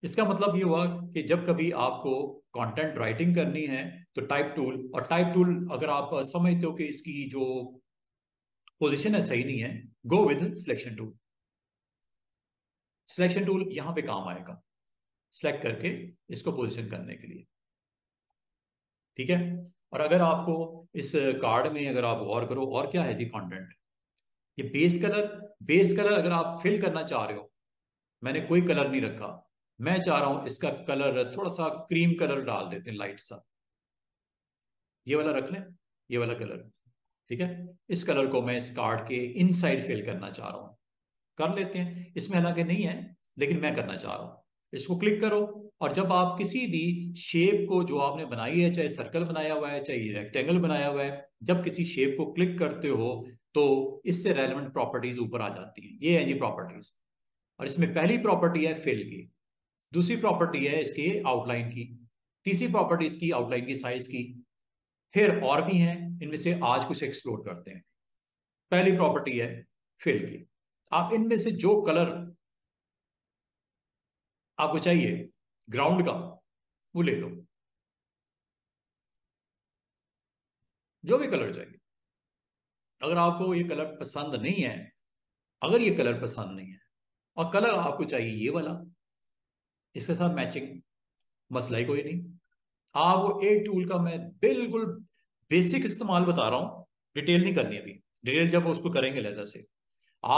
इसका मतलब ये हुआ कि जब कभी आपको कंटेंट राइटिंग करनी है तो टाइप टूल, और टाइप टूल अगर आप समझते हो कि इसकी जो पोजीशन है सही नहीं है, go with selection tool. Selection tool यहां पे काम आएगा सिलेक्ट करके इसको पोजीशन करने के लिए। ठीक है। और अगर आपको इस कार्ड में अगर आप गौर करो, और क्या है जी कंटेंट, ये बेस कलर। बेस कलर अगर आप फिल करना चाह रहे हो, मैंने कोई कलर नहीं रखा, मैं चाह रहा हूं इसका कलर थोड़ा सा क्रीम कलर डाल देते हैं, लाइट सा, ये वाला रख लें, ये वाला कलर। ठीक है। इस कलर को मैं इस कार्ड के इनसाइड फिल करना चाह रहा हूं, कर लेते हैं। इसमें हालांकि नहीं है लेकिन मैं करना चाह रहा हूं। इसको क्लिक करो, और जब आप किसी भी शेप को जो आपने बनाई है, चाहे सर्कल बनाया हुआ है चाहे रेक्टेंगल बनाया हुआ है, जब किसी शेप को क्लिक करते हो तो इससे रेलेवेंट प्रॉपर्टीज ऊपर आ जाती है। ये है जी प्रॉपर्टीज, और इसमें पहली प्रॉपर्टी है फिल की, दूसरी प्रॉपर्टी है इसके आउटलाइन की, तीसरी प्रॉपर्टी इसकी आउटलाइन की साइज की, फिर और भी हैं, इनमें से आज कुछ एक्सप्लोर करते हैं। पहली प्रॉपर्टी है फिल की। आप इनमें से जो कलर आपको चाहिए ग्राउंड का वो ले लो, जो भी कलर चाहिए। अगर आपको ये कलर पसंद नहीं है, अगर ये कलर पसंद नहीं है और कलर आपको चाहिए ये वाला, इसके साथ मैचिंग, मसला ही कोई नहीं। आपको एक टूल का मैं बिल्कुल बेसिक इस्तेमाल बता रहा हूं, डिटेल नहीं करनी अभी, डिटेल जब उसको करेंगे लेजर से।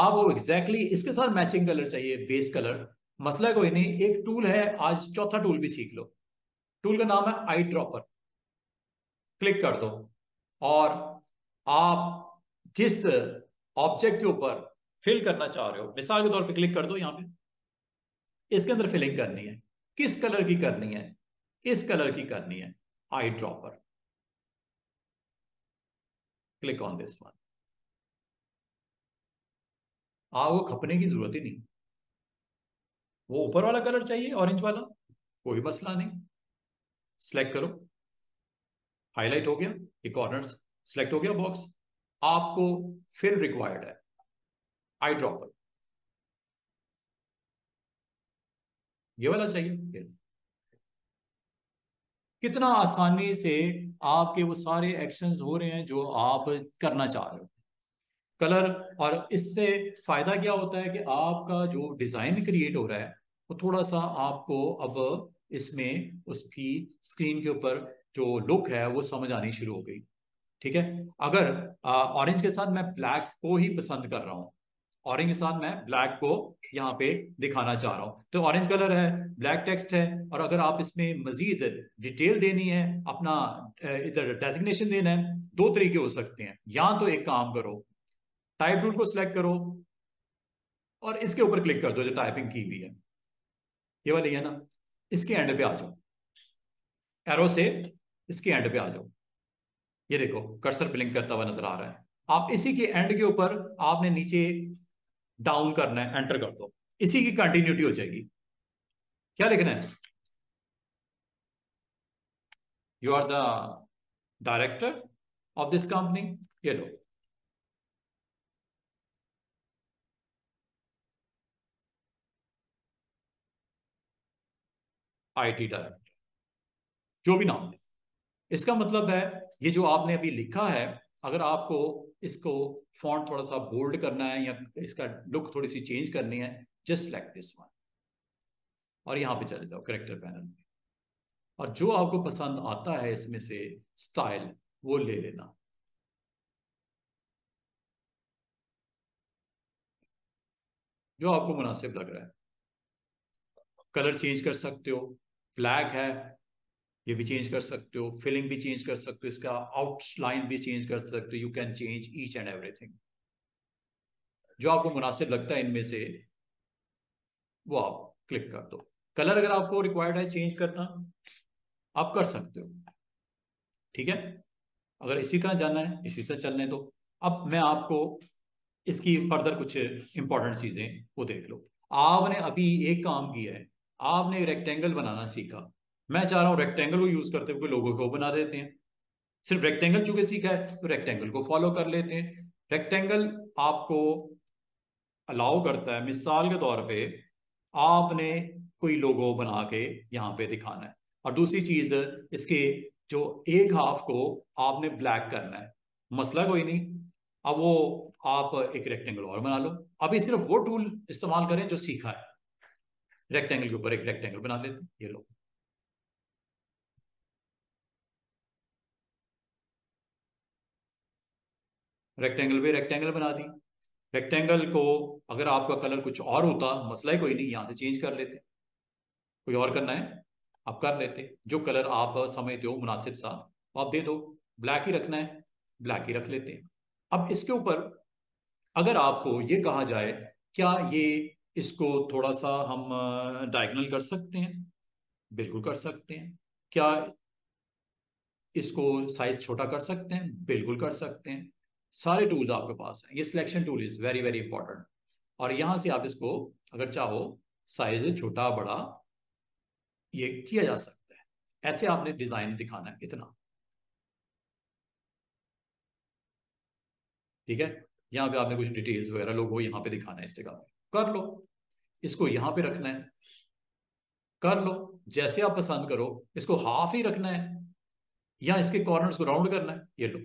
आपको एग्जैक्टली इसके साथ मैचिंग कलर चाहिए, बेस कलर, मसला कोई नहीं। एक टूल है, आज चौथा टूल भी सीख लो। टूल का नाम है आई ड्रॉपर। क्लिक कर दो और आप जिस ऑब्जेक्ट के ऊपर फिल करना चाह रहे हो, मिसाल के तौर पर क्लिक कर दो, यहाँ पे इसके अंदर फिलिंग करनी है, किस कलर की करनी है, इस कलर की करनी है, eye dropper, click on this one. आपको खपने की जरूरत ही नहीं, वो ऊपर वाला कलर चाहिए ऑरेंज वाला, कोई मसला नहीं। सिलेक्ट करो, हाईलाइट हो गया, ये कॉर्नर्स सिलेक्ट हो गया बॉक्स। आपको फिल रिक्वायर्ड है, आई ड्रॉपर ये वाला चाहिए। कितना आसानी से आपके वो सारे एक्शंस हो रहे हैं जो आप करना चाह रहे हो, कलर। और इससे फायदा क्या होता है कि आपका जो डिजाइन क्रिएट हो रहा है वो थोड़ा सा आपको अब इसमें उसकी स्क्रीन के ऊपर जो लुक है वो समझ आनी शुरू हो गई। ठीक है। अगर ऑरेंज के साथ मैं ब्लैक को ही पसंद कर रहा हूं, ऑरेंज के साथ मैं ब्लैक को यहाँ पे दिखाना चाह रहा हूँ, तो ऑरेंज कलर है, ब्लैक टेक्स्ट है। और अगर आप इसमें मजीद डिटेल देनी है, अपना इधर डेजिग्नेशन देना है, दो तरीके हो सकते हैं। या तो एक काम करो, टाइप टूल को सिलेक्ट करो और इसके ऊपर क्लिक कर दो जो टाइपिंग की हुई है, ये वाली है ना, इसके एंड पे आ जाओ, एरो से इसके एंड पे आ जाओ। ये देखो कर्सर ब्लिंक करता हुआ नजर आ रहा है। आप इसी के एंड के ऊपर आपने नीचे डाउन करना है, एंटर कर दो, इसी की कंटिन्यूटी हो जाएगी। क्या लिखना है, you are the director of this company, ये लो। आईटी डायरेक्टर, जो भी नाम है। इसका मतलब है ये जो आपने अभी लिखा है, अगर आपको इसको फॉन्ट थोड़ा सा बोल्ड करना है या इसका लुक थोड़ी सी चेंज करनी है, जस्ट सेलेक्ट दिस वन और यहाँ पे चले जाओ करेक्टर पैनल में, और जो आपको पसंद आता है इसमें से स्टाइल वो ले लेना। जो आपको मुनासिब लग रहा है, कलर चेंज कर सकते हो, ब्लैक है ये भी चेंज कर सकते हो, फिलिंग भी चेंज कर सकते हो, इसका आउटलाइन भी चेंज कर सकते हो। You can change each and everything. जो आपको मुनासिब लगता है इनमें से वो आप क्लिक कर दो। कलर अगर आपको रिक्वायर्ड है चेंज करना, आप कर सकते हो, ठीक है। अगर इसी तरह जाना है, इसी तरह चलने दो। अब मैं आपको इसकी फर्दर कुछ इंपॉर्टेंट चीजें वो देख लो। आपने अभी एक काम किया है, आपने रेक्टेंगल बनाना सीखा। मैं चाह रहा हूं रेक्टेंगल को यूज करते हुए लोगों को बना देते हैं। सिर्फ रेक्टेंगल चूंकि सीखा है तो रेक्टेंगल को फॉलो कर लेते हैं। रेक्टेंगल आपको अलाउ करता है, मिसाल के तौर पे आपने कोई लोगो बना के यहाँ पे दिखाना है, और दूसरी चीज इसके जो एक हाफ को आपने ब्लैक करना है। मसला कोई नहीं, अब वो आप एक रेक्टेंगल और बना लो। अभी सिर्फ वो टूल इस्तेमाल करें जो सीखा है। रेक्टेंगल के ऊपर एक रेक्टेंगल बना लेते हैं, ये लो। रेक्टेंगल भी रेक्टेंगल बना दी। रेक्टेंगल को अगर आपका कलर कुछ और होता, मसला ही कोई नहीं, यहाँ से चेंज कर लेते। कोई और करना है आप कर लेते, जो कलर आप समझते हो मुनासिब सा आप दे दो। ब्लैक ही रखना है, ब्लैक ही रख लेते हैं। अब इसके ऊपर अगर आपको ये कहा जाए क्या ये इसको थोड़ा सा हम डायगोनल कर सकते हैं, बिल्कुल कर सकते हैं। क्या इसको साइज छोटा कर सकते हैं, बिल्कुल कर सकते हैं। सारे टूल्स आपके पास हैं। ये selection tool is very very important, और यहाँ से आप इसको अगर चाहो साइज छोटा बड़ा ये किया जा सकता है। ऐसे आपने डिजाइन दिखाना है इतना, ठीक है। यहाँ पे आपने कुछ डिटेल्स वगैरह लोगो यहाँ पे दिखाना है, इस जगह पे कर लो। इसको यहाँ पे रखना है, कर लो जैसे आप पसंद करो। इसको हाफ ही रखना है या इसके कॉर्नर्स को राउंड करना है, ये लो।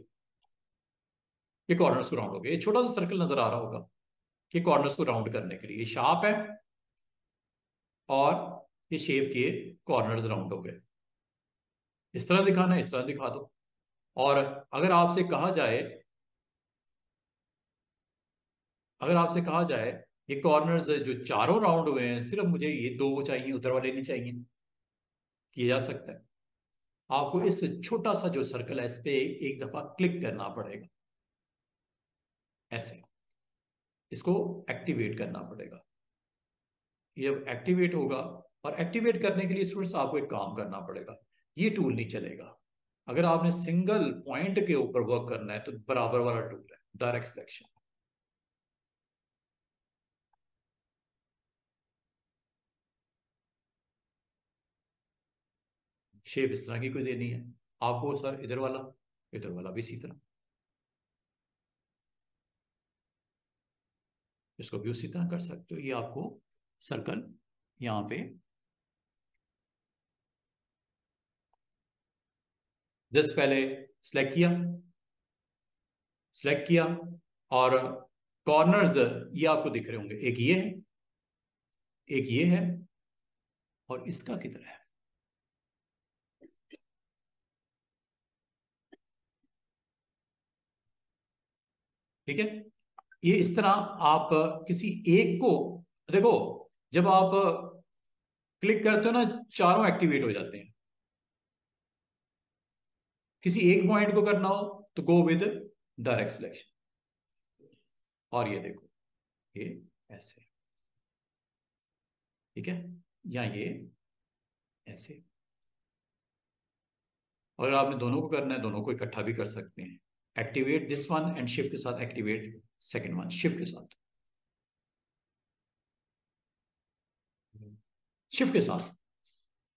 ये कॉर्नर्स को राउंड हो गया। ये छोटा सा सर्कल नजर आ रहा होगा कि कॉर्नर्स को राउंड करने के लिए शार्प है, और ये शेप के कॉर्नर्स राउंड हो गए। इस तरह दिखाना है, इस तरह दिखा दो। और अगर आपसे कहा जाए ये कॉर्नर्स जो चारों राउंड हुए हैं, सिर्फ मुझे ये दो चाहिए, उधर वाले नहीं चाहिए, किया जा सकता है। आपको इस छोटा सा जो सर्कल है इस पे एक दफा क्लिक करना पड़ेगा, ऐसे इसको एक्टिवेट करना पड़ेगा। ये एक्टिवेट होगा, और एक्टिवेट करने के लिए स्टूडेंट्स आपको एक काम करना पड़ेगा। ये टूल नहीं चलेगा अगर आपने सिंगल पॉइंट के ऊपर वर्क करना है, तो बराबर वाला टूल है डायरेक्ट सिलेक्शन। शेप इस तरह की कोई देनी है आपको सर, इधर वाला भी इसी तरह, इसको भी उसी तरह कर सकते हो। ये आपको सर्कल यहाँ पे जस्ट पहले सिलेक्ट किया, और कॉर्नर्स ये आपको दिख रहे होंगे, एक ये है और इसका किधर है, ठीक है। ये इस तरह आप किसी एक को देखो, जब आप क्लिक करते हो ना चारों एक्टिवेट हो जाते हैं। किसी एक पॉइंट को करना हो तो गो विद डायरेक्ट सिलेक्शन, और ये देखो ये ऐसे, ठीक है, या ये ऐसे। अगर आपने दोनों को करना है, दोनों को इकट्ठा भी कर सकते हैं। Activate this one and shift के साथ एक्टिवेट सेकेंड वन, शिफ्ट के साथ।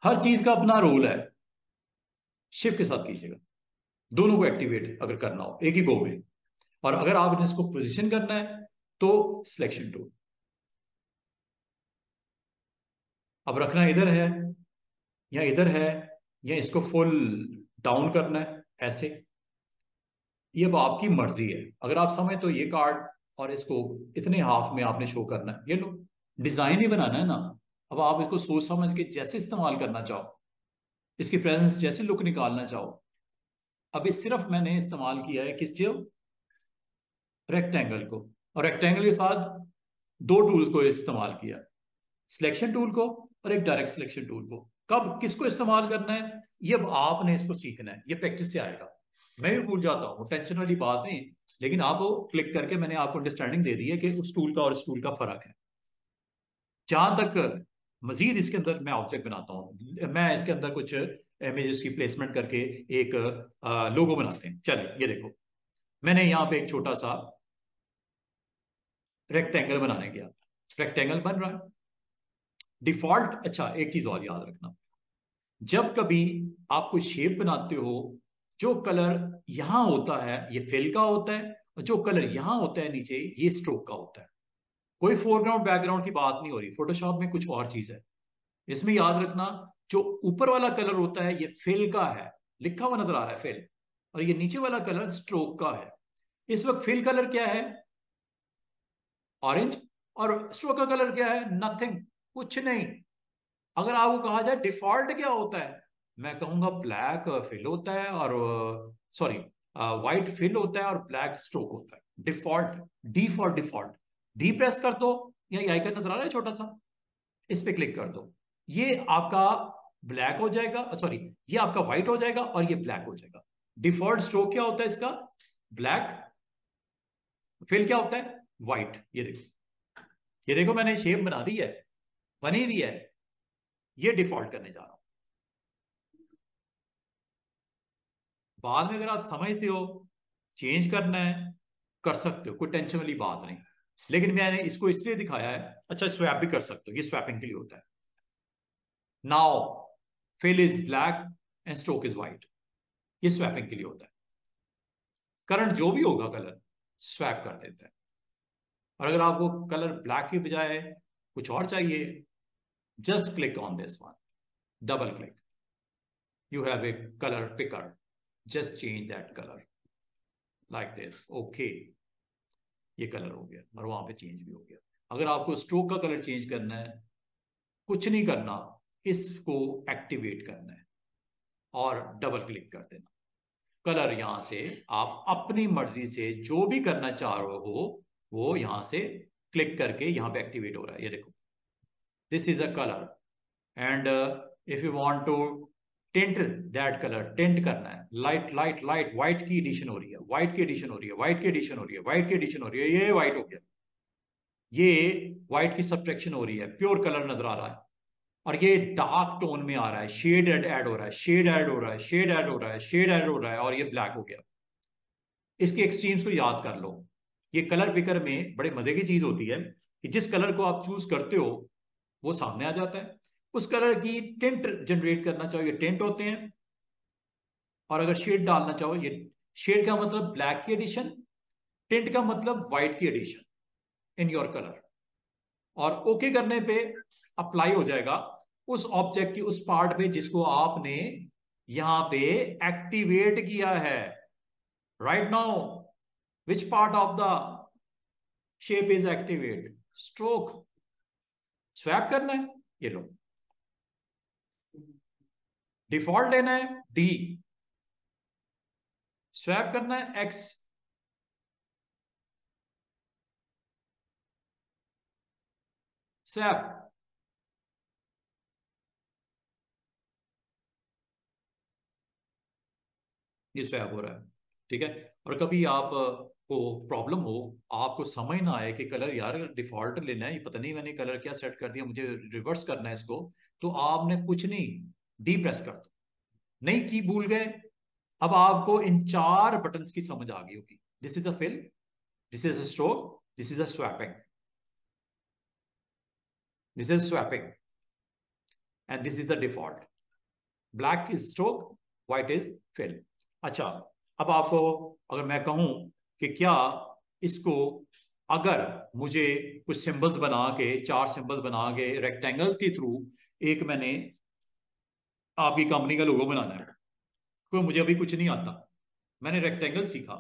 हर चीज का अपना रोल है, शिफ्ट के साथ कीजिएगा। दोनों को एक्टिवेट अगर करना हो एक ही गो में, और अगर आपने इसको पोजीशन करना है तो सिलेक्शन टूल। अब रखना इधर है या इधर है, या इसको फुल डाउन करना है ऐसे, ये अब आपकी मर्जी है। अगर आप समय तो ये कार्ड और इसको इतने हाफ में आपने शो करना है, ये लो, डिजाइन ही बनाना है ना। अब आप इसको सोच समझ के जैसे इस्तेमाल करना चाहो, इसकी प्रेजेंस जैसे लुक निकालना चाहो। अब ये सिर्फ मैंने इस्तेमाल किया है किस चीज, रेक्टेंगल को, और रेक्टेंगल के साथ दो टूल्स को इस्तेमाल किया, सिलेक्शन टूल को और एक डायरेक्ट सिलेक्शन टूल को। कब किसको इस्तेमाल करना है ये अब आपने इसको सीखना है, ये प्रैक्टिस से आएगा। मैं भी भूल जाता हूँ, टेंशन वाली बात नहीं, लेकिन आप क्लिक करके मैंने आपको अंडरस्टैंडिंग दे दी है कि उस टूल का और इस टूल का फर्क है। जहां तक मजीद इसके अंदर मैं ऑब्जेक्ट बनाता हूँ, मैं इसके अंदर कुछ इमेजेस की प्लेसमेंट करके एक लोगो बनाते हैं। चले ये देखो, मैंने यहाँ पे एक छोटा सा रेक्टेंगल बनाने गया, रेक्टेंगल बन रहा है डिफॉल्ट। अच्छा एक चीज और याद रखना, जब कभी आप कोई शेप बनाते हो, जो कलर यहां होता है ये फिल का होता है, और जो कलर यहां होता है नीचे ये स्ट्रोक का होता है। कोई फोरग्राउंड बैकग्राउंड की बात नहीं हो रही, फोटोशॉप में कुछ और चीज है। इसमें याद रखना जो ऊपर वाला कलर होता है ये फिल का है, लिखा हुआ नजर आ रहा है फिल, और ये नीचे वाला कलर स्ट्रोक का है। इस वक्त फिल कलर क्या है, ऑरेंज, और स्ट्रोक का कलर क्या है, नथिंग, कुछ नहीं। अगर आपको कहा जाए डिफॉल्ट क्या होता है, मैं कहूंगा ब्लैक फिल होता है और सॉरी व्हाइट फिल होता है और ब्लैक स्ट्रोक होता है। Default, D for default, D press कर दो, या आइकन नजर आ रहा है छोटा सा, इस पे क्लिक कर दो, ये आपका ब्लैक हो जाएगा, सॉरी ये आपका व्हाइट हो जाएगा और ये ब्लैक हो जाएगा। डिफॉल्ट स्ट्रोक क्या होता है इसका, ब्लैक, फिल क्या होता है, व्हाइट। ये देखो, ये देखो मैंने शेप बना दी है, बनी हुई है, ये डिफॉल्ट करने जा रहा हूं। बाद में अगर आप समझते हो चेंज करना है कर सकते हो, कोई टेंशन वाली बात नहीं, लेकिन मैंने इसको इसलिए दिखाया है। अच्छा स्वैप भी कर सकते हो, ये स्वैपिंग के लिए होता है। Now fill is black and stroke is white, ये स्वैपिंग के लिए होता है। करंट जो भी होगा कलर स्वैप कर देता है। और अगर आपको कलर ब्लैक के बजाय कुछ और चाहिए, just click on this one, double click, you have a colour picker, just change that colour like this, okay ये कलर हो गया और वहां पे चेंज भी हो गया। अगर आपको स्ट्रोक का कलर चेंज करना है, कुछ नहीं करना, इसको एक्टिवेट करना है और डबल क्लिक कर देना। कलर यहां से आप अपनी मर्जी से जो भी करना चाह रहे हो वो यहां से क्लिक करके यहां पे एक्टिवेट हो रहा है। ये देखो this is a colour and if you want to tint that colour, tint करना है, लाइट लाइट लाइट, व्हाइट की एडिशन हो रही है, व्हाइट की एडिशन हो रही है, व्हाइट की एडिशन हो रही है, व्हाइट की एडिशन हो रही है, ये व्हाइट हो गया, ये व्हाइट की सब्ट्रैक्शन हो रही है, प्योर कलर नजर आ रहा है, और ये डार्क टोन में आ रहा है, शेड ऐड हो रहा है, शेड ऐड हो रहा है, शेड ऐड हो रहा है, शेड ऐड हो रहा है, और ये ब्लैक हो गया। इसके एक्सट्रीम्स को याद कर लो। ये कलर पिकर में बड़े मजे की चीज होती है कि जिस कलर को आप चूज करते हो वो सामने आ जाता है। उस कलर की टिंट जनरेट करना चाहो ये टिंट होते हैं, और अगर शेड डालना चाहो, ये शेड का मतलब ब्लैक की एडिशन, टिंट का मतलब व्हाइट की एडिशन इन योर कलर। और ओके करने पे अप्लाई हो जाएगा उस ऑब्जेक्ट की उस पार्ट पे जिसको आपने यहां पे एक्टिवेट किया है। Right now which part of the shape is activated? Stroke. Swap करना है, ये लो, डिफॉल्ट लेना है D, स्वैप करना है X, स्वैप, ये स्वैप हो रहा है, ठीक है। और कभी आप को प्रॉब्लम हो, आपको समझ ना आए कि कलर यार डिफॉल्ट लेना है, पता नहीं मैंने कलर क्या सेट कर दिया, मुझे रिवर्स करना है इसको, तो आपने कुछ नहीं, डी प्रेस कर दो, नहीं की भूल गए, अब आपको इन चार बटन्स की समझ आ गई होगी। This is a fill, this is a stroke, this is a swapping, this is swapping, and this is the default, black is stroke, white is fill. अच्छा अब आपको अगर मैं कहूं कि क्या इसको, अगर मुझे कुछ सिंबल्स बना के, चार सिंबल्स बना के रेक्टेंगल्स के थ्रू, एक मैंने आपकी कंपनी का लोगो बनाना है, कोई मुझे अभी कुछ नहीं आता, मैंने रेक्टेंगल सीखा,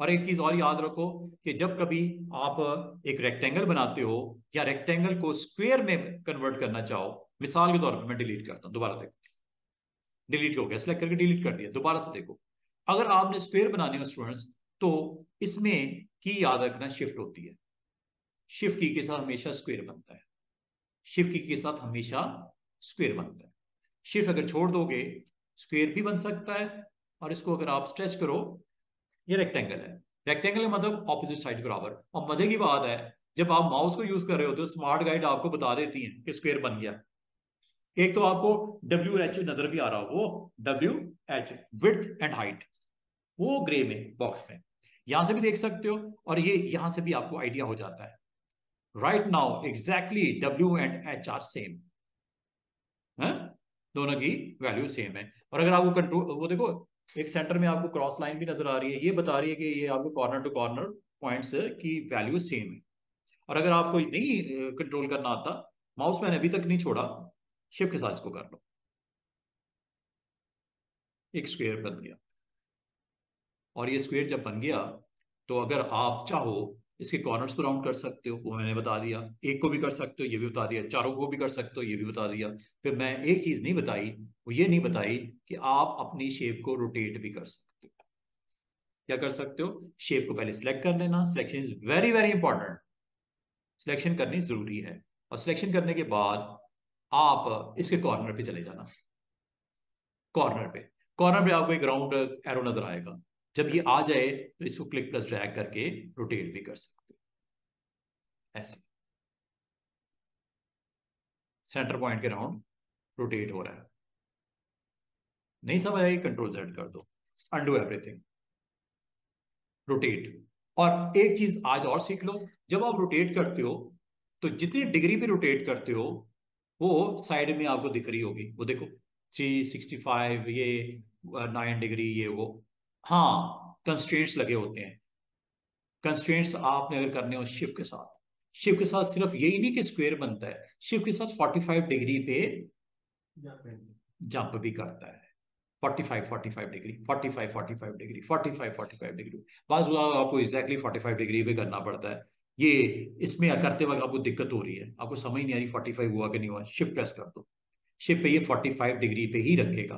और एक चीज और याद रखो कि जब कभी आप एक रेक्टेंगल बनाते हो या रेक्टेंगल को स्क्वायर में कन्वर्ट करना चाहो, मिसाल के तौर पर मैं डिलीट करता हूं, दोबारा देखो डिलीट हो गया, सेलेक्ट करके डिलीट कर दिया, दोबारा से देखो। अगर आपने स्क्वायर बनाने हो स्टूडेंट्स तो इसमें की याद रखना शिफ्ट होती है, शिफ्ट की के साथ हमेशा स्क्वायर बनता है, शिफ्ट की के साथ हमेशा स्क्वायर बनता है। शिफ्ट अगर छोड़ दोगे स्क्वायर भी बन सकता है, और इसको अगर आप स्ट्रेच करो ये रेक्टेंगल है, रेक्टेंगल मतलब ऑपोजिट साइड बराबर। और मजे की बात है जब आप माउस को यूज कर रहे होते हो स्मार्ट गाइड आपको बता देती है कि स्क्वायर बन गया। एक तो आपको WH नजर भी आ रहा हो, WH विड्थ एंड हाइट, वो ग्रे में बॉक्स में यहां से भी देख सकते हो, और ये यहां से भी आपको आइडिया हो जाता है right now exactly W and H are same, दोनों की वैल्यू सेम है। और अगर आपको कंट्रोल, वो देखो एक सेंटर में आपको क्रॉस लाइन भी नजर आ रही है, ये बता रही है कि ये आपको कॉर्नर टू कॉर्नर पॉइंट्स की वैल्यू सेम है। और अगर आपको नहीं कंट्रोल करना आता, माउस मैंने अभी तक नहीं छोड़ा, शिफ्ट के साथ इसको कर लो, एक स्क्वायर बन गया। और ये स्क्वायर जब बन गया तो अगर आप चाहो इसके कॉर्नर्स को राउंड कर सकते हो, वो मैंने बता दिया, एक को भी कर सकते हो ये भी बता दिया, चारों को भी कर सकते हो ये भी बता दिया। फिर मैं एक चीज नहीं बताई, वो ये नहीं बताई कि आप अपनी शेप को रोटेट भी कर सकते हो। क्या कर सकते हो, शेप को पहले सिलेक्ट कर लेना, selection is very very important, selection करनी जरूरी है। और सिलेक्शन करने के बाद आप इसके कॉर्नर पे चले जाना, कॉर्नर पे आपको एक राउंड एरो नजर आएगा, जब ये आ जाए तो इसको क्लिक प्लस ड्रैग करके रोटेट भी कर सकते हो, ऐसे सेंटर पॉइंट के राउंड रोटेट हो रहा है। नहीं समझ आई, कंट्रोल Z कर दो, अंडू एवरीथिंग, रोटेट। और एक चीज आज और सीख लो, जब आप रोटेट करते हो तो जितनी डिग्री पे रोटेट करते हो वो साइड में आपको दिख रही होगी, वो देखो 365, ये 9 डिग्री, ये वो, हाँ कंस्ट्रेंट्स लगे होते हैं। कंस्ट्रेंट्स आपने अगर करने हो शिफ्ट के साथ, शिफ्ट के साथ सिर्फ यही नहीं कि स्क्वायर बनता है, शिफ्ट के साथ 45 डिग्री पे जंप भी करता है, 45 डिग्री। बस आपको एग्जैक्टली 45 डिग्री पे करना पड़ता है। ये इसमें करते वक्त आपको दिक्कत हो रही है, आपको समझ नहीं आ रही 45 हुआ कि नहीं हुआ, शिफ्ट प्रेस कर दो, शिफ्ट पे ये 45 डिग्री पे ही रखेगा।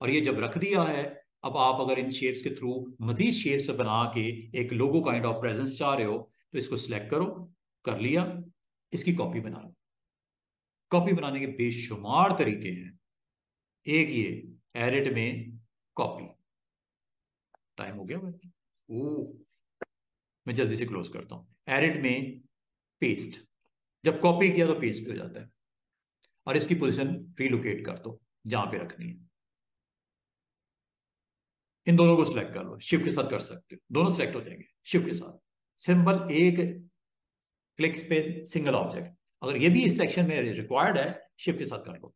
और ये जब रख दिया है, अब आप अगर इन शेप्स के थ्रू मजीद शेप्स बना के एक लोगो काइंड ऑफ प्रेजेंस चाह रहे हो तो इसको सिलेक्ट करो, कर लिया, इसकी कॉपी बना लो। कॉपी बनाने के बेशुमार तरीके हैं, एक ये एडिट में कॉपी, टाइम हो गया भाई, मैं जल्दी से क्लोज करता हूं। एडिट में पेस्ट, जब कॉपी किया तो पेस्ट भी हो जाता है, और इसकी पोजीशन रिलोकेट कर दो जहां पे रखनी है। इन दोनों को सिलेक्ट कर लो, शिफ्ट के साथ कर सकते हो, दोनों सिलेक्ट हो जाएंगे शिफ्ट के साथ। सिंपल एक क्लिक पे सिंगल ऑब्जेक्ट, अगर ये भी इस सेक्शन में रिक्वायर्ड है शिफ्ट के साथ कर लो।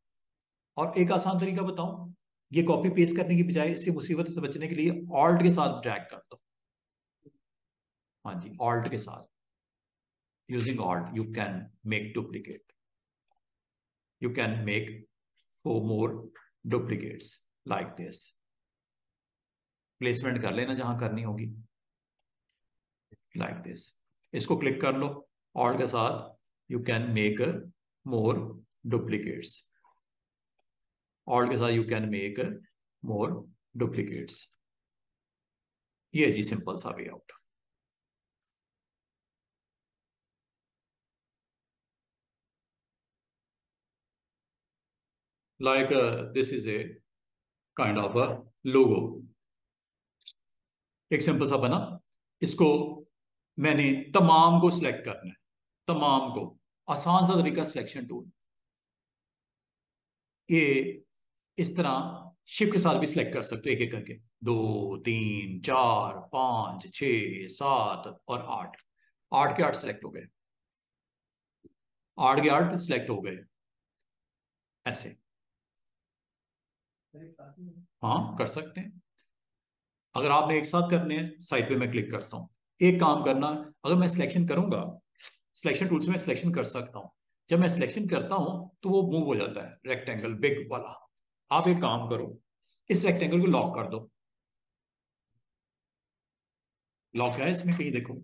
और एक आसान तरीका बताऊं, ये कॉपी पेस्ट करने की बजाय इसी मुसीबत से बचने के लिए ऑल्ट के साथ ड्रैग कर दो, हाँ जी ऑल्ट के साथ, using Alt you can make duplicate, you can make 4 more duplicates like this. Placement कर लेना जहां करनी होगी, लाइक दिस, इसको क्लिक कर लो, ऑल के साथ you can make more duplicates, Alt के साथ you can make more duplicates. ये जी सिंपल सा way out. Like this is a kind of a logo, एक सिंपल सा बना। इसको मैंने तमाम को सिलेक्ट करना है, तमाम को, आसान सा तरीका सिलेक्शन टूल, ये इस तरह शिफ्ट के साथ भी सिलेक्ट कर सकते हो, एक एक करके 2, 3, 4, 5, 6, 7 और 8, 8 के 8 सिलेक्ट हो गए, 8 के 8 सिलेक्ट हो गए, ऐसे हाँ कर सकते हैं। अगर आपने एक साथ करने हैं साइड पे मैं क्लिक करता हूँ। एक काम करना, अगर मैं सिलेक्शन करूंगा सिलेक्शन टूल से मैं सिलेक्शन कर सकता हूँ, जब मैं सिलेक्शन करता हूँ तो वो मूव हो जाता है रेक्टेंगल बिग वाला। आप एक काम करो, इस रेक्टेंगल को लॉक कर दो, लॉक है इसमें कहीं, देखो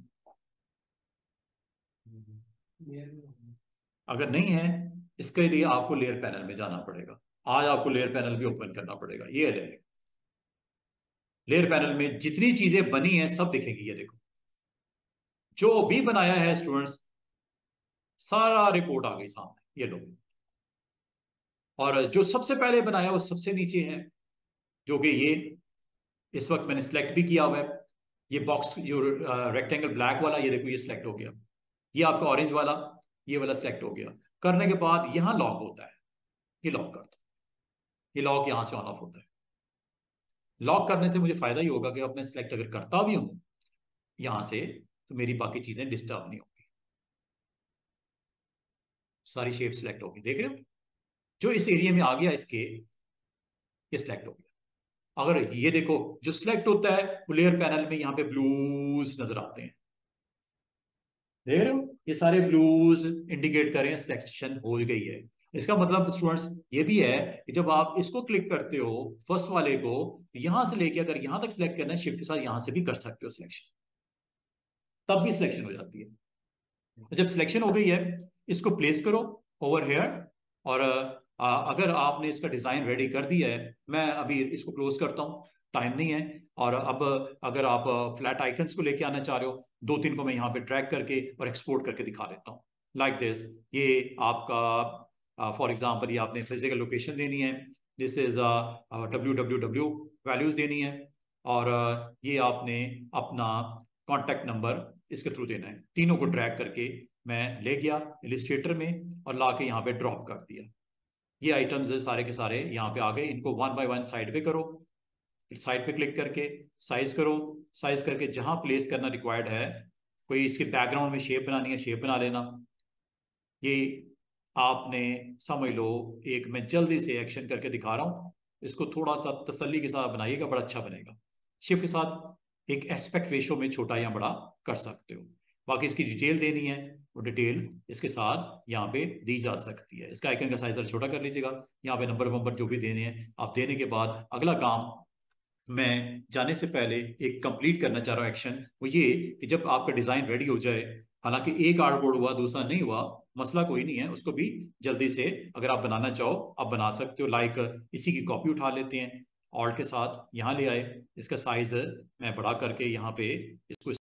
अगर नहीं है, इसके लिए आपको लेयर पैनल में जाना पड़ेगा। आज आपको लेयर पैनल भी ओपन करना पड़ेगा। ये लेयर पैनल में जितनी चीजें बनी है सब दिखेगी। ये देखो जो भी बनाया है स्टूडेंट्स, सारा रिपोर्ट आ गई सामने। ये लो, और जो सबसे पहले बनाया वो सबसे नीचे है, जो कि ये इस वक्त मैंने सिलेक्ट भी किया हुआ है। ये बॉक्स जो रेक्टेंगल ब्लैक वाला, ये देखो ये सिलेक्ट हो गया। ये आपका ऑरेंज वाला, ये वाला सिलेक्ट हो गया। करने के बाद यहाँ लॉक होता है, ये लॉक करता है। ये लॉक यहाँ से ऑन ऑफ होता है। लॉक करने से मुझे फायदा ही होगा कि अपने सिलेक्ट अगर करता भी हूँ यहाँ से, तो मेरी बाकी चीजें डिस्टर्ब नहीं होगी। सारी शेप सिलेक्ट होगी, देख रहे हो? जो इस एरिया में आ गया इसके, ये सिलेक्ट हो गया। अगर ये देखो जो सिलेक्ट होता है वो लेयर पैनल में यहाँ पे ब्लूज नजर आते हैं, देख रहे हो? ये सारे ब्लूज इंडिकेट करें सिलेक्शन हो गई है। इसका मतलब स्टूडेंट्स ये भी है कि जब आप इसको क्लिक करते हो फर्स्ट वाले को, यहां से लेके अगर यहां तक सिलेक्ट करना है, शिफ्ट के साथ यहां से भी कर सकते हो सिलेक्शन, तब भी सिलेक्शन हो जाती है। जब सिलेक्शन हो गई है, इसको प्लेस करो ओवर हेयर। और अगर आपने इसका डिजाइन रेडी कर दिया है, मैं अभी इसको क्लोज करता हूं, टाइम नहीं है। और अब अगर आप फ्लैट आइकन्स को लेके आना चाह रहे हो, दो तीन को मैं यहाँ पे ड्रैग करके और एक्सपोर्ट करके दिखा देता हूँ, लाइक दिस। ये आपका फॉर एग्जांपल, ये आपने फिजिकल लोकेशन देनी है, दिस इज www वैल्यूज देनी है, और ये आपने अपना कॉन्टेक्ट नंबर इसके थ्रू देना है। तीनों को ड्रैग करके मैं ले गया इलिस्ट्रेटर में और ला के यहाँ पे ड्रॉप कर दिया। ये आइटम्स है सारे के सारे यहाँ पे आ गए। इनको 1 by 1 साइड पे करो, साइड पे क्लिक करके साइज करो, साइज करके जहां प्लेस करना रिक्वायर्ड है, कोई इसके बैकग्राउंड में शेप बनानी है शेप बना लेना। ये आपने समझ लो, एक मैं जल्दी से एक्शन करके दिखा रहा हूँ, इसको थोड़ा सा तसल्ली के साथ बनाइएगा, बड़ा अच्छा बनेगा। शिफ्ट के साथ एक एस्पेक्ट रेशो में छोटा या बड़ा कर सकते हो। बाकी इसकी डिटेल देनी है, वो डिटेल इसके साथ यहाँ पे दी जा सकती है। इसका आइकन का साइज छोटा कर लीजिएगा, यहाँ पे नंबर वंबर जो भी देने हैं आप देने के बाद अगला काम मैं जाने से पहले एक कंप्लीट करना चाह रहा हूँ एक्शन, वो ये कि जब आपका डिजाइन रेडी हो जाए, हालांकि एक आर्टबोर्ड हुआ दूसरा नहीं हुआ, मसला कोई नहीं है, उसको भी जल्दी से अगर आप बनाना चाहो आप बना सकते हो। लाइक इसी की कॉपी उठा लेते हैं, ऑल्ट के साथ यहाँ ले आए, इसका साइज मैं बढ़ा करके यहाँ पे इसको